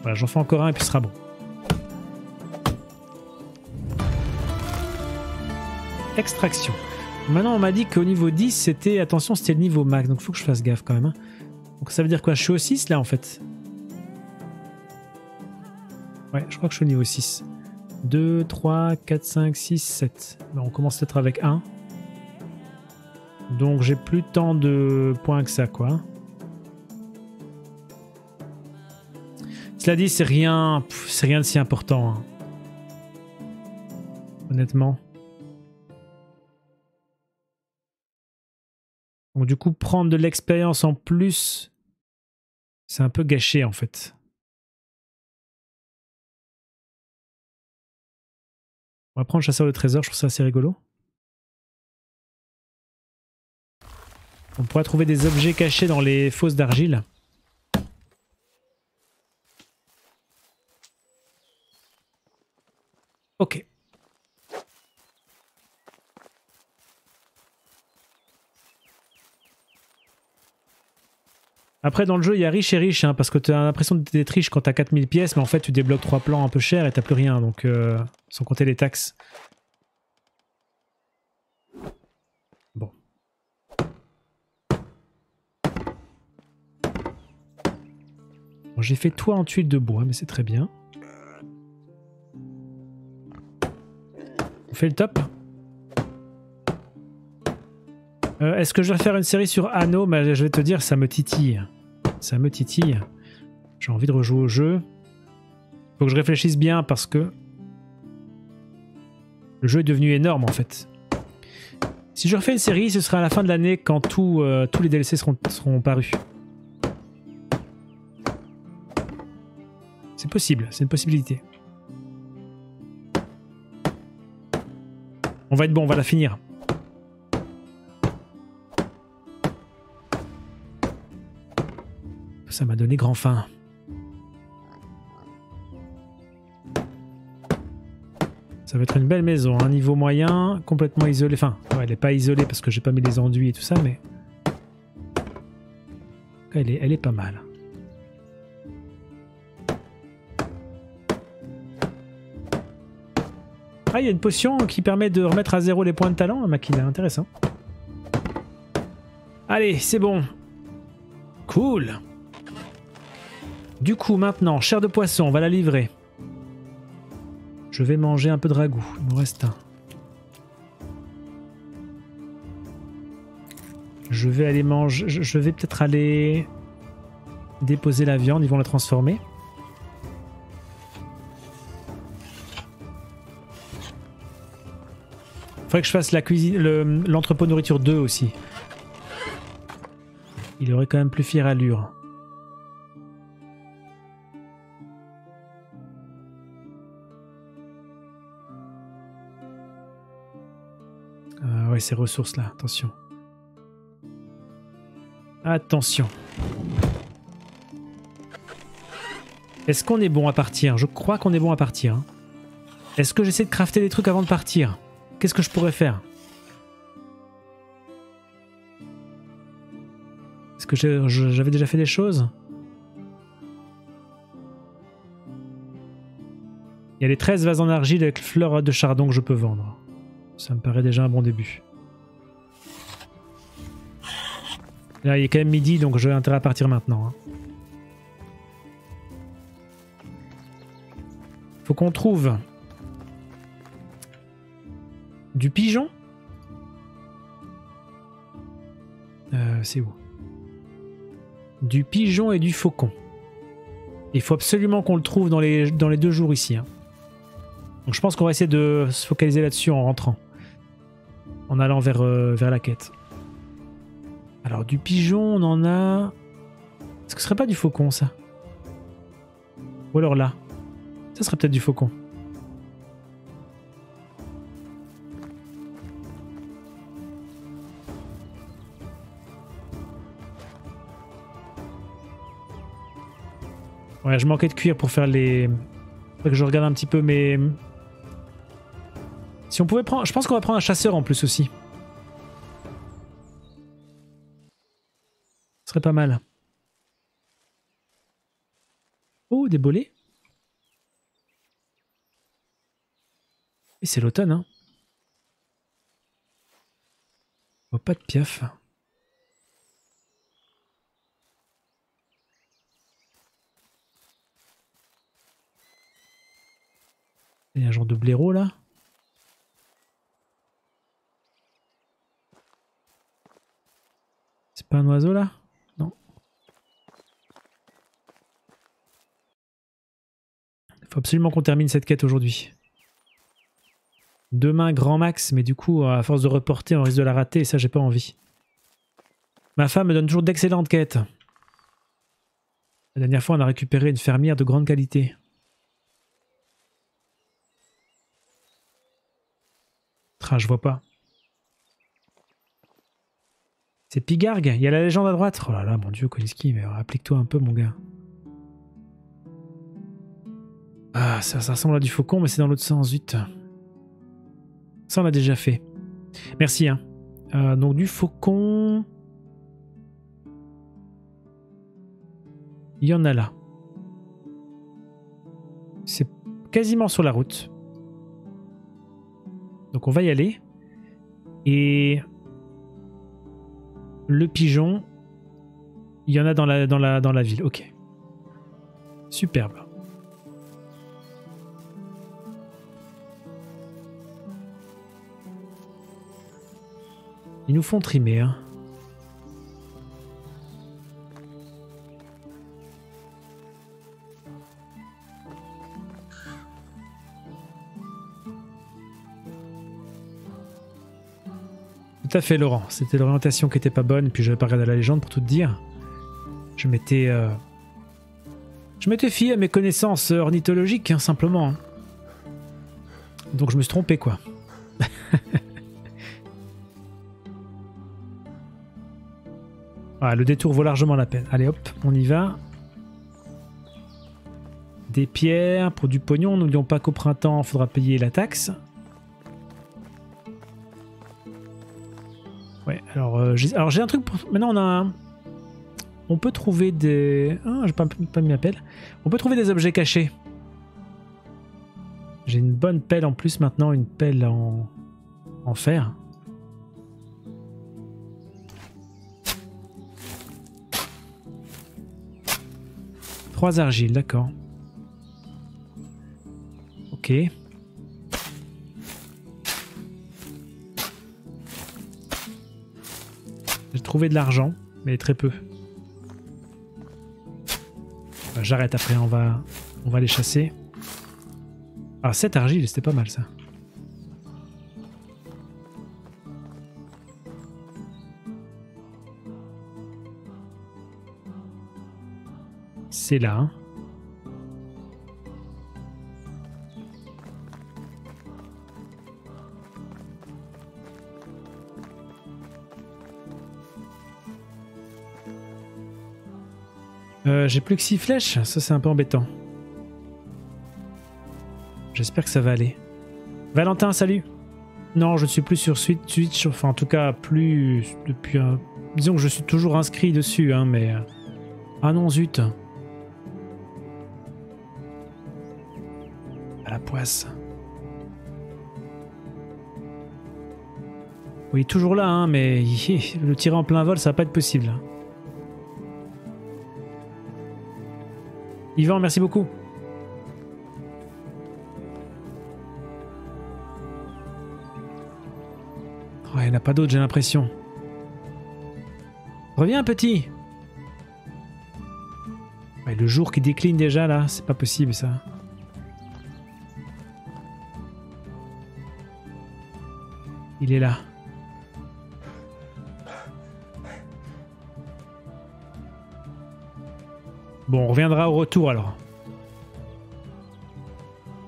Voilà, j'en fais encore un et puis ce sera bon. Extraction. Maintenant, on m'a dit qu'au niveau 10, c'était... Attention, c'était le niveau max, donc faut que je fasse gaffe quand même. Hein. Donc ça veut dire quoi? Je suis au 6 là en fait. Ouais, je crois que je suis au niveau 6. 2, 3, 4, 5, 6, 7. Alors, on commence peut-être avec 1. Donc j'ai plus tant de points que ça, quoi. Cela dit, c'est rien de si important. Hein. Honnêtement. Donc du coup, prendre de l'expérience en plus, c'est un peu gâché en fait. On va prendre chasseur de trésor, je trouve ça assez rigolo. On pourra trouver des objets cachés dans les fosses d'argile. Ok. Après dans le jeu il y a riche et riche hein, parce que t'as l'impression d'être riche quand t'as 4000 pièces mais en fait tu débloques 3 plans un peu chers et t'as plus rien donc sans compter les taxes. Bon. Bon j'ai fait toit en tuiles de bois mais c'est très bien. On fait le top. Est-ce que je vais faire une série sur Anno? Mais je vais te dire, ça me titille. Ça me titille. J'ai envie de rejouer au jeu. Faut que je réfléchisse bien parce que le jeu est devenu énorme en fait. Si je refais une série, ce sera à la fin de l'année quand tous les DLC seront parus. C'est possible, c'est une possibilité. On va être bon, on va la finir. Ça m'a donné grand faim. Ça va être une belle maison, un niveau moyen, complètement isolée. Enfin, ouais, elle n'est pas isolée parce que j'ai pas mis les enduits et tout ça, mais elle est pas mal. Ah, il y a une potion qui permet de remettre à zéro les points de talent, Makina, intéressant. Allez, c'est bon. Cool. Du coup, maintenant, chair de poisson, on va la livrer. Je vais manger un peu de ragoût, il me reste un. Je vais aller manger, je vais peut-être aller déposer la viande, ils vont la transformer. Faudrait que je fasse la cuisine, l'entrepôt nourriture 2 aussi. Il aurait quand même plus fière allure. Ces ressources là, attention. Attention. Est-ce qu'on est bon à partir? Je crois qu'on est bon à partir. Hein. Est-ce que j'essaie de crafter des trucs avant de partir? Qu'est-ce que je pourrais faire? Est-ce que j'avais déjà fait des choses? Il y a les 13 vases en argile avec fleurs de chardon que je peux vendre. Ça me paraît déjà un bon début. Là, il est quand même midi, donc j'ai intérêt à partir maintenant. Hein. Faut qu'on trouve du pigeon. C'est où? Du pigeon et du faucon. Il faut absolument qu'on le trouve dans les 2 jours ici. Hein. Donc je pense qu'on va essayer de se focaliser là-dessus en rentrant. En allant vers la quête. Alors du pigeon, on en a... Est-ce que ce serait pas du faucon, ça? Ou alors là? Ça serait peut-être du faucon. Ouais, je manquais de cuir pour faire les... Faudrait que je regarde un petit peu mes... Si on pouvait prendre... Je pense qu'on va prendre un chasseur en plus aussi. Ce serait pas mal. Oh, des bolets. Et c'est l'automne, hein. Oh, pas de piaf. Il y a un genre de blaireau là. C'est pas un oiseau là? Non. Il faut absolument qu'on termine cette quête aujourd'hui. Demain grand max, mais du coup à force de reporter on risque de la rater et ça j'ai pas envie. Ma femme me donne toujours d'excellentes quêtes. La dernière fois on a récupéré une fermière de grande qualité. Ah, je vois pas. C'est Pigargue. Il y a la légende à droite. Oh là là, mon dieu, Koinsky, mais applique-toi un peu, mon gars. Ah, ça ressemble à du faucon, mais c'est dans l'autre sens, zut. Ça, on l'a déjà fait. Merci, hein. Donc, du faucon... Il y en a là. C'est quasiment sur la route. Donc on va y aller. Et le pigeon, il y en a dans la ville. Ok. Superbe. Ils nous font trimer, hein. Tout à fait, Laurent. C'était l'orientation qui était pas bonne, puis j'avais pas regardé la légende pour tout te dire. Je m'étais fié à mes connaissances ornithologiques, hein, simplement. Donc je me suis trompé, quoi. Voilà, le détour vaut largement la peine. Allez, hop, on y va. Des pierres pour du pognon. N'oublions pas qu'au printemps, il faudra payer la taxe. Ouais, alors j'ai un truc pour... Maintenant, on a un... On peut trouver des... Ah, j'ai pas mis ma pelle. On peut trouver des objets cachés. J'ai une bonne pelle en plus maintenant, une pelle en fer. Trois argiles, d'accord. Ok. J'ai trouvé de l'argent, mais très peu. Enfin, j'arrête après, on va les chasser. Ah, 7 argiles, c'était pas mal ça. C'est là, hein. J'ai plus que 6 flèches, ça c'est un peu embêtant. J'espère que ça va aller. Valentin, salut. Non, je ne suis plus sur Twitch, enfin en tout cas plus depuis un... Disons que je suis toujours inscrit dessus, hein, mais... Ah non, zut. À la poisse. Oui, toujours là, hein, mais le tirer en plein vol, ça va pas être possible. Yvan, merci beaucoup. Oh, il n'y en a pas d'autres, j'ai l'impression. Reviens, petit. Ouais, le jour qui décline déjà, là, c'est pas possible, ça. Il est là. Bon, on reviendra au retour alors.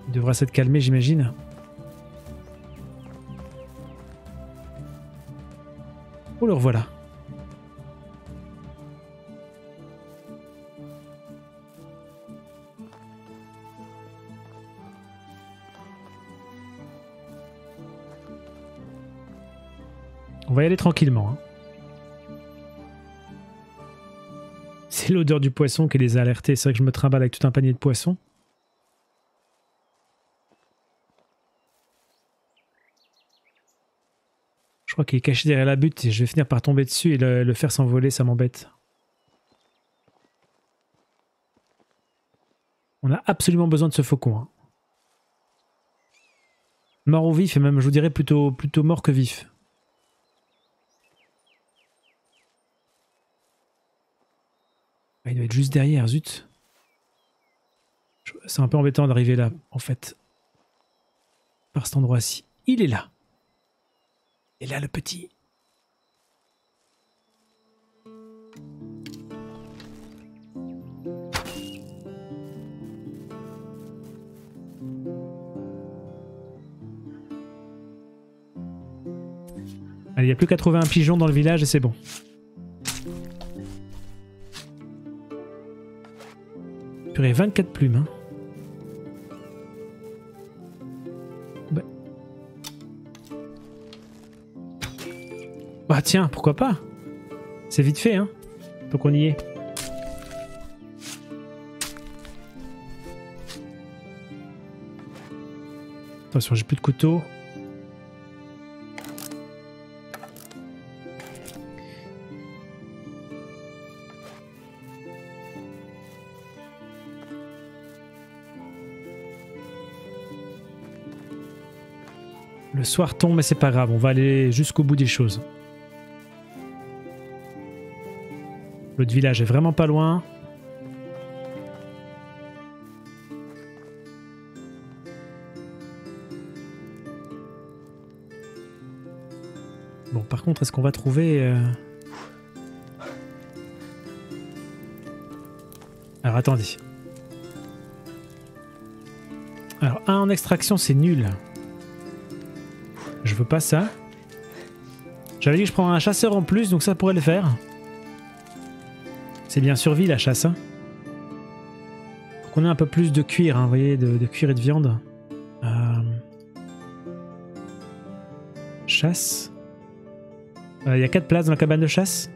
Il devra s'être calmé, j'imagine. Oh, le revoilà. On va y aller tranquillement, hein. c'est l'odeur du poisson qui les a alertés. C'est vrai que je me trimballe avec tout un panier de poissons. Je crois qu'il est caché derrière la butte et je vais finir par tomber dessus et le faire s'envoler, ça m'embête. On a absolument besoin de ce faucon. Hein. Mort ou vif, et même je vous dirais plutôt mort que vif. Il doit être juste derrière, zut. C'est un peu embêtant d'arriver là, en fait. Par cet endroit-ci. Il est là. Et là, le petit. Allez, il n'y a plus qu'à trouver un pigeon dans le village et c'est bon. Purée, 24 plumes. Hein. Bah. Bah tiens, pourquoi pas? C'est vite fait, hein? Donc on y est. Attention, j'ai plus de couteau. Le soir tombe, mais c'est pas grave, on va aller jusqu'au bout des choses. L'autre village est vraiment pas loin. Bon, par contre, est-ce qu'on va trouver... Alors, attendez. Alors, un en extraction, c'est nul. Je veux pas ça. J'avais dit que je prends un chasseur en plus, donc ça pourrait le faire. C'est bien survie la chasse. Hein. Pour qu'on ait un peu plus de cuir, hein, vous voyez, de cuir et de viande. Chasse. Il y a 4 places dans la cabane de chasse.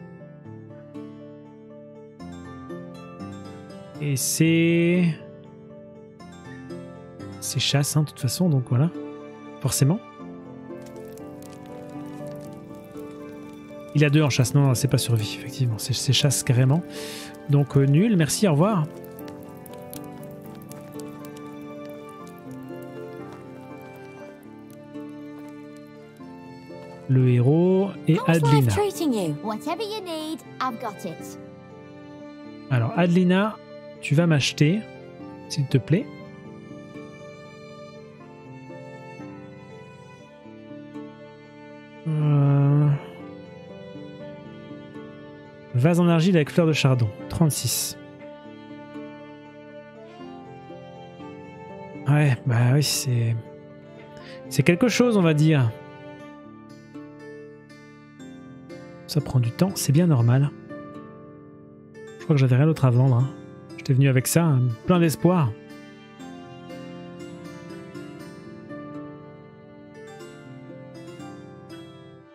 Et c'est... C'est chasse, hein, de toute façon, donc voilà. Forcément. Il a 2 en chasse, non, c'est pas survie, effectivement, c'est chasse carrément. Donc nul, merci, au revoir. Le héros et Adelina. Alors Adelina, tu vas m'acheter, s'il te plaît. Vase en argile avec fleur de chardon, 36. Ouais, bah oui, c'est... C'est quelque chose, on va dire. Ça prend du temps, c'est bien normal. Je crois que j'avais rien d'autre à vendre. Hein. J'étais venu avec ça, hein, plein d'espoir.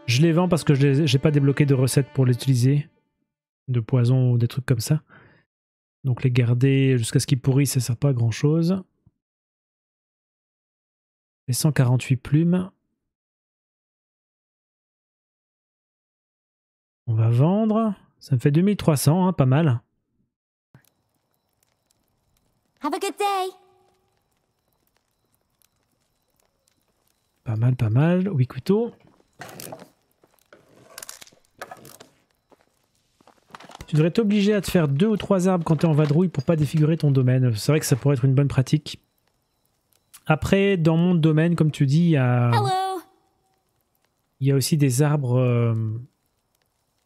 Je les vends parce que j'ai pas débloqué de recettes pour l'utiliser. De poison ou des trucs comme ça. Donc les garder jusqu'à ce qu'ils pourrissent, ça sert pas à grand chose. Les 148 plumes. On va vendre. Ça me fait 2300, hein, pas mal. Have a good day. Pas mal, pas mal. 8 couteaux. Tu devrais t'obliger à te faire 2 ou 3 arbres quand t'es en vadrouille pour pas défigurer ton domaine. C'est vrai que ça pourrait être une bonne pratique. Après, dans mon domaine, comme tu dis, il y a aussi des arbres...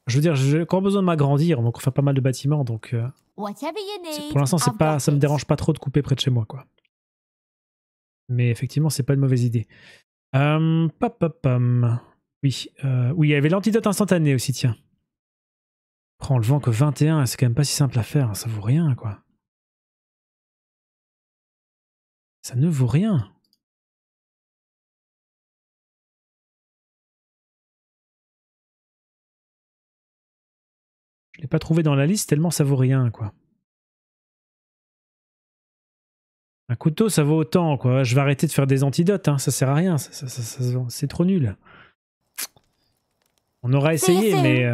Je veux dire, j'ai encore besoin de m'agrandir, donc on fait pas mal de bâtiments, donc... Pour l'instant, ça me dérange pas trop de couper près de chez moi, quoi. Mais effectivement, c'est pas une mauvaise idée. Oui, il y avait l'antidote instantané aussi, tiens. On le vend que 21, c'est quand même pas si simple à faire, ça vaut rien quoi. Ça ne vaut rien. Je ne l'ai pas trouvé dans la liste tellement ça vaut rien, quoi. Un couteau, ça vaut autant, quoi. Je vais arrêter de faire des antidotes, hein. Ça sert à rien. C'est trop nul. On aura essayé, mais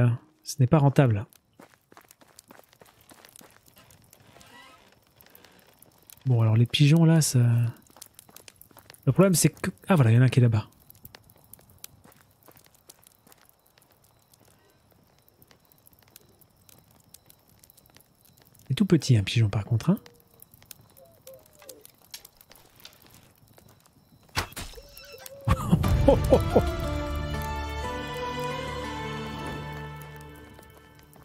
ce n'est pas rentable. Bon, alors les pigeons, là, ça... Le problème, c'est que... Ah, voilà, il y en a un qui est là-bas. C'est tout petit, un pigeon, par contre, hein.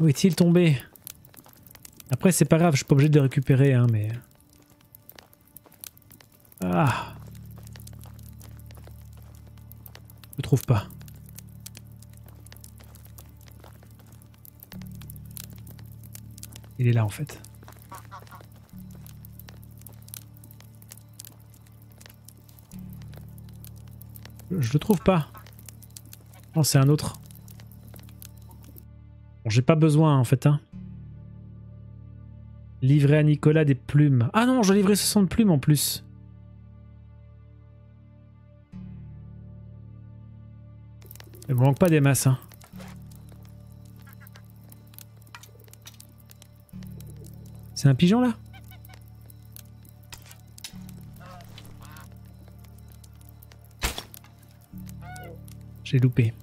Où est-il tombé? Après, c'est pas grave, je suis pas obligé de le récupérer, hein, mais... Ah! Je trouve pas. Il est là en fait. Je le trouve pas. Non, c'est un autre. Bon, j'ai pas besoin en fait, hein. Livrer à Nicolas des plumes. Ah non, je livrais 60 plumes en plus. Il me manque pas des masses, hein. C'est un pigeon, là? J'ai loupé.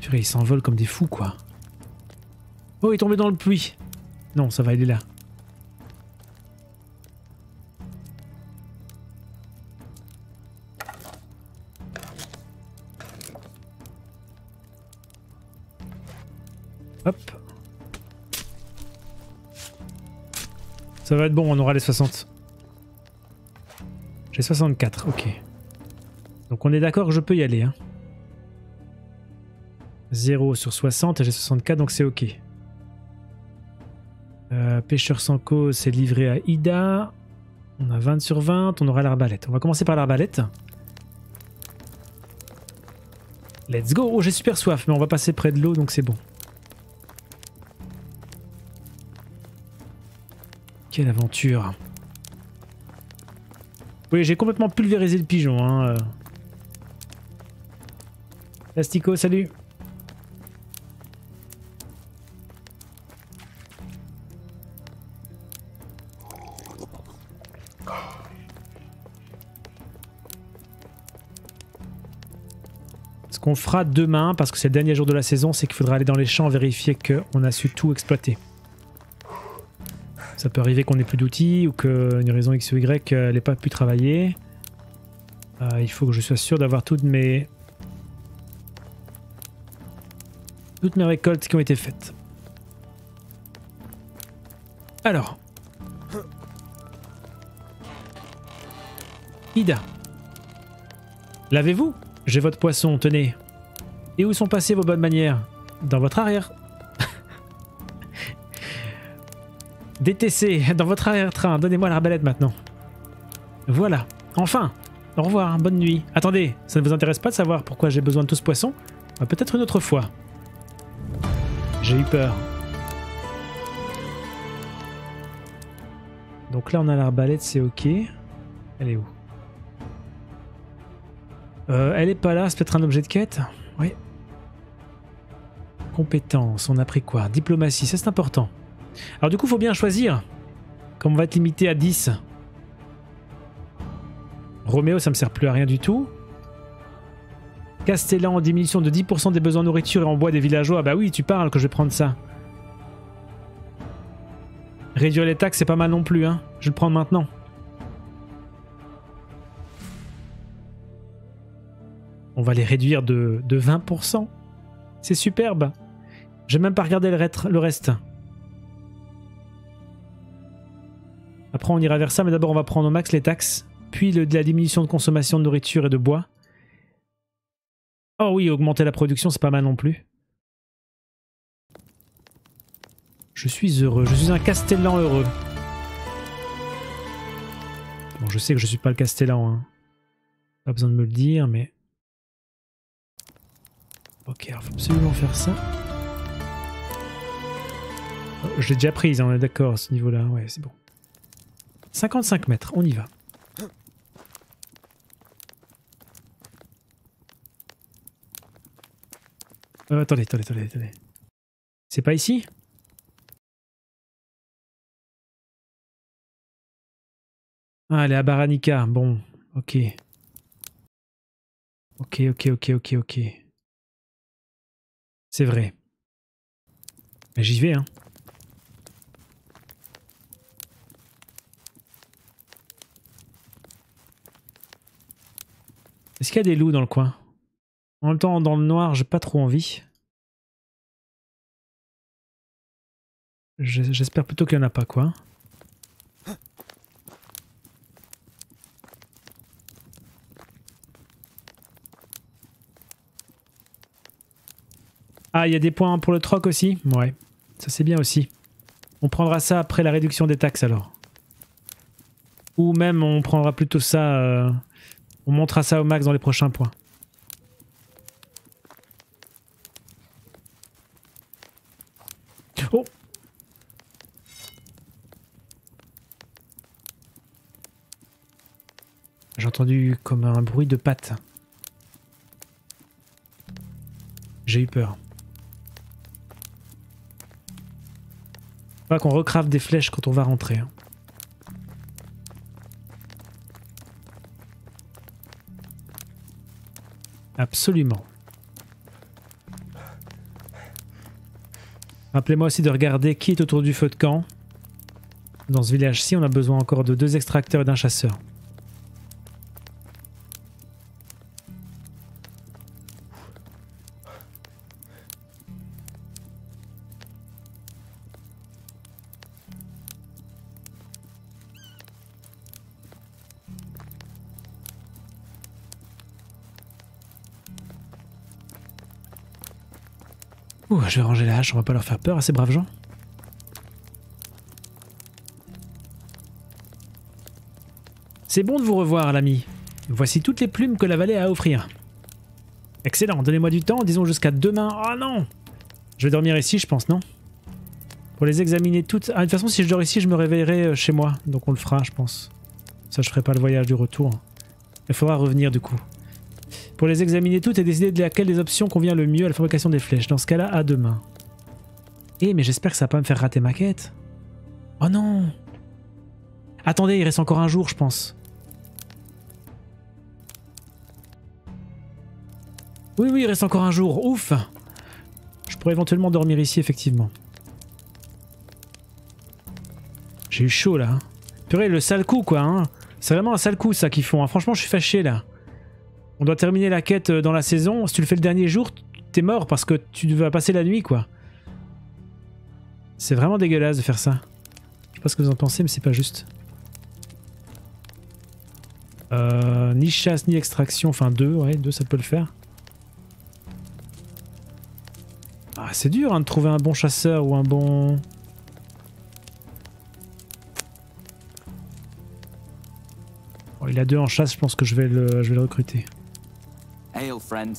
Purée, ils s'envolent comme des fous, quoi. Oh, il est tombé dans le puits. Non, ça va, il est là. Hop. Ça va être bon, on aura les 60. J'ai 64, ok. Donc on est d'accord que je peux y aller, hein. 0 sur 60 et j'ai 64, donc c'est ok. Pêcheur sans cause, c'est livré à Ida. On a 20 sur 20, on aura l'arbalète. On va commencer par l'arbalète. Let's go. Oh, j'ai super soif, mais on va passer près de l'eau, donc c'est bon. Quelle aventure. Oui, j'ai complètement pulvérisé le pigeon, hein. Plastico, salut. Ce qu'on fera demain, parce que c'est le dernier jour de la saison, c'est qu'il faudra aller dans les champs vérifier qu'on a su tout exploiter. Ça peut arriver qu'on n'ait plus d'outils ou qu'une raison X ou Y n'ait pas pu travailler. Il faut que je sois sûr d'avoir toutes mes récoltes qui ont été faites. Alors. Ida. L'avez-vous? J'ai votre poisson, tenez. Et où sont passées vos bonnes manières? Dans votre arrière. DTC, dans votre arrière-train, donnez-moi l'arbalète maintenant. Voilà, enfin, au revoir, bonne nuit. Attendez, ça ne vous intéresse pas de savoir pourquoi j'ai besoin de tout ce poisson? Peut-être une autre fois. J'ai eu peur. Donc là on a l'arbalète, c'est ok. Elle est où? Elle est pas là, c'est peut-être un objet de quête? Oui. Compétences, on a pris quoi? Diplomatie, ça c'est important. Alors du coup, faut bien choisir. Comme on va être limité à 10. Roméo, ça me sert plus à rien du tout. Castellan en diminution de 10% des besoins en nourriture et en bois des villageois. Bah oui, tu parles que je vais prendre ça. Réduire les taxes, c'est pas mal non plus, hein. Je vais le prendre maintenant. On va les réduire de 20%. C'est superbe. J'ai même pas regardé le reste. Après, on ira vers ça, mais d'abord, on va prendre au max les taxes, puis la diminution de consommation de nourriture et de bois. Oh oui, augmenter la production, c'est pas mal non plus. Je suis heureux. Je suis un Castellan heureux. Bon, je sais que je suis pas le Castellan, hein. Pas besoin de me le dire, mais... Ok, alors faut absolument faire ça. Oh, je l'ai déjà prise, on est d'accord à ce niveau-là. Ouais, c'est bon. 55 mètres, on y va. Attendez, attendez. C'est pas ici? Ah, elle est à Baranica. Bon, ok. Ok. C'est vrai. Mais j'y vais, hein. Est-ce qu'il y a des loups dans le coin? En même temps, dans le noir, j'ai pas trop envie. J'espère plutôt qu'il n'y en a pas, quoi. Ah, il y a des points pour le troc aussi? Ouais, ça c'est bien aussi. On prendra ça après la réduction des taxes alors. Ou même on prendra plutôt ça, on montera ça au max dans les prochains points. Oh! J'ai entendu comme un bruit de pattes. J'ai eu peur. Pas qu'on recrave des flèches quand on va rentrer. Absolument. Rappelez-moi aussi de regarder qui est autour du feu de camp. Dans ce village-ci, on a besoin encore de 2 extracteurs et d'un chasseur. Je vais ranger la hache, on va pas leur faire peur à ces braves gens. C'est bon de vous revoir, l'ami. Voici toutes les plumes que la vallée a à offrir. Excellent, donnez-moi du temps, disons jusqu'à demain. Oh non! Je vais dormir ici, je pense, non? Pour les examiner toutes... Ah, de toute façon, si je dors ici, je me réveillerai chez moi. Donc on le fera, je pense. Ça, je ferai pas le voyage du retour. Il faudra revenir, du coup. Pour les examiner toutes et décider de laquelle des options convient le mieux à la fabrication des flèches. Dans ce cas-là, à demain. Eh, mais j'espère que ça va pas me faire rater ma quête. Oh non! Attendez, il reste encore un jour, je pense. Oui, oui, il reste encore un jour. Ouf! Je pourrais éventuellement dormir ici, effectivement. J'ai eu chaud, là. Purée, le sale coup, quoi. Hein. C'est vraiment un sale coup, ça, qu'ils font. Hein. Franchement, je suis fâché, là. On doit terminer la quête dans la saison. Si tu le fais le dernier jour, t'es mort parce que tu vas passer la nuit, quoi. C'est vraiment dégueulasse de faire ça. Je sais pas ce que vous en pensez, mais c'est pas juste. Ni chasse, ni extraction. Enfin, deux, ouais, deux, ça peut le faire. Ah, c'est dur, hein, de trouver un bon chasseur ou un bon... Il a 2 en chasse, je pense que je vais le recruter. Hey, old friend.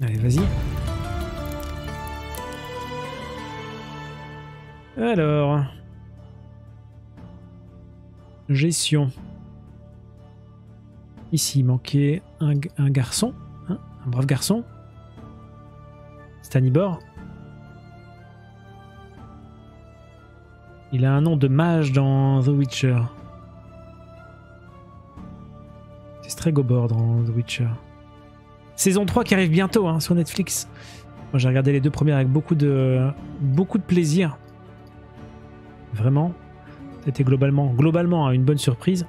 Allez, vas-y. Alors. Gestion. Ici, il manquait un garçon. Hein, un brave garçon. Stannibor. Il a un nom de mage dans The Witcher. C'est Stregobor dans The Witcher. Saison 3 qui arrive bientôt, hein, sur Netflix. Moi j'ai regardé les 2 premières avec beaucoup de plaisir. Vraiment. C'était globalement une bonne surprise.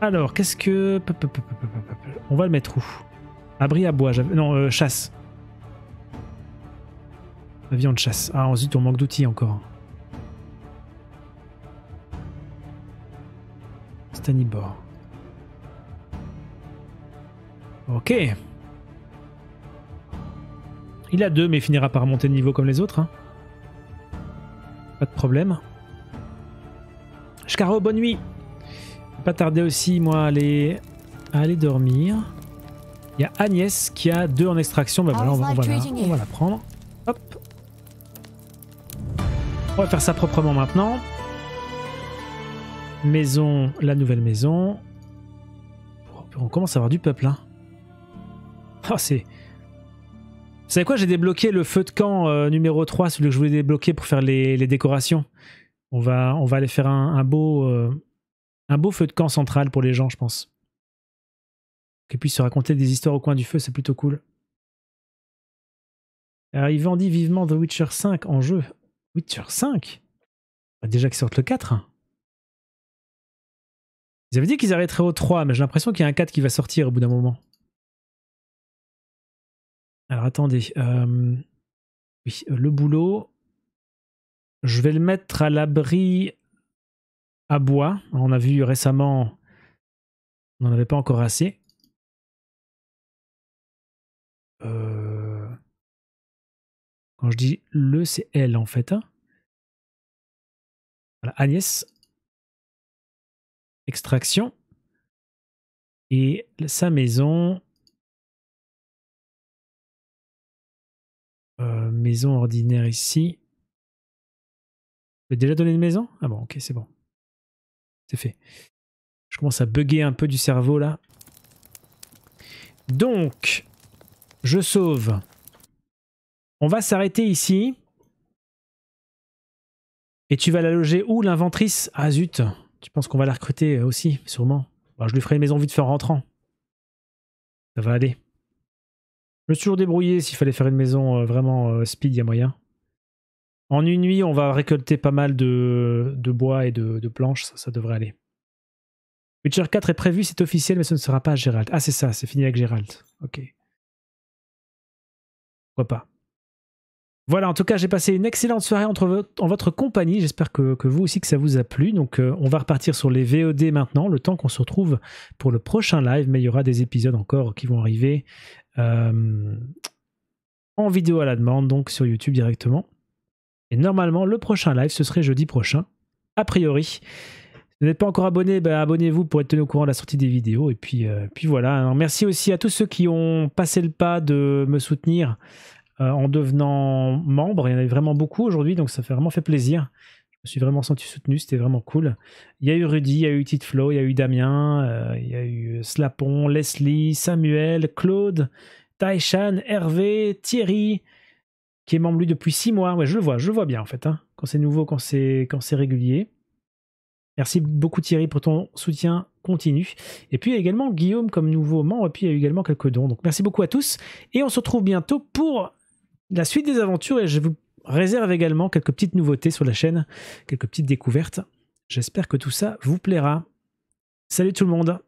Alors, qu'est-ce que... On va le mettre où? Abri à bois, non, chasse. Avion de chasse. Ah, ensuite on manque d'outils encore. Stannibor. Ok. Il a 2, mais il finira par monter de niveau comme les autres. Hein. Pas de problème. Jekaro, bonne nuit. pas tarder aussi, moi, à aller dormir. Il y a Agnès qui a 2 en extraction. Bah voilà, on va la prendre. Hop. On va faire ça proprement maintenant. Maison, la nouvelle maison. On commence à avoir du peuple, hein. Oh, c'est... Vous savez quoi, j'ai débloqué le feu de camp numéro 3, celui que je voulais débloquer pour faire les décorations. On va aller faire un beau feu de camp central pour les gens, je pense. Qu'ils puissent se raconter des histoires au coin du feu, c'est plutôt cool. Alors, il vendit vivement The Witcher 5 en jeu. Witcher 5 bah, déjà qu'ils sortent le 4. Ils avaient dit qu'ils arrêteraient au 3, mais j'ai l'impression qu'il y a un 4 qui va sortir au bout d'un moment. Alors attendez, oui, le boulot, je vais le mettre à l'abri à bois. On a vu récemment, on n'en avait pas encore assez. Quand je dis le, c'est elle en fait. Hein. Voilà, Agnès. Extraction. Et sa maison. Maison ordinaire ici. J'ai déjà donné une maison? Ah bon, ok, c'est bon. C'est fait. Je commence à bugger un peu du cerveau là. Donc, je sauve. On va s'arrêter ici. Et tu vas la loger où, l'inventrice? Ah zut, tu penses qu'on va la recruter aussi, sûrement. Bon, je lui ferai une maison vite fait en rentrant. Ça va aller. Je me suis toujours débrouillé s'il fallait faire une maison vraiment speed, il y a moyen. En une nuit, on va récolter pas mal de bois et de planches, ça devrait aller. Witcher 4 est prévu, c'est officiel, mais ce ne sera pas à Geralt. Ah c'est ça, c'est fini avec Geralt. Ok. Pourquoi pas. Voilà, en tout cas, j'ai passé une excellente soirée en votre compagnie. J'espère que vous aussi, que ça vous a plu. Donc, on va repartir sur les VOD maintenant, le temps qu'on se retrouve pour le prochain live. Mais il y aura des épisodes encore qui vont arriver en vidéo à la demande, donc sur YouTube directement. Et normalement, le prochain live, ce serait jeudi prochain, a priori. Si vous n'êtes pas encore abonné, bah, abonnez-vous pour être tenu au courant de la sortie des vidéos. Et puis voilà. Alors, merci aussi à tous ceux qui ont passé le pas de me soutenir en devenant membre. Il y en avait vraiment beaucoup aujourd'hui, donc ça fait vraiment fait plaisir. Je me suis vraiment senti soutenu, c'était vraiment cool. Il y a eu Rudy, il y a eu Titeflo, il y a eu Damien, il y a eu Slapon, Leslie, Samuel, Claude, Taishan, Hervé, Thierry, qui est membre lui depuis 6 mois. Ouais, je le vois bien en fait, hein, quand c'est nouveau, quand c'est régulier. Merci beaucoup Thierry pour ton soutien continu. Et puis il y a également Guillaume comme nouveau membre, et puis il y a eu également quelques dons. Donc merci beaucoup à tous, et on se retrouve bientôt pour la suite des aventures, et je vous réserve également quelques petites nouveautés sur la chaîne, quelques petites découvertes. J'espère que tout ça vous plaira. Salut tout le monde!